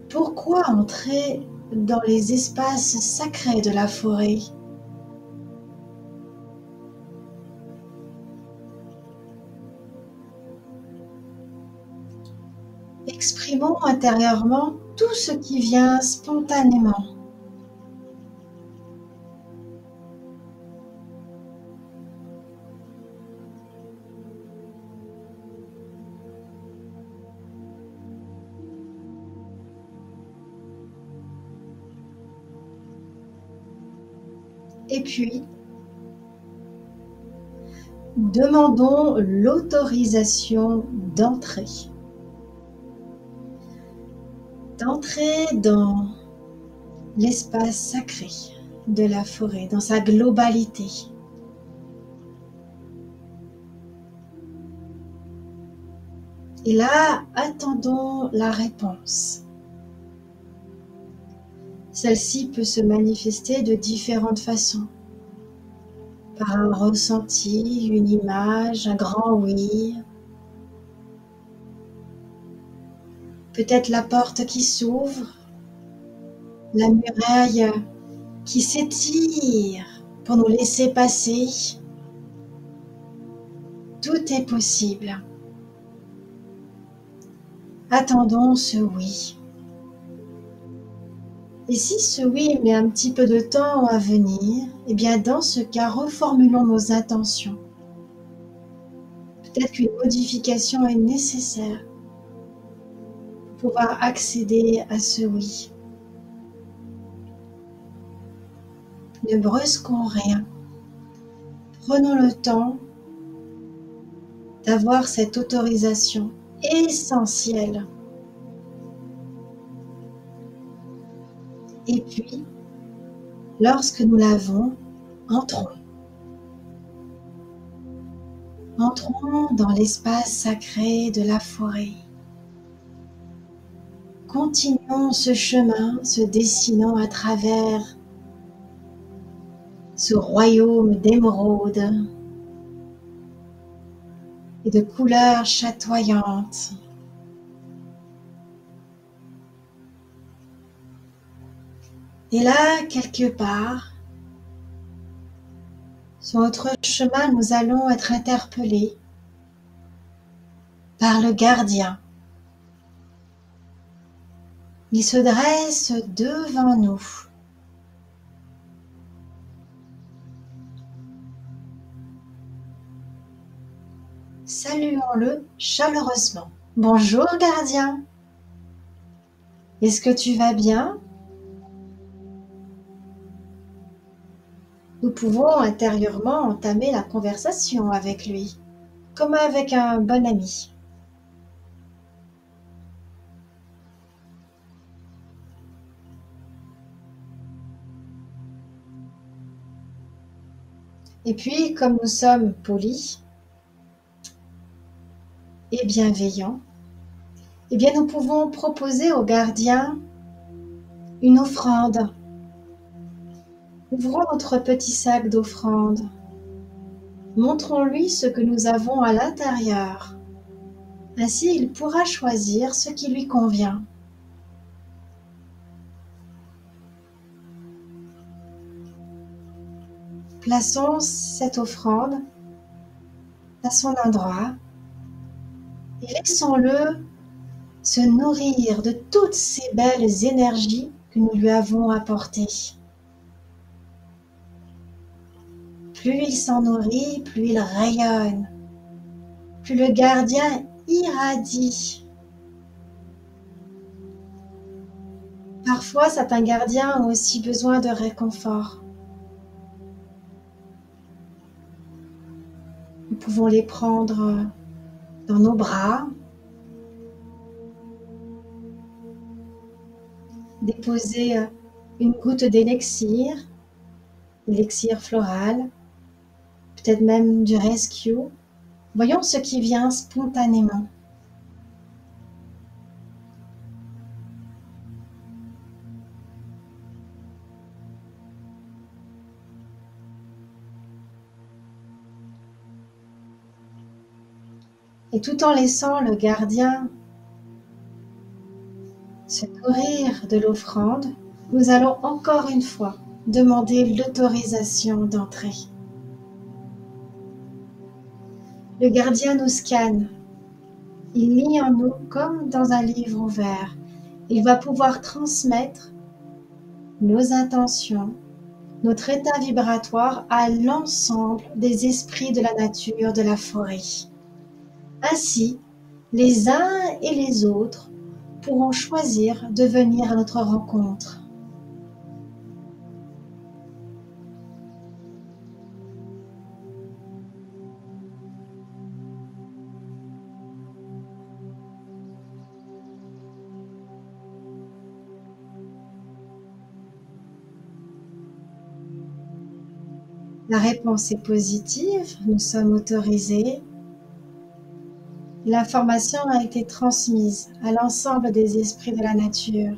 Pourquoi entrer dans les espaces sacrés de la forêt? Exprimons intérieurement tout ce qui vient spontanément. Et puis, demandons l'autorisation d'entrer. D'entrer dans l'espace sacré de la forêt, dans sa globalité. Et là, attendons la réponse. Celle-ci peut se manifester de différentes façons. Par un ressenti, une image, un grand oui. Peut-être la porte qui s'ouvre, la muraille qui s'étire pour nous laisser passer. Tout est possible. Attendons ce oui. Et si ce oui met un petit peu de temps à venir, eh bien dans ce cas, reformulons nos intentions. Peut-être qu'une modification est nécessaire pour pouvoir accéder à ce oui. Ne brusquons rien. Prenons le temps d'avoir cette autorisation essentielle. Et puis, lorsque nous l'avons, entrons. Entrons dans l'espace sacré de la forêt. Continuons ce chemin se dessinant à travers ce royaume d'émeraude et de couleurs chatoyantes. Et là, quelque part, sur notre chemin, nous allons être interpellés par le gardien. Il se dresse devant nous. Saluons-le chaleureusement. « Bonjour gardien, est-ce que tu vas bien ? » Nous pouvons intérieurement entamer la conversation avec lui, comme avec un bon ami. Et puis, comme nous sommes polis et bienveillants, eh bien nous pouvons proposer au gardien une offrande. Ouvrons notre petit sac d'offrande. Montrons-lui ce que nous avons à l'intérieur. Ainsi, il pourra choisir ce qui lui convient. Plaçons cette offrande à son endroit et laissons-le se nourrir de toutes ces belles énergies que nous lui avons apportées. Plus il s'en nourrit, plus il rayonne, plus le gardien irradie. Parfois, certains gardiens ont aussi besoin de réconfort. Nous pouvons les prendre dans nos bras, déposer une goutte d'élixir, élixir floral, peut-être même du rescue. Voyons ce qui vient spontanément. Et tout en laissant le gardien se nourrir de l'offrande, nous allons encore une fois demander l'autorisation d'entrer. Le gardien nous scanne. Il lit en nous comme dans un livre ouvert. Il va pouvoir transmettre nos intentions, notre état vibratoire à l'ensemble des esprits de la nature, de la forêt. Ainsi, les uns et les autres pourront choisir de venir à notre rencontre. La réponse est positive, nous sommes autorisés. L'information a été transmise à l'ensemble des esprits de la nature.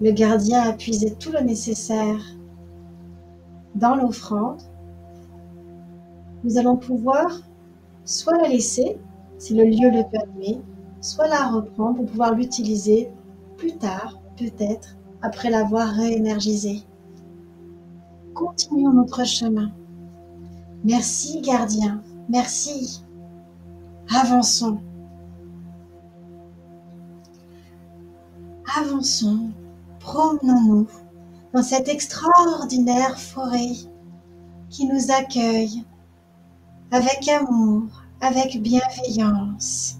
Le gardien a puisé tout le nécessaire dans l'offrande. Nous allons pouvoir soit la laisser, si le lieu le permet, soit la reprendre pour pouvoir l'utiliser plus tard, peut-être, après l'avoir réénergisée. Continuons notre chemin. Merci gardien, merci. Avançons. Avançons, promenons-nous dans cette extraordinaire forêt qui nous accueille avec amour, avec bienveillance.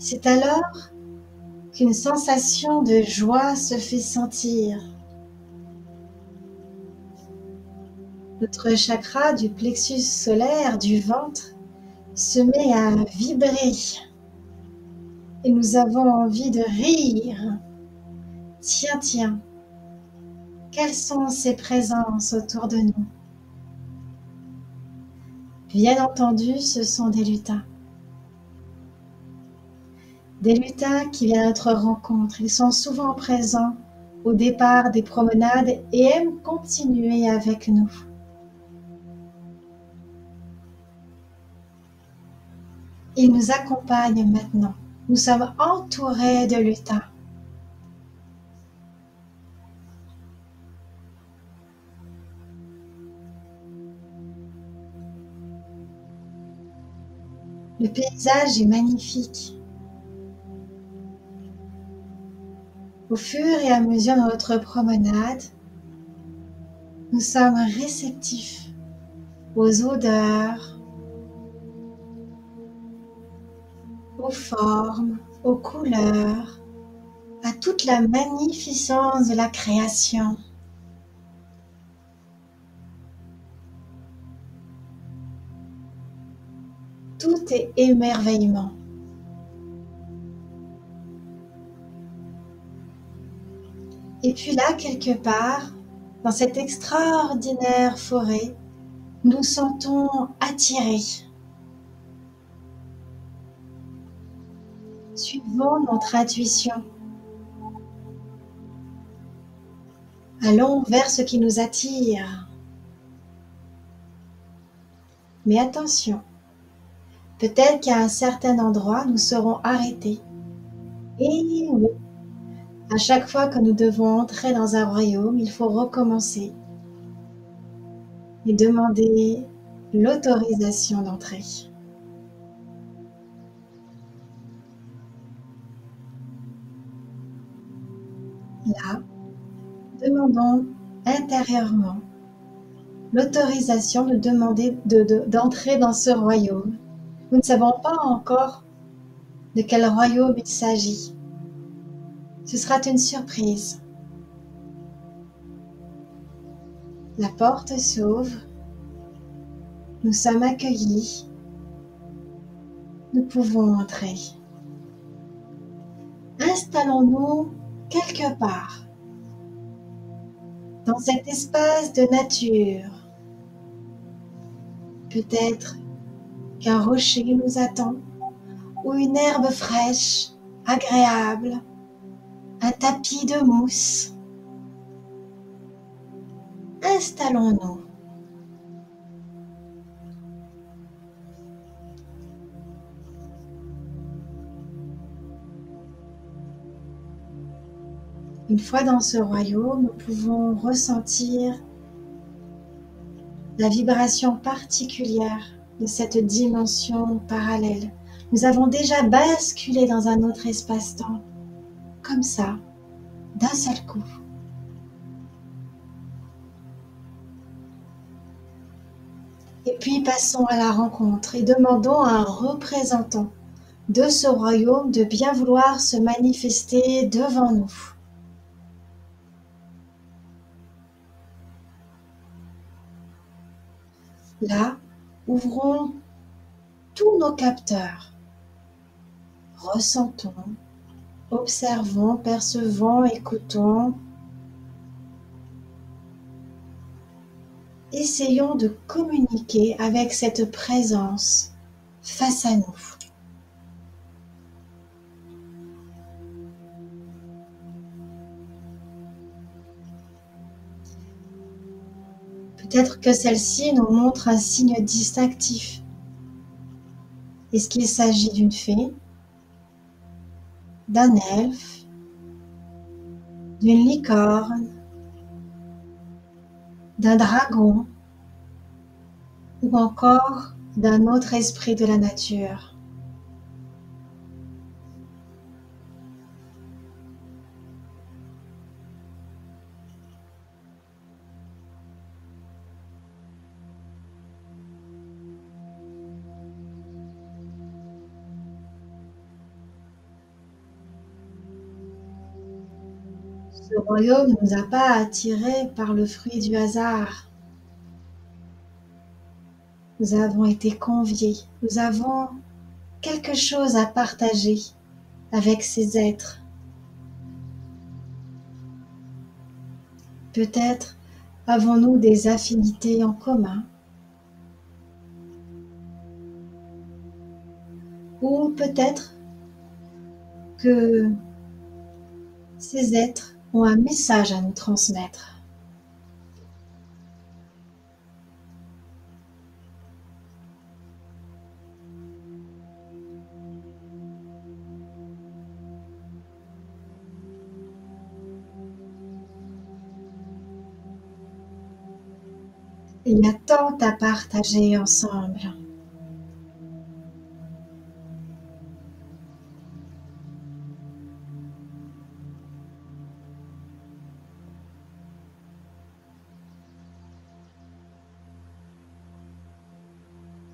C'est alors qu'une sensation de joie se fait sentir. Notre chakra du plexus solaire, du ventre, se met à vibrer. Et nous avons envie de rire. Tiens, tiens, quelles sont ces présences autour de nous? Bien entendu, ce sont des lutins. Des lutins qui viennent à notre rencontre, ils sont souvent présents au départ des promenades et aiment continuer avec nous. Ils nous accompagnent maintenant. Nous sommes entourés de lutins. Le paysage est magnifique. Au fur et à mesure de notre promenade, nous sommes réceptifs aux odeurs, aux formes, aux couleurs, à toute la magnificence de la création. Tout est émerveillement. Et puis là, quelque part, dans cette extraordinaire forêt, nous sentons attirés. Suivons notre intuition. Allons vers ce qui nous attire. Mais attention, peut-être qu'à un certain endroit, nous serons arrêtés. Et oui. À chaque fois que nous devons entrer dans un royaume, il faut recommencer et demander l'autorisation d'entrer. Là, demandons intérieurement l'autorisation de demander de, de, d'entrer dans ce royaume. Nous ne savons pas encore de quel royaume il s'agit. Ce sera une surprise. La porte s'ouvre. Nous sommes accueillis. Nous pouvons entrer. Installons-nous quelque part dans cet espace de nature. Peut-être qu'un rocher nous attend ou une herbe fraîche, agréable. Un tapis de mousse. Installons-nous. Une fois dans ce royaume, nous pouvons ressentir la vibration particulière de cette dimension parallèle. Nous avons déjà basculé dans un autre espace-temps. Comme ça, d'un seul coup. Et puis passons à la rencontre et demandons à un représentant de ce royaume de bien vouloir se manifester devant nous. Là, ouvrons tous nos capteurs. ressentons, observons, percevons, écoutons. Essayons de communiquer avec cette présence face à nous. Peut-être que celle-ci nous montre un signe distinctif. Est-ce qu'il s'agit d'une fée, d'un elfe, d'une licorne, d'un dragon ou encore d'un autre esprit de la nature? Le royaume ne nous a pas attirés par le fruit du hasard. Nous avons été conviés, nous avons quelque chose à partager avec ces êtres. Peut-être avons-nous des affinités en commun. Ou peut-être que ces êtres ont un message à nous transmettre. Il y a tant à partager ensemble.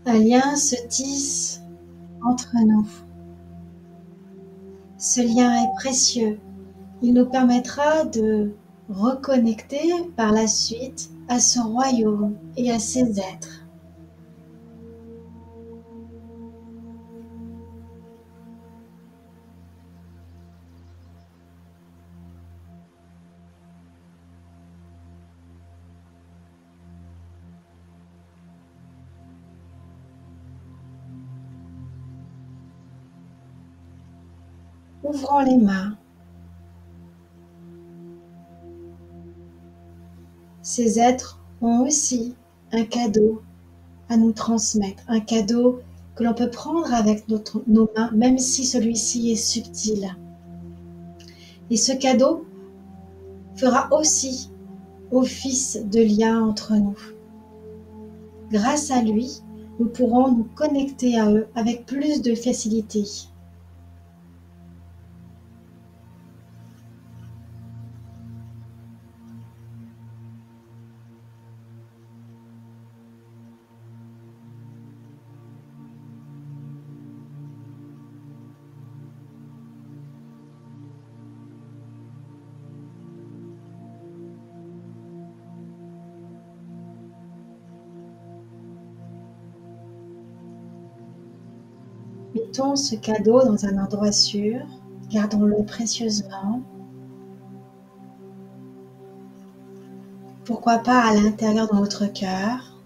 Un lien se tisse entre nous. Ce lien est précieux. Il nous permettra de reconnecter par la suite à ce royaume et à ses êtres. Ouvrons les mains. Ces êtres ont aussi un cadeau à nous transmettre, un cadeau que l'on peut prendre avec notre, nos mains, même si celui-ci est subtil. Et ce cadeau fera aussi office de lien entre nous. Grâce à lui, nous pourrons nous connecter à eux avec plus de facilité. Mettons ce cadeau dans un endroit sûr, gardons-le précieusement. Pourquoi pas à l'intérieur de notre cœur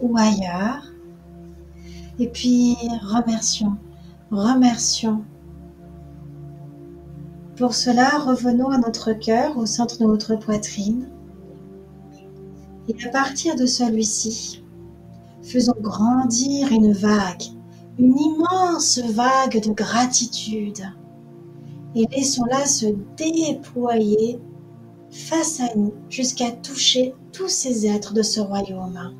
ou ailleurs. Et puis remercions, remercions. Pour cela, revenons à notre cœur, au centre de notre poitrine. Et à partir de celui-ci, faisons grandir une vague, une immense vague de gratitude et laissons-la se déployer face à nous jusqu'à toucher tous ces êtres de ce royaume.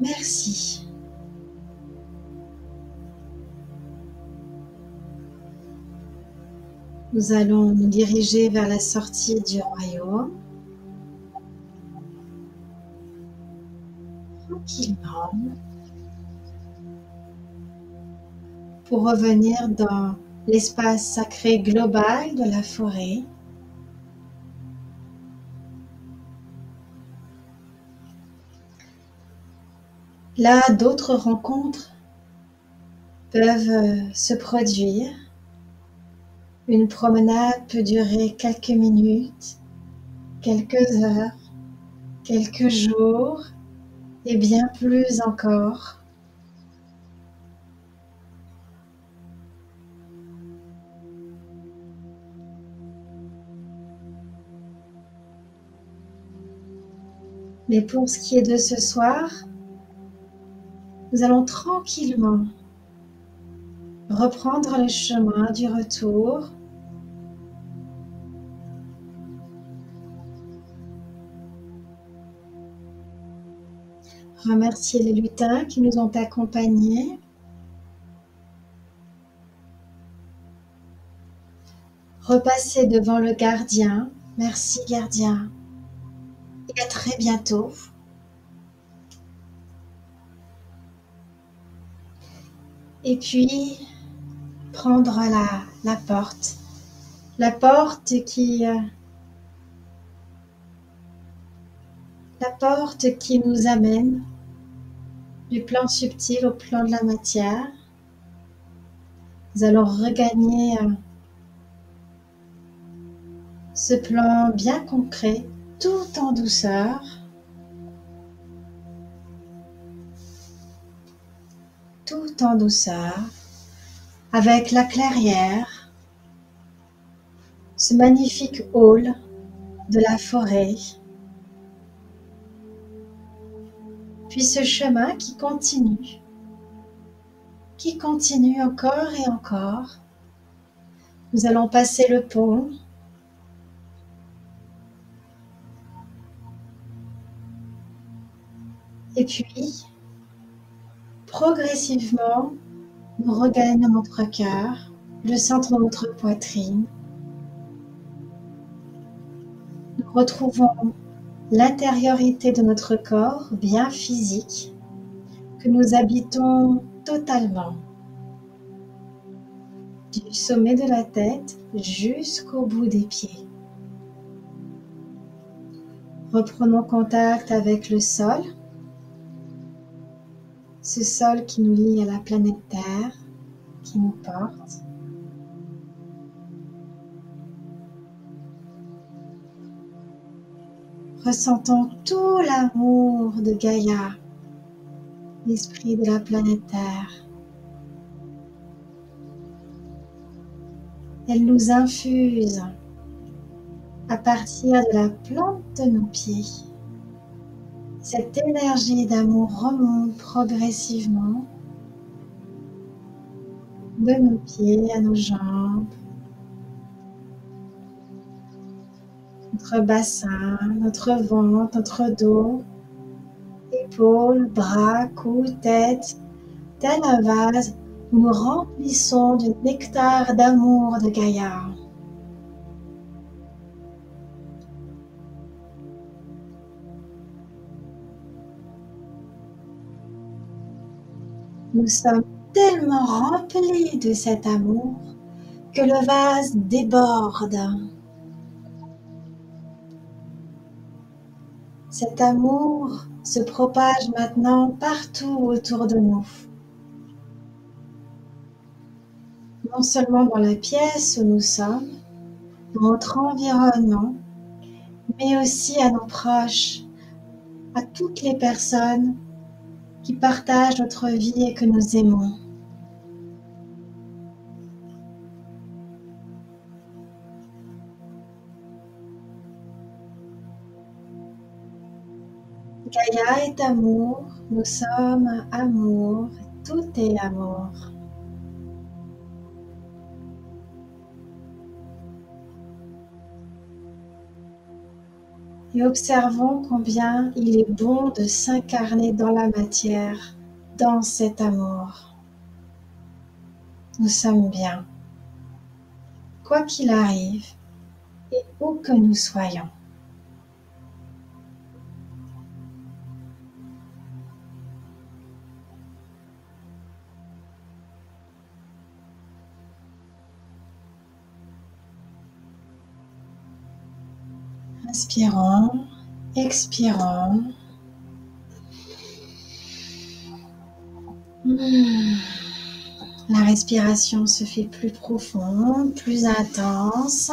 Merci. Nous allons nous diriger vers la sortie du royaume. Tranquillement, pour revenir dans l'espace sacré global de la forêt. Là, d'autres rencontres peuvent se produire. Une promenade peut durer quelques minutes, quelques heures, quelques jours et bien plus encore. Mais pour ce qui est de ce soir, nous allons tranquillement reprendre le chemin du retour. Remercier les lutins qui nous ont accompagnés. Repasser devant le gardien. Merci gardien. Et à très bientôt. Et puis, prendre la, la porte. La porte qui... La porte qui nous amène du plan subtil au plan de la matière. Nous allons regagner ce plan bien concret, tout en douceur. Tout en douceur, avec la clairière, ce magnifique hall de la forêt, puis ce chemin qui continue, qui continue encore et encore. Nous allons passer le pont, et puis progressivement, nous regagnons notre cœur, le centre de notre poitrine. Nous retrouvons l'intériorité de notre corps, bien physique, que nous habitons totalement. Du sommet de la tête jusqu'au bout des pieds. Reprenons contact avec le sol. Ce sol qui nous lie à la planète Terre, qui nous porte. Ressentons tout l'amour de Gaïa, l'esprit de la planète Terre. Elle nous infuse à partir de la plante de nos pieds. Cette énergie d'amour remonte progressivement de nos pieds à nos jambes, notre bassin, notre ventre, notre dos, épaules, bras, cou, tête, tel un vase où nous remplissons du nectar d'amour de Gaïa. Nous sommes tellement remplis de cet amour que le vase déborde. Cet amour se propage maintenant partout autour de nous. Non seulement dans la pièce où nous sommes, dans notre environnement, mais aussi à nos proches, à toutes les personnes qui partagent notre vie et que nous aimons. Gaïa est amour, nous sommes amour, tout est amour. Et observons combien il est bon de s'incarner dans la matière, dans cet amour. Nous sommes bien, quoi qu'il arrive et où que nous soyons. inspirant, expirant. La respiration se fait plus profonde, plus intense.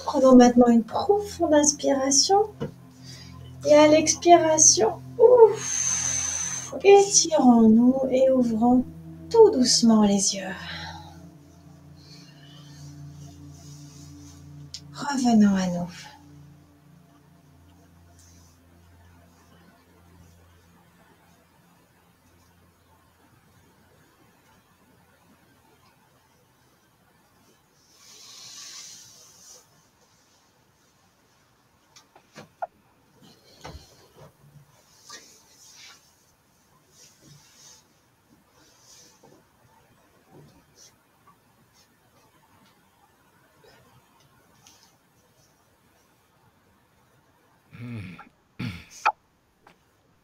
Prenons maintenant une profonde inspiration. Et à l'expiration, ouf, étirons-nous et ouvrons tout doucement les yeux. Revenons à nous.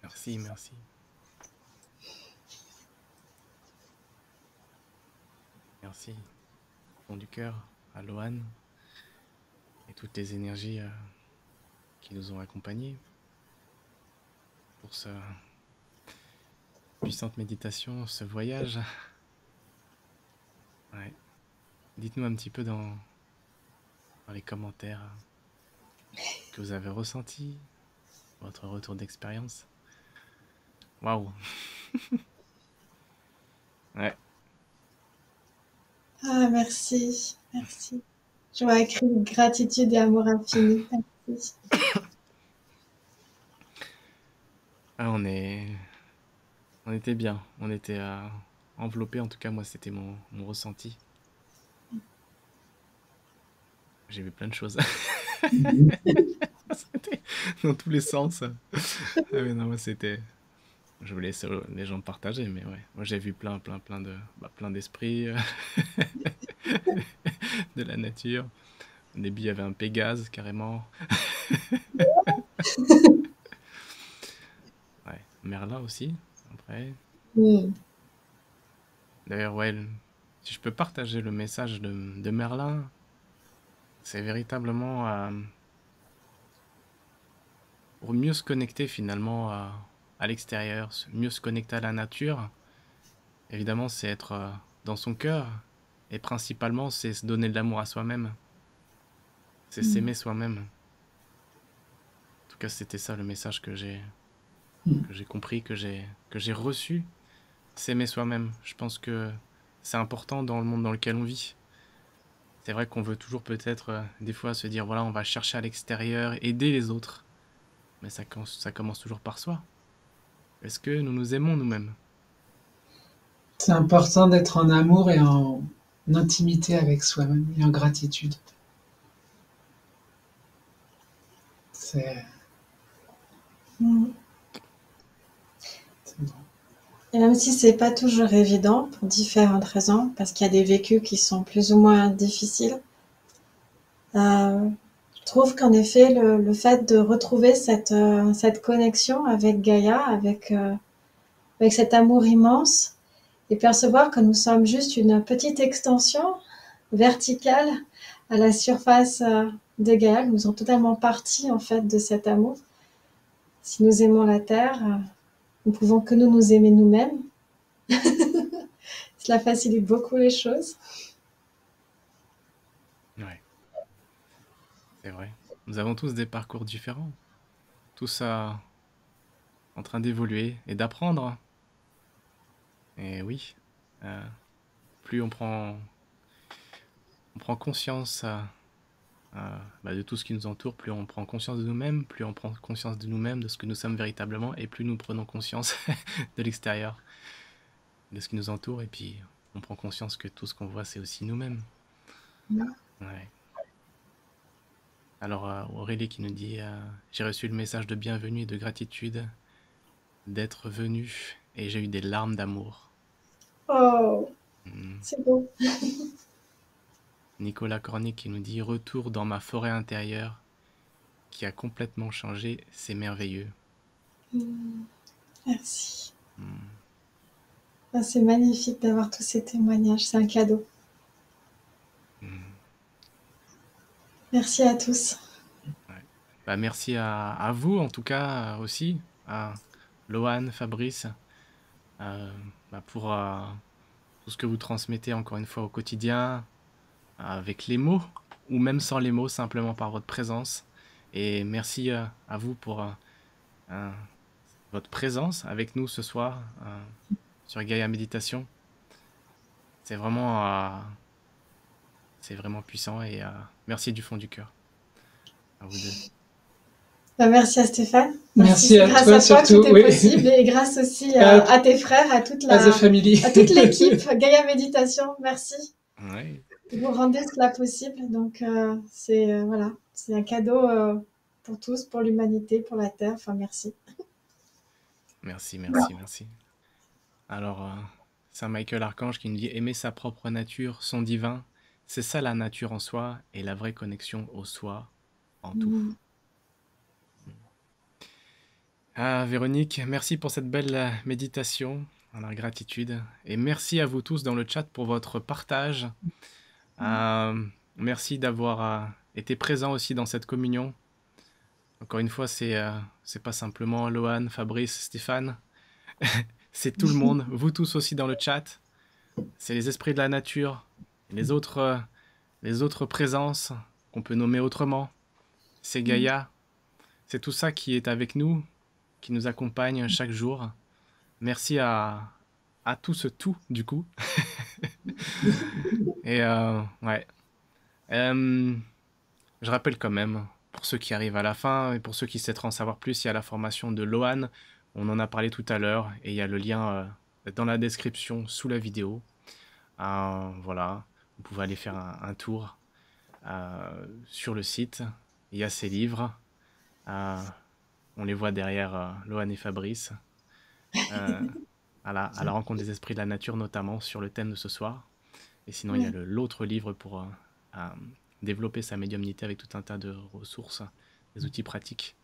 Merci, merci. Merci du cœur à Loan et toutes les énergies euh, qui nous ont accompagnés pour cette puissante méditation, ce voyage. Ouais. Dites-nous un petit peu dans, dans les commentaires ce que vous avez ressenti, votre retour d'expérience. Waouh. Ouais. Ah, merci, merci. Je vois écrit gratitude et amour infini. Merci. Ah, on est... On était bien. On était euh, enveloppés. En tout cas, moi, c'était mon, mon ressenti. J'ai vu plein de choses. C'était dans tous les sens. Ah, mais non, moi, c'était... Je voulais laisser les gens partager, mais ouais. Moi, j'ai vu plein, plein, plein de, bah, plein d'esprits, euh, de la nature. Au début, il y avait un Pégase, carrément. Ouais. Merlin aussi, après. Mm. D'ailleurs, ouais, le, si je peux partager le message de, de Merlin, c'est véritablement euh, pour mieux se connecter, finalement, à... à l'extérieur, mieux se connecter à la nature, évidemment, c'est être dans son cœur, et principalement, c'est se donner de l'amour à soi-même, c'est mmh. s'aimer soi-même. En tout cas, c'était ça le message que j'ai mmh. que j'ai compris, que j'ai que j'ai reçu, s'aimer soi-même. Je pense que c'est important dans le monde dans lequel on vit. C'est vrai qu'on veut toujours peut-être, euh, des fois, se dire, voilà, on va chercher à l'extérieur, aider les autres, mais ça, ça commence toujours par soi. Est-ce que nous nous aimons nous-mêmes? C'est important d'être en amour et en intimité avec soi-même et en gratitude. C'est... Mmh. C'est bon. Et même si ce n'est pas toujours évident, pour différentes raisons, parce qu'il y a des vécus qui sont plus ou moins difficiles, euh, je trouve qu'en effet, le, le fait de retrouver cette, euh, cette connexion avec Gaïa, avec, euh, avec cet amour immense, et percevoir que nous sommes juste une petite extension verticale à la surface euh, de Gaïa, nous sommes totalement partis en fait de cet amour. Si nous aimons la Terre, euh, nous ne pouvons que nous nous aimer nous-mêmes. Cela facilite beaucoup les choses. C'est vrai. Nous avons tous des parcours différents. Tout ça en train d'évoluer et d'apprendre. Et oui, euh, plus on prend, on prend conscience euh, euh, bah de tout ce qui nous entoure, plus on prend conscience de nous-mêmes, plus on prend conscience de nous-mêmes, de ce que nous sommes véritablement, et plus nous prenons conscience de l'extérieur, de ce qui nous entoure, et puis on prend conscience que tout ce qu'on voit, c'est aussi nous-mêmes. Ouais. Alors Aurélie qui nous dit euh, « J'ai reçu le message de bienvenue et de gratitude d'être venu et j'ai eu des larmes d'amour. » Oh, mmh. C'est beau. Nicolas Cornet qui nous dit « Retour dans ma forêt intérieure qui a complètement changé, c'est merveilleux. Mmh. » Merci. Mmh. C'est magnifique d'avoir tous ces témoignages, c'est un cadeau. Merci à tous. Bah, merci à, à vous, en tout cas, aussi, à Loan, Fabrice, euh, bah, pour euh, tout ce que vous transmettez, encore une fois, au quotidien, avec les mots, ou même sans les mots, simplement par votre présence. Et merci euh, à vous pour euh, euh, votre présence avec nous ce soir euh, sur Gaïa Méditation. C'est vraiment, euh, c'est vraiment puissant et euh, merci du fond du cœur. À vous deux. Merci à Stéphane. Merci, merci à grâce toi, à toi surtout, tout est oui. possible et grâce aussi à, à, à tes frères, à toute la, à toute l'équipe Gaïa Méditation. Merci. Oui. Vous rendez cela possible, donc euh, c'est euh, voilà, c'est un cadeau euh, pour tous, pour l'humanité, pour la terre. Enfin, merci. Merci, merci, merci. Alors, euh, Saint Michael Archange qui nous dit aimer sa propre nature, son divin, c'est ça la nature en soi et la vraie connexion au soi en tout. Mmh. Ah, Véronique, merci pour cette belle méditation. Voilà, gratitude. Et merci à vous tous dans le chat pour votre partage. Euh, merci d'avoir euh, été présent aussi dans cette communion. Encore une fois, c'est euh, c'est pas simplement Loan, Fabrice, Stéphane. C'est tout le monde, vous tous aussi dans le chat. C'est les esprits de la nature, les autres, euh, les autres présences qu'on peut nommer autrement. C'est Gaïa. C'est tout ça qui est avec nous, qui nous accompagne chaque jour. Merci à, à tout ce tout, du coup. Et euh, ouais. Euh, je rappelle quand même, pour ceux qui arrivent à la fin, et pour ceux qui souhaiteraient en savoir plus, il y a la formation de Loan, on en a parlé tout à l'heure, et il y a le lien euh, dans la description, sous la vidéo. Euh, voilà, vous pouvez aller faire un, un tour euh, sur le site. Il y a ses livres. Euh, on les voit derrière euh, Loan et Fabrice. Euh, à, la, à la rencontre des esprits de la nature, notamment sur le thème de ce soir. Et sinon, ouais. il y a l'autre livre pour euh, euh, développer sa médiumnité avec tout un tas de ressources, des outils pratiques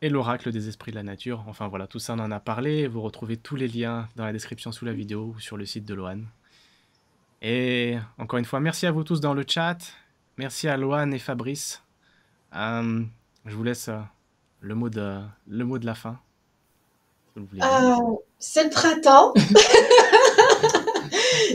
et l'oracle des esprits de la nature. Enfin voilà, tout ça, on en a parlé. Vous retrouvez tous les liens dans la description sous la vidéo ou sur le site de Loan. Et encore une fois, merci à vous tous dans le chat. Merci à Loan et Fabrice. Euh, je vous laisse euh, le, mot de, le mot de la fin. Euh, c'est le printemps.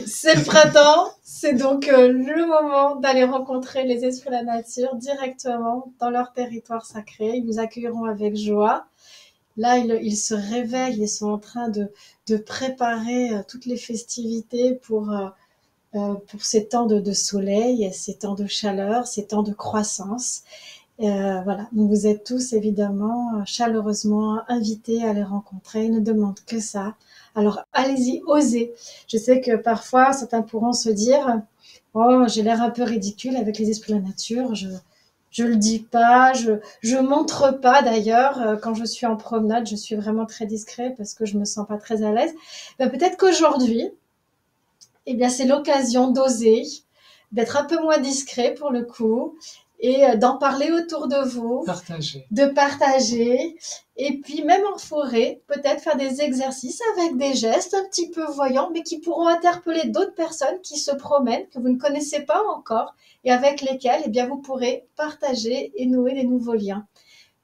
C'est le printemps. C'est donc euh, le moment d'aller rencontrer les esprits de la nature directement dans leur territoire sacré. Ils nous accueilleront avec joie. Là, ils, ils se réveillent. Ils sont en train de, de préparer euh, toutes les festivités pour, euh, euh, pour ces temps de, de soleil, ces temps de chaleur, ces temps de croissance. Euh, voilà, donc vous êtes tous évidemment chaleureusement invités à les rencontrer, ils ne demandent que ça. Alors allez-y, osez. Je sais que parfois certains pourront se dire « Oh, j'ai l'air un peu ridicule avec les esprits de la nature, je je le dis pas, je je montre pas d'ailleurs, quand je suis en promenade, je suis vraiment très discret parce que je me sens pas très à l'aise. » Ben, peut-être qu'aujourd'hui, eh bien c'est l'occasion d'oser, d'être un peu moins discret pour le coup. Et d'en parler autour de vous, partager. de partager, et puis même en forêt, peut-être faire des exercices avec des gestes un petit peu voyants, mais qui pourront interpeller d'autres personnes qui se promènent, que vous ne connaissez pas encore, et avec lesquelles eh bien, vous pourrez partager et nouer des nouveaux liens.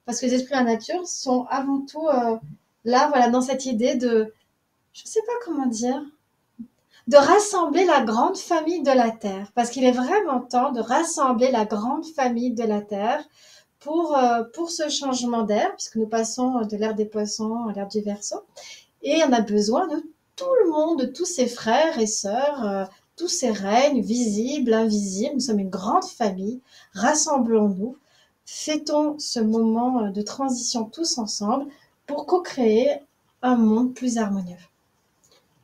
Parce que les esprits de la nature sont avant tout euh, là, voilà, dans cette idée de, je ne sais pas comment dire, de rassembler la grande famille de la Terre, parce qu'il est vraiment temps de rassembler la grande famille de la Terre pour, euh, pour ce changement d'ère, puisque nous passons de l'ère des poissons à l'ère du Verseau, et on a besoin de tout le monde, de tous ses frères et sœurs, euh, tous ces règnes, visibles, invisibles, nous sommes une grande famille, rassemblons-nous, fêtons ce moment de transition tous ensemble pour co-créer un monde plus harmonieux.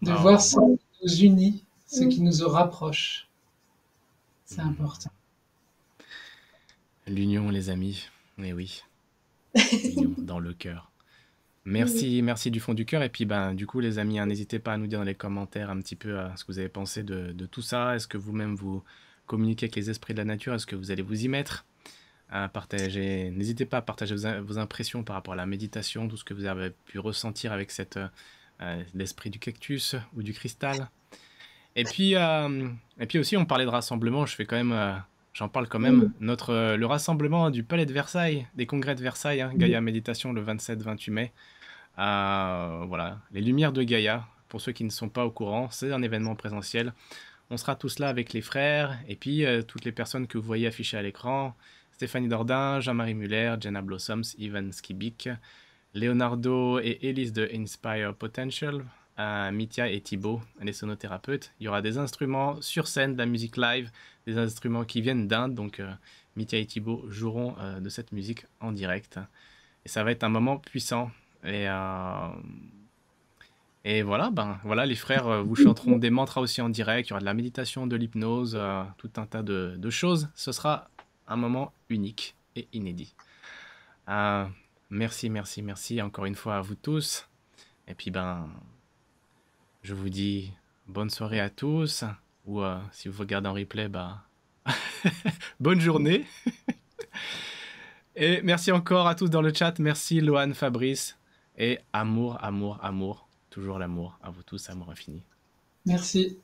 De voir ça nous unit, ce qui nous rapproche. C'est mmh. important. L'union, les amis. Mais oui. L'union dans le cœur. Merci, mmh. merci du fond du cœur. Et puis, ben, du coup, les amis, n'hésitez hein, pas à nous dire dans les commentaires un petit peu hein, ce que vous avez pensé de, de tout ça. Est-ce que vous-même, vous communiquez avec les esprits de la nature? Est-ce que vous allez vous y mettre? N'hésitez pas à partager vos, vos impressions par rapport à la méditation, tout ce que vous avez pu ressentir avec cette... Euh, l'esprit du cactus ou du cristal. Et puis, euh, et puis aussi, on parlait de rassemblement. Je fais quand même, euh, J'en parle quand même. Notre, euh, le rassemblement du Palais de Versailles, des congrès de Versailles, hein, Gaïa Méditation le vingt-sept vingt-huit mai. Euh, voilà, les Lumières de Gaïa, pour ceux qui ne sont pas au courant, c'est un événement présentiel. On sera tous là avec les frères et puis euh, toutes les personnes que vous voyez affichées à l'écran. Stéphanie Dordain, Jean-Marie Muller, Jenna Blossoms, Ivan Skibik, Leonardo et Elise de Inspire Potential, euh, Mitia et Thibaut, les sonothérapeutes. Il y aura des instruments sur scène, de la musique live, des instruments qui viennent d'Inde. Donc euh, Mitia et Thibaut joueront euh, de cette musique en direct. Et ça va être un moment puissant. Et, euh, et voilà, ben, voilà, les frères euh, vous chanteront des mantras aussi en direct. Il y aura de la méditation, de l'hypnose, euh, tout un tas de, de choses. Ce sera un moment unique et inédit. Euh, merci, merci, merci encore une fois à vous tous. Et puis, ben, je vous dis bonne soirée à tous. Ou euh, si vous regardez en replay, ben, bonne journée. Et merci encore à tous dans le chat. Merci Loan, Fabrice. Et amour, amour, amour. Toujours l'amour à vous tous, amour infini. Merci.